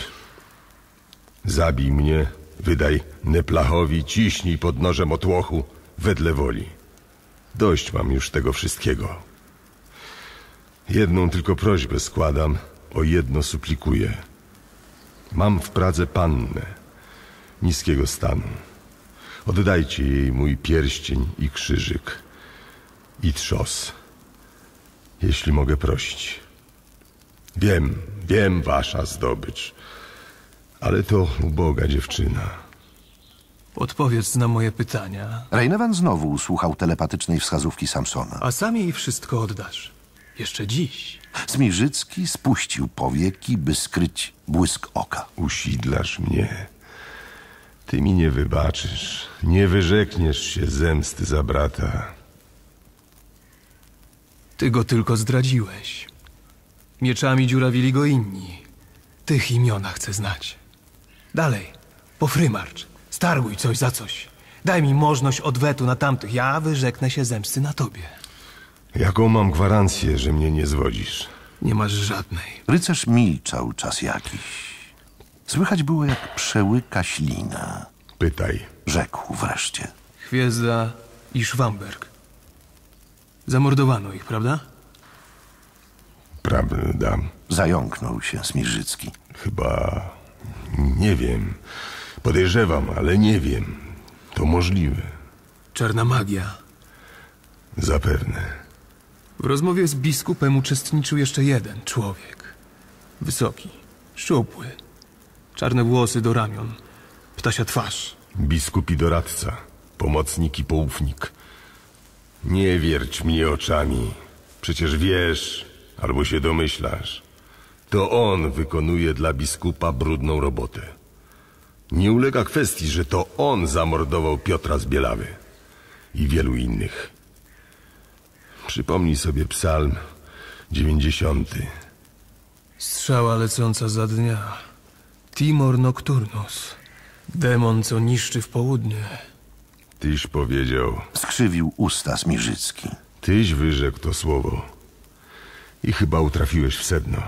Zabij mnie, wydaj Neplachowi, ciśnij pod nożem otłochu, wedle woli. Dość mam już tego wszystkiego. Jedną tylko prośbę składam, o jedno suplikuję. Mam w Pradze pannę, niskiego stanu. Oddajcie jej mój pierścień i krzyżyk, i trzos, jeśli mogę prosić. Wiem, wiem, wasza zdobycz, ale to uboga dziewczyna. Odpowiedz na moje pytania. Rejnewan znowu usłuchał telepatycznej wskazówki Samsona. A sam jej wszystko oddasz. Jeszcze dziś. Smirzycki spuścił powieki, by skryć błysk oka. Usidlasz mnie. Ty mi nie wybaczysz. Nie wyrzekniesz się zemsty za brata. Ty go tylko zdradziłeś. Mieczami dziurawili go inni. Tych imiona chcę znać. Dalej, pofrymarcz, starguj coś za coś. Daj mi możność odwetu na tamtych. Ja wyrzeknę się zemsty na tobie. Jaką mam gwarancję, że mnie nie zwodzisz? Nie masz żadnej. Rycerz milczał czas jakiś. Słychać było, jak przełyka ślina. Pytaj. Rzekł wreszcie. Chwiezda i Szwamberg. Zamordowano ich, prawda? Prawda. Zająknął się Smirzycki. Chyba... nie wiem. Podejrzewam, ale nie wiem. To możliwe. Czarna magia. Zapewne. W rozmowie z biskupem uczestniczył jeszcze jeden człowiek. Wysoki, szczupły. Czarne włosy do ramion. Ptasia twarz. Biskup i doradca. Pomocnik i poufnik. Nie wierć mnie oczami. Przecież wiesz... albo się domyślasz. To on wykonuje dla biskupa brudną robotę. Nie ulega kwestii, że to on zamordował Piotra z Bielawy i wielu innych. Przypomnij sobie psalm dziewięćdziesiąty. Strzała lecąca za dnia. Timor nocturnus. Demon, co niszczy w południe. Tyś powiedział... skrzywił usta Smirzycki. Tyś wyrzekł to słowo. I chyba utrafiłeś w sedno.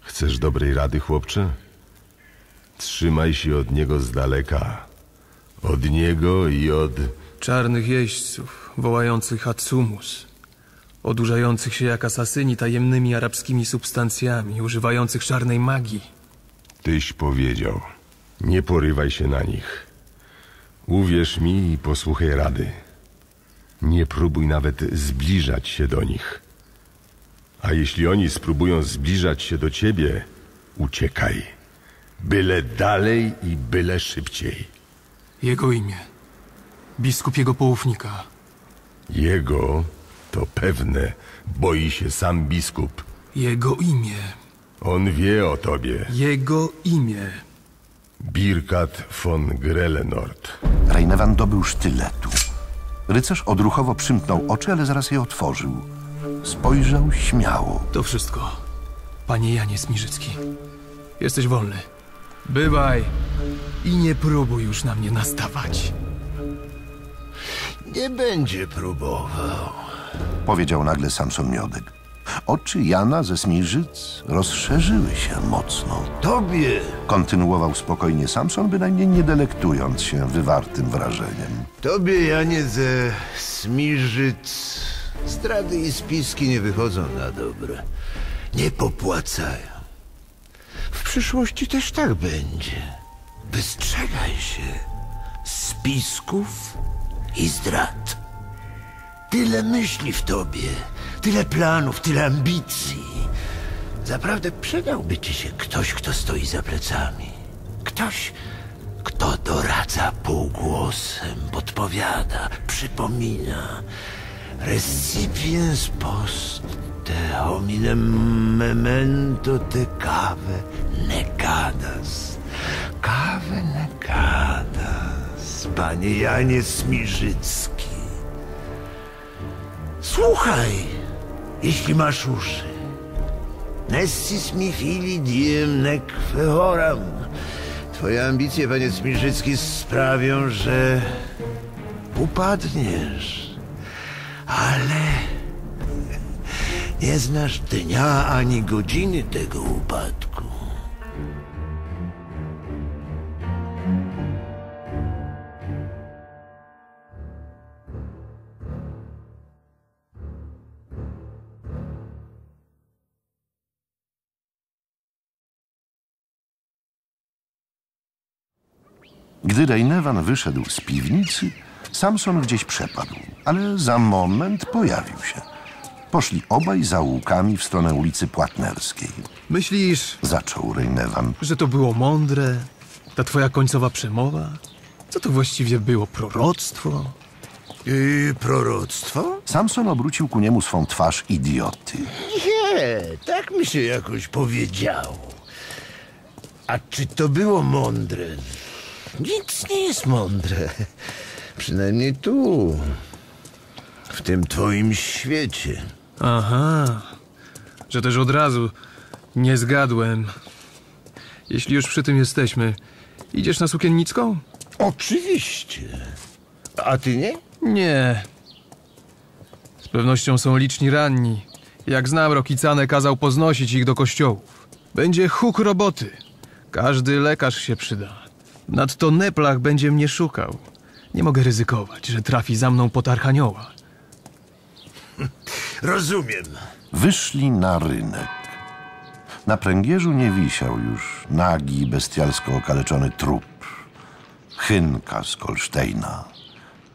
Chcesz dobrej rady, chłopcze? Trzymaj się od niego z daleka. Od niego i od... czarnych jeźdźców, wołających Hatsumus, odurzających się jak asasyni tajemnymi arabskimi substancjami, używających czarnej magii. Tyś powiedział, nie porywaj się na nich. Uwierz mi i posłuchaj rady. Nie próbuj nawet zbliżać się do nich. A jeśli oni spróbują zbliżać się do ciebie, uciekaj. Byle dalej i byle szybciej. Jego imię. Biskup jego poufnika. Jego, to pewne, boi się sam biskup. Jego imię. On wie o tobie. Jego imię. Birkat von Grelenord. Rejnewan dobył sztyletu. Rycerz odruchowo przymknął oczy, ale zaraz je otworzył. Spojrzał śmiało. To wszystko, panie Janie Smirzycki. Jesteś wolny. Bywaj i nie próbuj już na mnie nastawać. Nie będzie próbował, powiedział nagle Samson Miodek. Oczy Jana ze Smirzyc rozszerzyły się mocno. Tobie! Kontynuował spokojnie Samson, bynajmniej nie delektując się wywartym wrażeniem. Tobie, Janie ze Smirzyc, zdrady i spiski nie wychodzą na dobre. Nie popłacają. W przyszłości też tak będzie. Wystrzegaj się spisków i zdrad. Tyle myśli w tobie, tyle planów, tyle ambicji. Zaprawdę przydałby ci się ktoś, kto stoi za plecami. Ktoś, kto doradza półgłosem, podpowiada, przypomina. Recipiens post te hominem memento te cave negadas. Cave negadas, panie Janie Smirzycki. Słuchaj, jeśli masz uszy. Nessis mi fili diem nec fehoram. Twoje ambicje, panie Smirzycki, sprawią, że upadniesz. Ale nie znasz dnia ani godziny tego upadku. Gdy Rejnewan wyszedł z piwnicy, Samson gdzieś przepadł, ale za moment pojawił się. Poszli obaj za łukami w stronę ulicy Płatnerskiej. Myślisz, zaczął Rejnewan, że to było mądre, ta twoja końcowa przemowa? Co to właściwie było? Proroctwo? I proroctwo? Samson obrócił ku niemu swą twarz idioty. Nie, tak mi się jakoś powiedziało. A czy to było mądre? Nic nie jest mądre. Przynajmniej tu, w tym twoim świecie. Aha, że też od razu nie zgadłem. Jeśli już przy tym jesteśmy, idziesz na sukiennicką? Oczywiście. A ty nie? Nie. Z pewnością są liczni ranni. Jak znam, Rokicanę kazał poznosić ich do kościołów. Będzie huk roboty. Każdy lekarz się przyda. Nadto Neplach będzie mnie szukał. Nie mogę ryzykować, że trafi za mną pod Archanioła. Rozumiem. Wyszli na rynek. Na pręgierzu nie wisiał już nagi, bestialsko okaleczony trup. Chynka z Kolsztejna,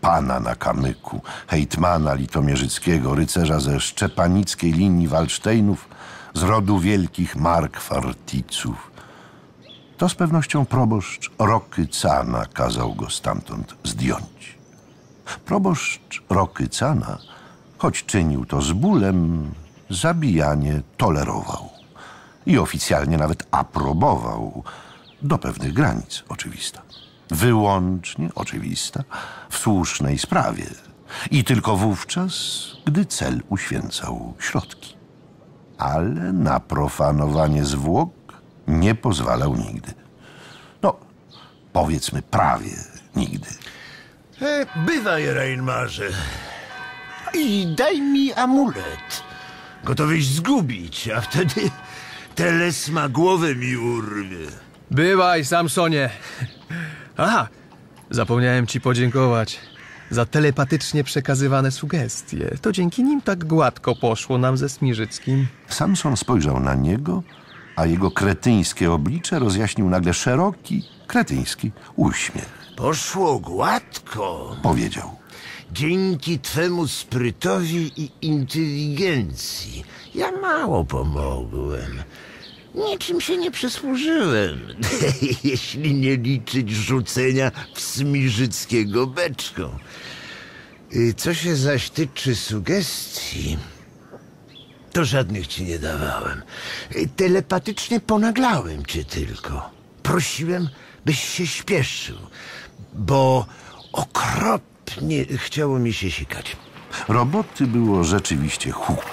pana na kamyku, hejtmana litomierzyckiego, rycerza ze szczepanickiej linii Walsztejnów, z rodu wielkich Markwarticów. To z pewnością proboszcz Rokycana kazał go stamtąd zdjąć. Proboszcz Rokycana, choć czynił to z bólem, zabijanie tolerował. I oficjalnie nawet aprobował, do pewnych granic oczywista. Wyłącznie oczywista, w słusznej sprawie. I tylko wówczas, gdy cel uświęcał środki. Ale na profanowanie zwłok nie pozwalał nigdy. No, powiedzmy prawie nigdy. E, bywaj, Reinmarze. I daj mi amulet. Gotowyś zgubić, a wtedy telesma głowę mi urwie. Bywaj, Samsonie. Aha, zapomniałem ci podziękować za telepatycznie przekazywane sugestie. To dzięki nim tak gładko poszło nam ze Smirzyckim. Samson spojrzał na niego, a jego kretyńskie oblicze rozjaśnił nagle szeroki, kretyński uśmiech. Poszło gładko, powiedział. Dzięki twemu sprytowi i inteligencji. Ja mało pomogłem. Niczym się nie przysłużyłem, jeśli nie liczyć rzucenia w Smirzyckiego beczką. Co się zaś tyczy sugestii, to żadnych ci nie dawałem. Telepatycznie ponaglałem cię tylko. Prosiłem, byś się śpieszył, bo okropnie Nie, chciało mi się sikać. Roboty było rzeczywiście huk.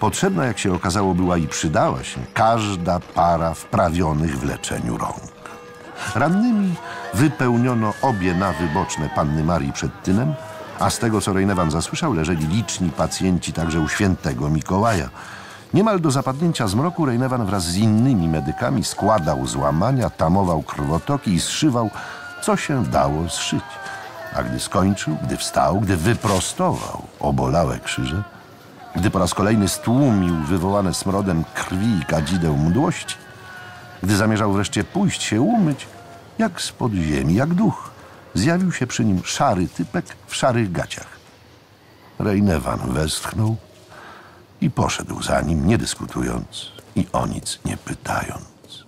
Potrzebna, jak się okazało, była i przydała się każda para wprawionych w leczeniu rąk. Rannymi wypełniono obie nawy boczne Panny Marii przed tynem, a z tego, co Rejnewan zasłyszał, leżeli liczni pacjenci także u świętego Mikołaja. Niemal do zapadnięcia zmroku Rejnewan wraz z innymi medykami składał złamania, tamował krwotoki i zszywał, co się dało zszyć. A gdy skończył, gdy wstał, gdy wyprostował obolałe krzyże, gdy po raz kolejny stłumił wywołane smrodem krwi i kadzideł mdłości, gdy zamierzał wreszcie pójść się umyć, jak spod ziemi, jak duch, zjawił się przy nim szary typek w szarych gaciach. Rejnewan westchnął i poszedł za nim, nie dyskutując i o nic nie pytając.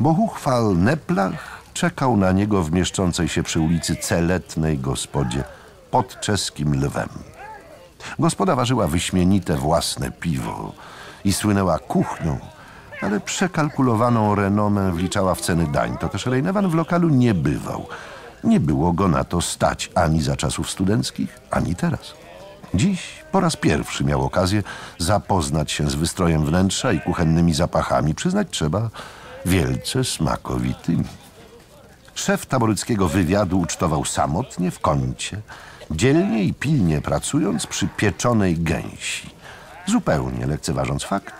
Bohuchwal Neplach czekał na niego w mieszczącej się przy ulicy Celetnej gospodzie pod Czeskim Lwem. Gospoda ważyła wyśmienite własne piwo i słynęła kuchnią, ale przekalkulowaną renomę wliczała w ceny dań. To też Rejnewan w lokalu nie bywał. Nie było go na to stać ani za czasów studenckich, ani teraz. Dziś po raz pierwszy miał okazję zapoznać się z wystrojem wnętrza i kuchennymi zapachami, przyznać trzeba, wielce smakowitymi. Szef taboryckiego wywiadu ucztował samotnie w kącie, dzielnie i pilnie pracując przy pieczonej gęsi, zupełnie lekceważąc fakt,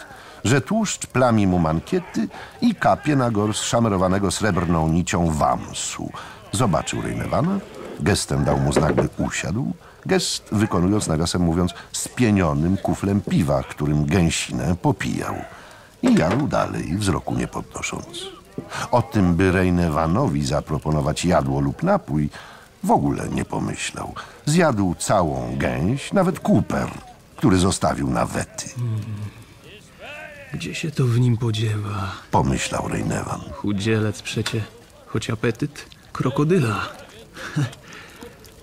że tłuszcz plami mu mankiety i kapie na gors szamerowanego srebrną nicią wamsu. Zobaczył Rejnewana, gestem dał mu znak, by usiadł, gest wykonując, nawiasem mówiąc, spienionym kuflem piwa, którym gęsinę popijał. I jadł dalej, wzroku nie podnosząc. O tym, by Rejnewanowi zaproponować jadło lub napój, w ogóle nie pomyślał. Zjadł całą gęś, nawet kuper, który zostawił na wety. Gdzie się to w nim podziewa? Pomyślał Rejnewan. Chudzielec przecie, choć apetyt krokodyla.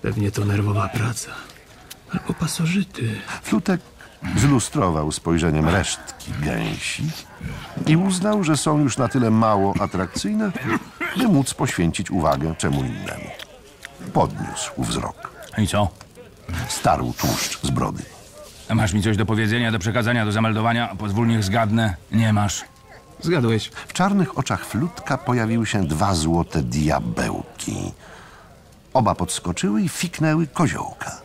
Pewnie to nerwowa praca. Albo pasożyty. Flutek zlustrował spojrzeniem resztki gęsi i uznał, że są już na tyle mało atrakcyjne, by móc poświęcić uwagę czemu innemu. Podniósł wzrok. I co? Starł tłuszcz z brody. A masz mi coś do powiedzenia, do przekazania, do zameldowania? Pozwól, niech zgadnę. Nie masz. Zgadłeś. W czarnych oczach Flutka pojawiły się dwa złote diabełki. Oba podskoczyły i fiknęły koziołka.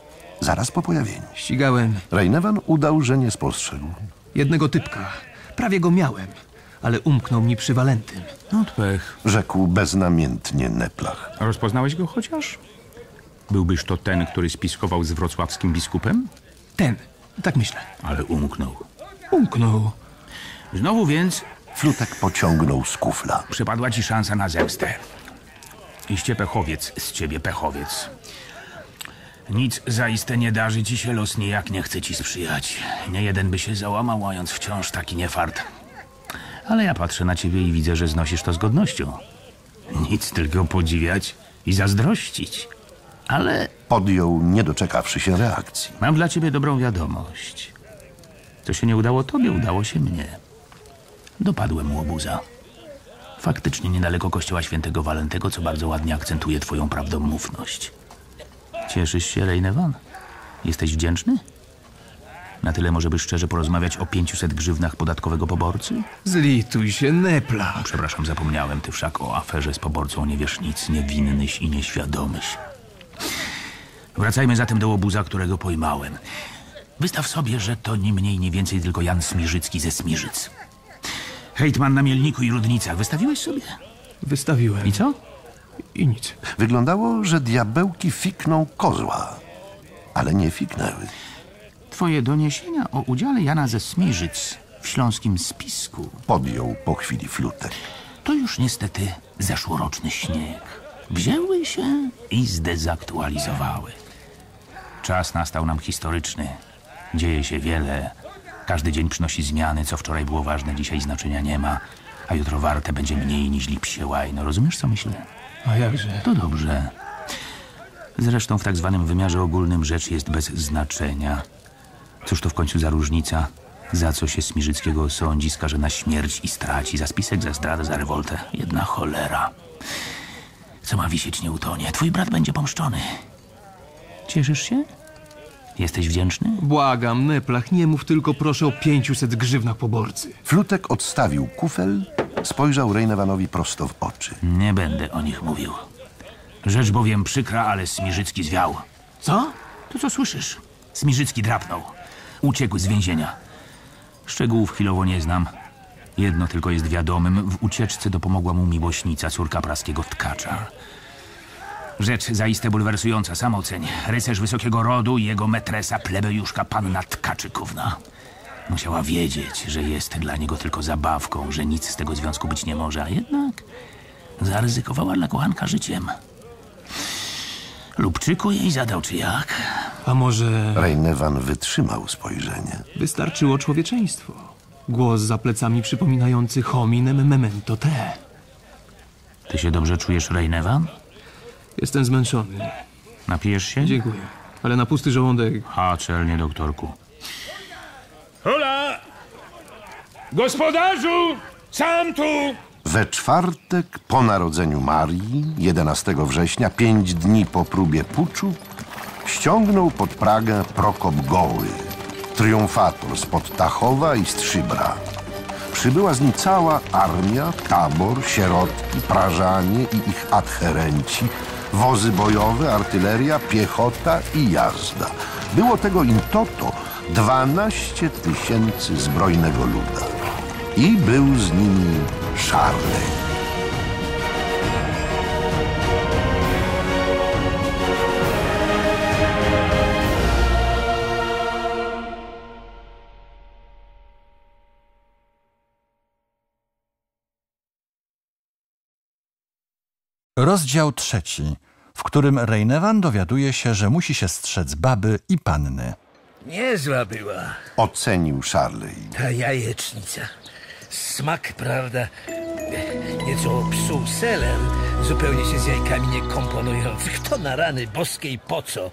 Zaraz po pojawieniu. Ścigałem. Rejnewan udał, że nie spostrzegł. Jednego typka. Prawie go miałem, ale umknął mi przy Walentym. No pech. Rzekł beznamiętnie Neplach. A rozpoznałeś go chociaż? Byłbyś to ten, który spiskował z wrocławskim biskupem? Ten. Tak myślę. Ale umknął. Umknął. Znowu więc... Flutek pociągnął z kufla. Przypadła ci szansa na zemstę. Iście pechowiec, z ciebie pechowiec. Nic zaiste nie darzy ci się, los nijak nie chce ci sprzyjać. Nie jeden by się załamał, mając wciąż taki niefart. Ale ja patrzę na ciebie i widzę, że znosisz to z godnością. Nic tylko podziwiać i zazdrościć. Ale... Podjął, nie doczekawszy się reakcji. Mam dla ciebie dobrą wiadomość. Co się nie udało tobie, udało się mnie. Dopadłem łobuza. Faktycznie niedaleko kościoła świętego Walentego, co bardzo ładnie akcentuje twoją prawdomówność. Cieszysz się, Rejnewan? Jesteś wdzięczny? Na tyle może by szczerze porozmawiać o pięciuset grzywnach podatkowego poborcy? Zlituj się, Neplach. Przepraszam, zapomniałem, ty wszak o aferze z poborcą nie wiesz nic, niewinnyś i nieświadomyś. Wracajmy zatem do łobuza, którego pojmałem. Wystaw sobie, że to ni mniej, ni więcej tylko Jan Smirzycki ze Smirzyc. Hejtman na Mielniku i Rudnicach. Wystawiłeś sobie? Wystawiłem. I co? I nic. Wyglądało, że diabełki fikną kozła, ale nie fiknęły. Twoje doniesienia o udziale Jana ze Smirzyc w śląskim spisku... Podjął po chwili Flutek. To już niestety zeszłoroczny śnieg. Wzięły się i zdezaktualizowały. Czas nastał nam historyczny. Dzieje się wiele. Każdy dzień przynosi zmiany, co wczoraj było ważne, dzisiaj znaczenia nie ma, a jutro warte będzie mniej niż psie łajno. Rozumiesz, co myślę? A jakże? To dobrze. Zresztą w tak zwanym wymiarze ogólnym rzecz jest bez znaczenia. Cóż to w końcu za różnica? Za co się Smirzyckiego osądzi, skaże na śmierć i straci, za spisek, za zdradę, za rewoltę. Jedna cholera. Co ma wisieć, nie utonie. Twój brat będzie pomszczony. Cieszysz się? Jesteś wdzięczny? Błagam, Neplach, nie mów tylko proszę o pięciuset grzywnach poborcy. Flutek odstawił kufel, spojrzał Rejnewanowi prosto w oczy. Nie będę o nich mówił. Rzecz bowiem przykra, ale Smirzycki zwiał. Co? To co słyszysz? Smirzycki drapnął. Uciekł z więzienia. Szczegółów chwilowo nie znam. Jedno tylko jest wiadomym. W ucieczce dopomogła mu miłośnica, córka praskiego tkacza. Rzecz zaiste bulwersująca, sam oceń. Rycerz wysokiego rodu i jego metresa, plebejuszka panna Tkacikówna. Musiała wiedzieć, że jest dla niego tylko zabawką, że nic z tego związku być nie może, a jednak zaryzykowała dla kochanka życiem. Lubczyku jej zadał, czy jak? A może... Rejnewan wytrzymał spojrzenie. Wystarczyło człowieczeństwo. Głos za plecami przypominający hominem memento te. Ty się dobrze czujesz, Rejnewan? Jestem zmęczony. Napijesz się? Dziękuję, ale na pusty żołądek. Ha, czelnie, doktorku. Hola! Gospodarzu! Sam tu! We czwartek, po narodzeniu Marii, jedenastego września, pięć dni po próbie puczu, ściągnął pod Pragę Prokop Goły, triumfator spod Tachowa i z Trzybra. Przybyła z nim cała armia, tabor, sierotki, prażanie i ich adherenci, wozy bojowe, artyleria, piechota i jazda. Było tego in toto dwanaście tysięcy zbrojnego luda. I był z nimi Szarlej. Rozdział trzeci, w którym Rejnewan dowiaduje się, że musi się strzec baby i panny. Niezła była, ocenił Szarlej. Ta jajecznica. Smak, prawda, nieco psuł selem, zupełnie się z jajkami nie komponujących. To na rany boskiej po co?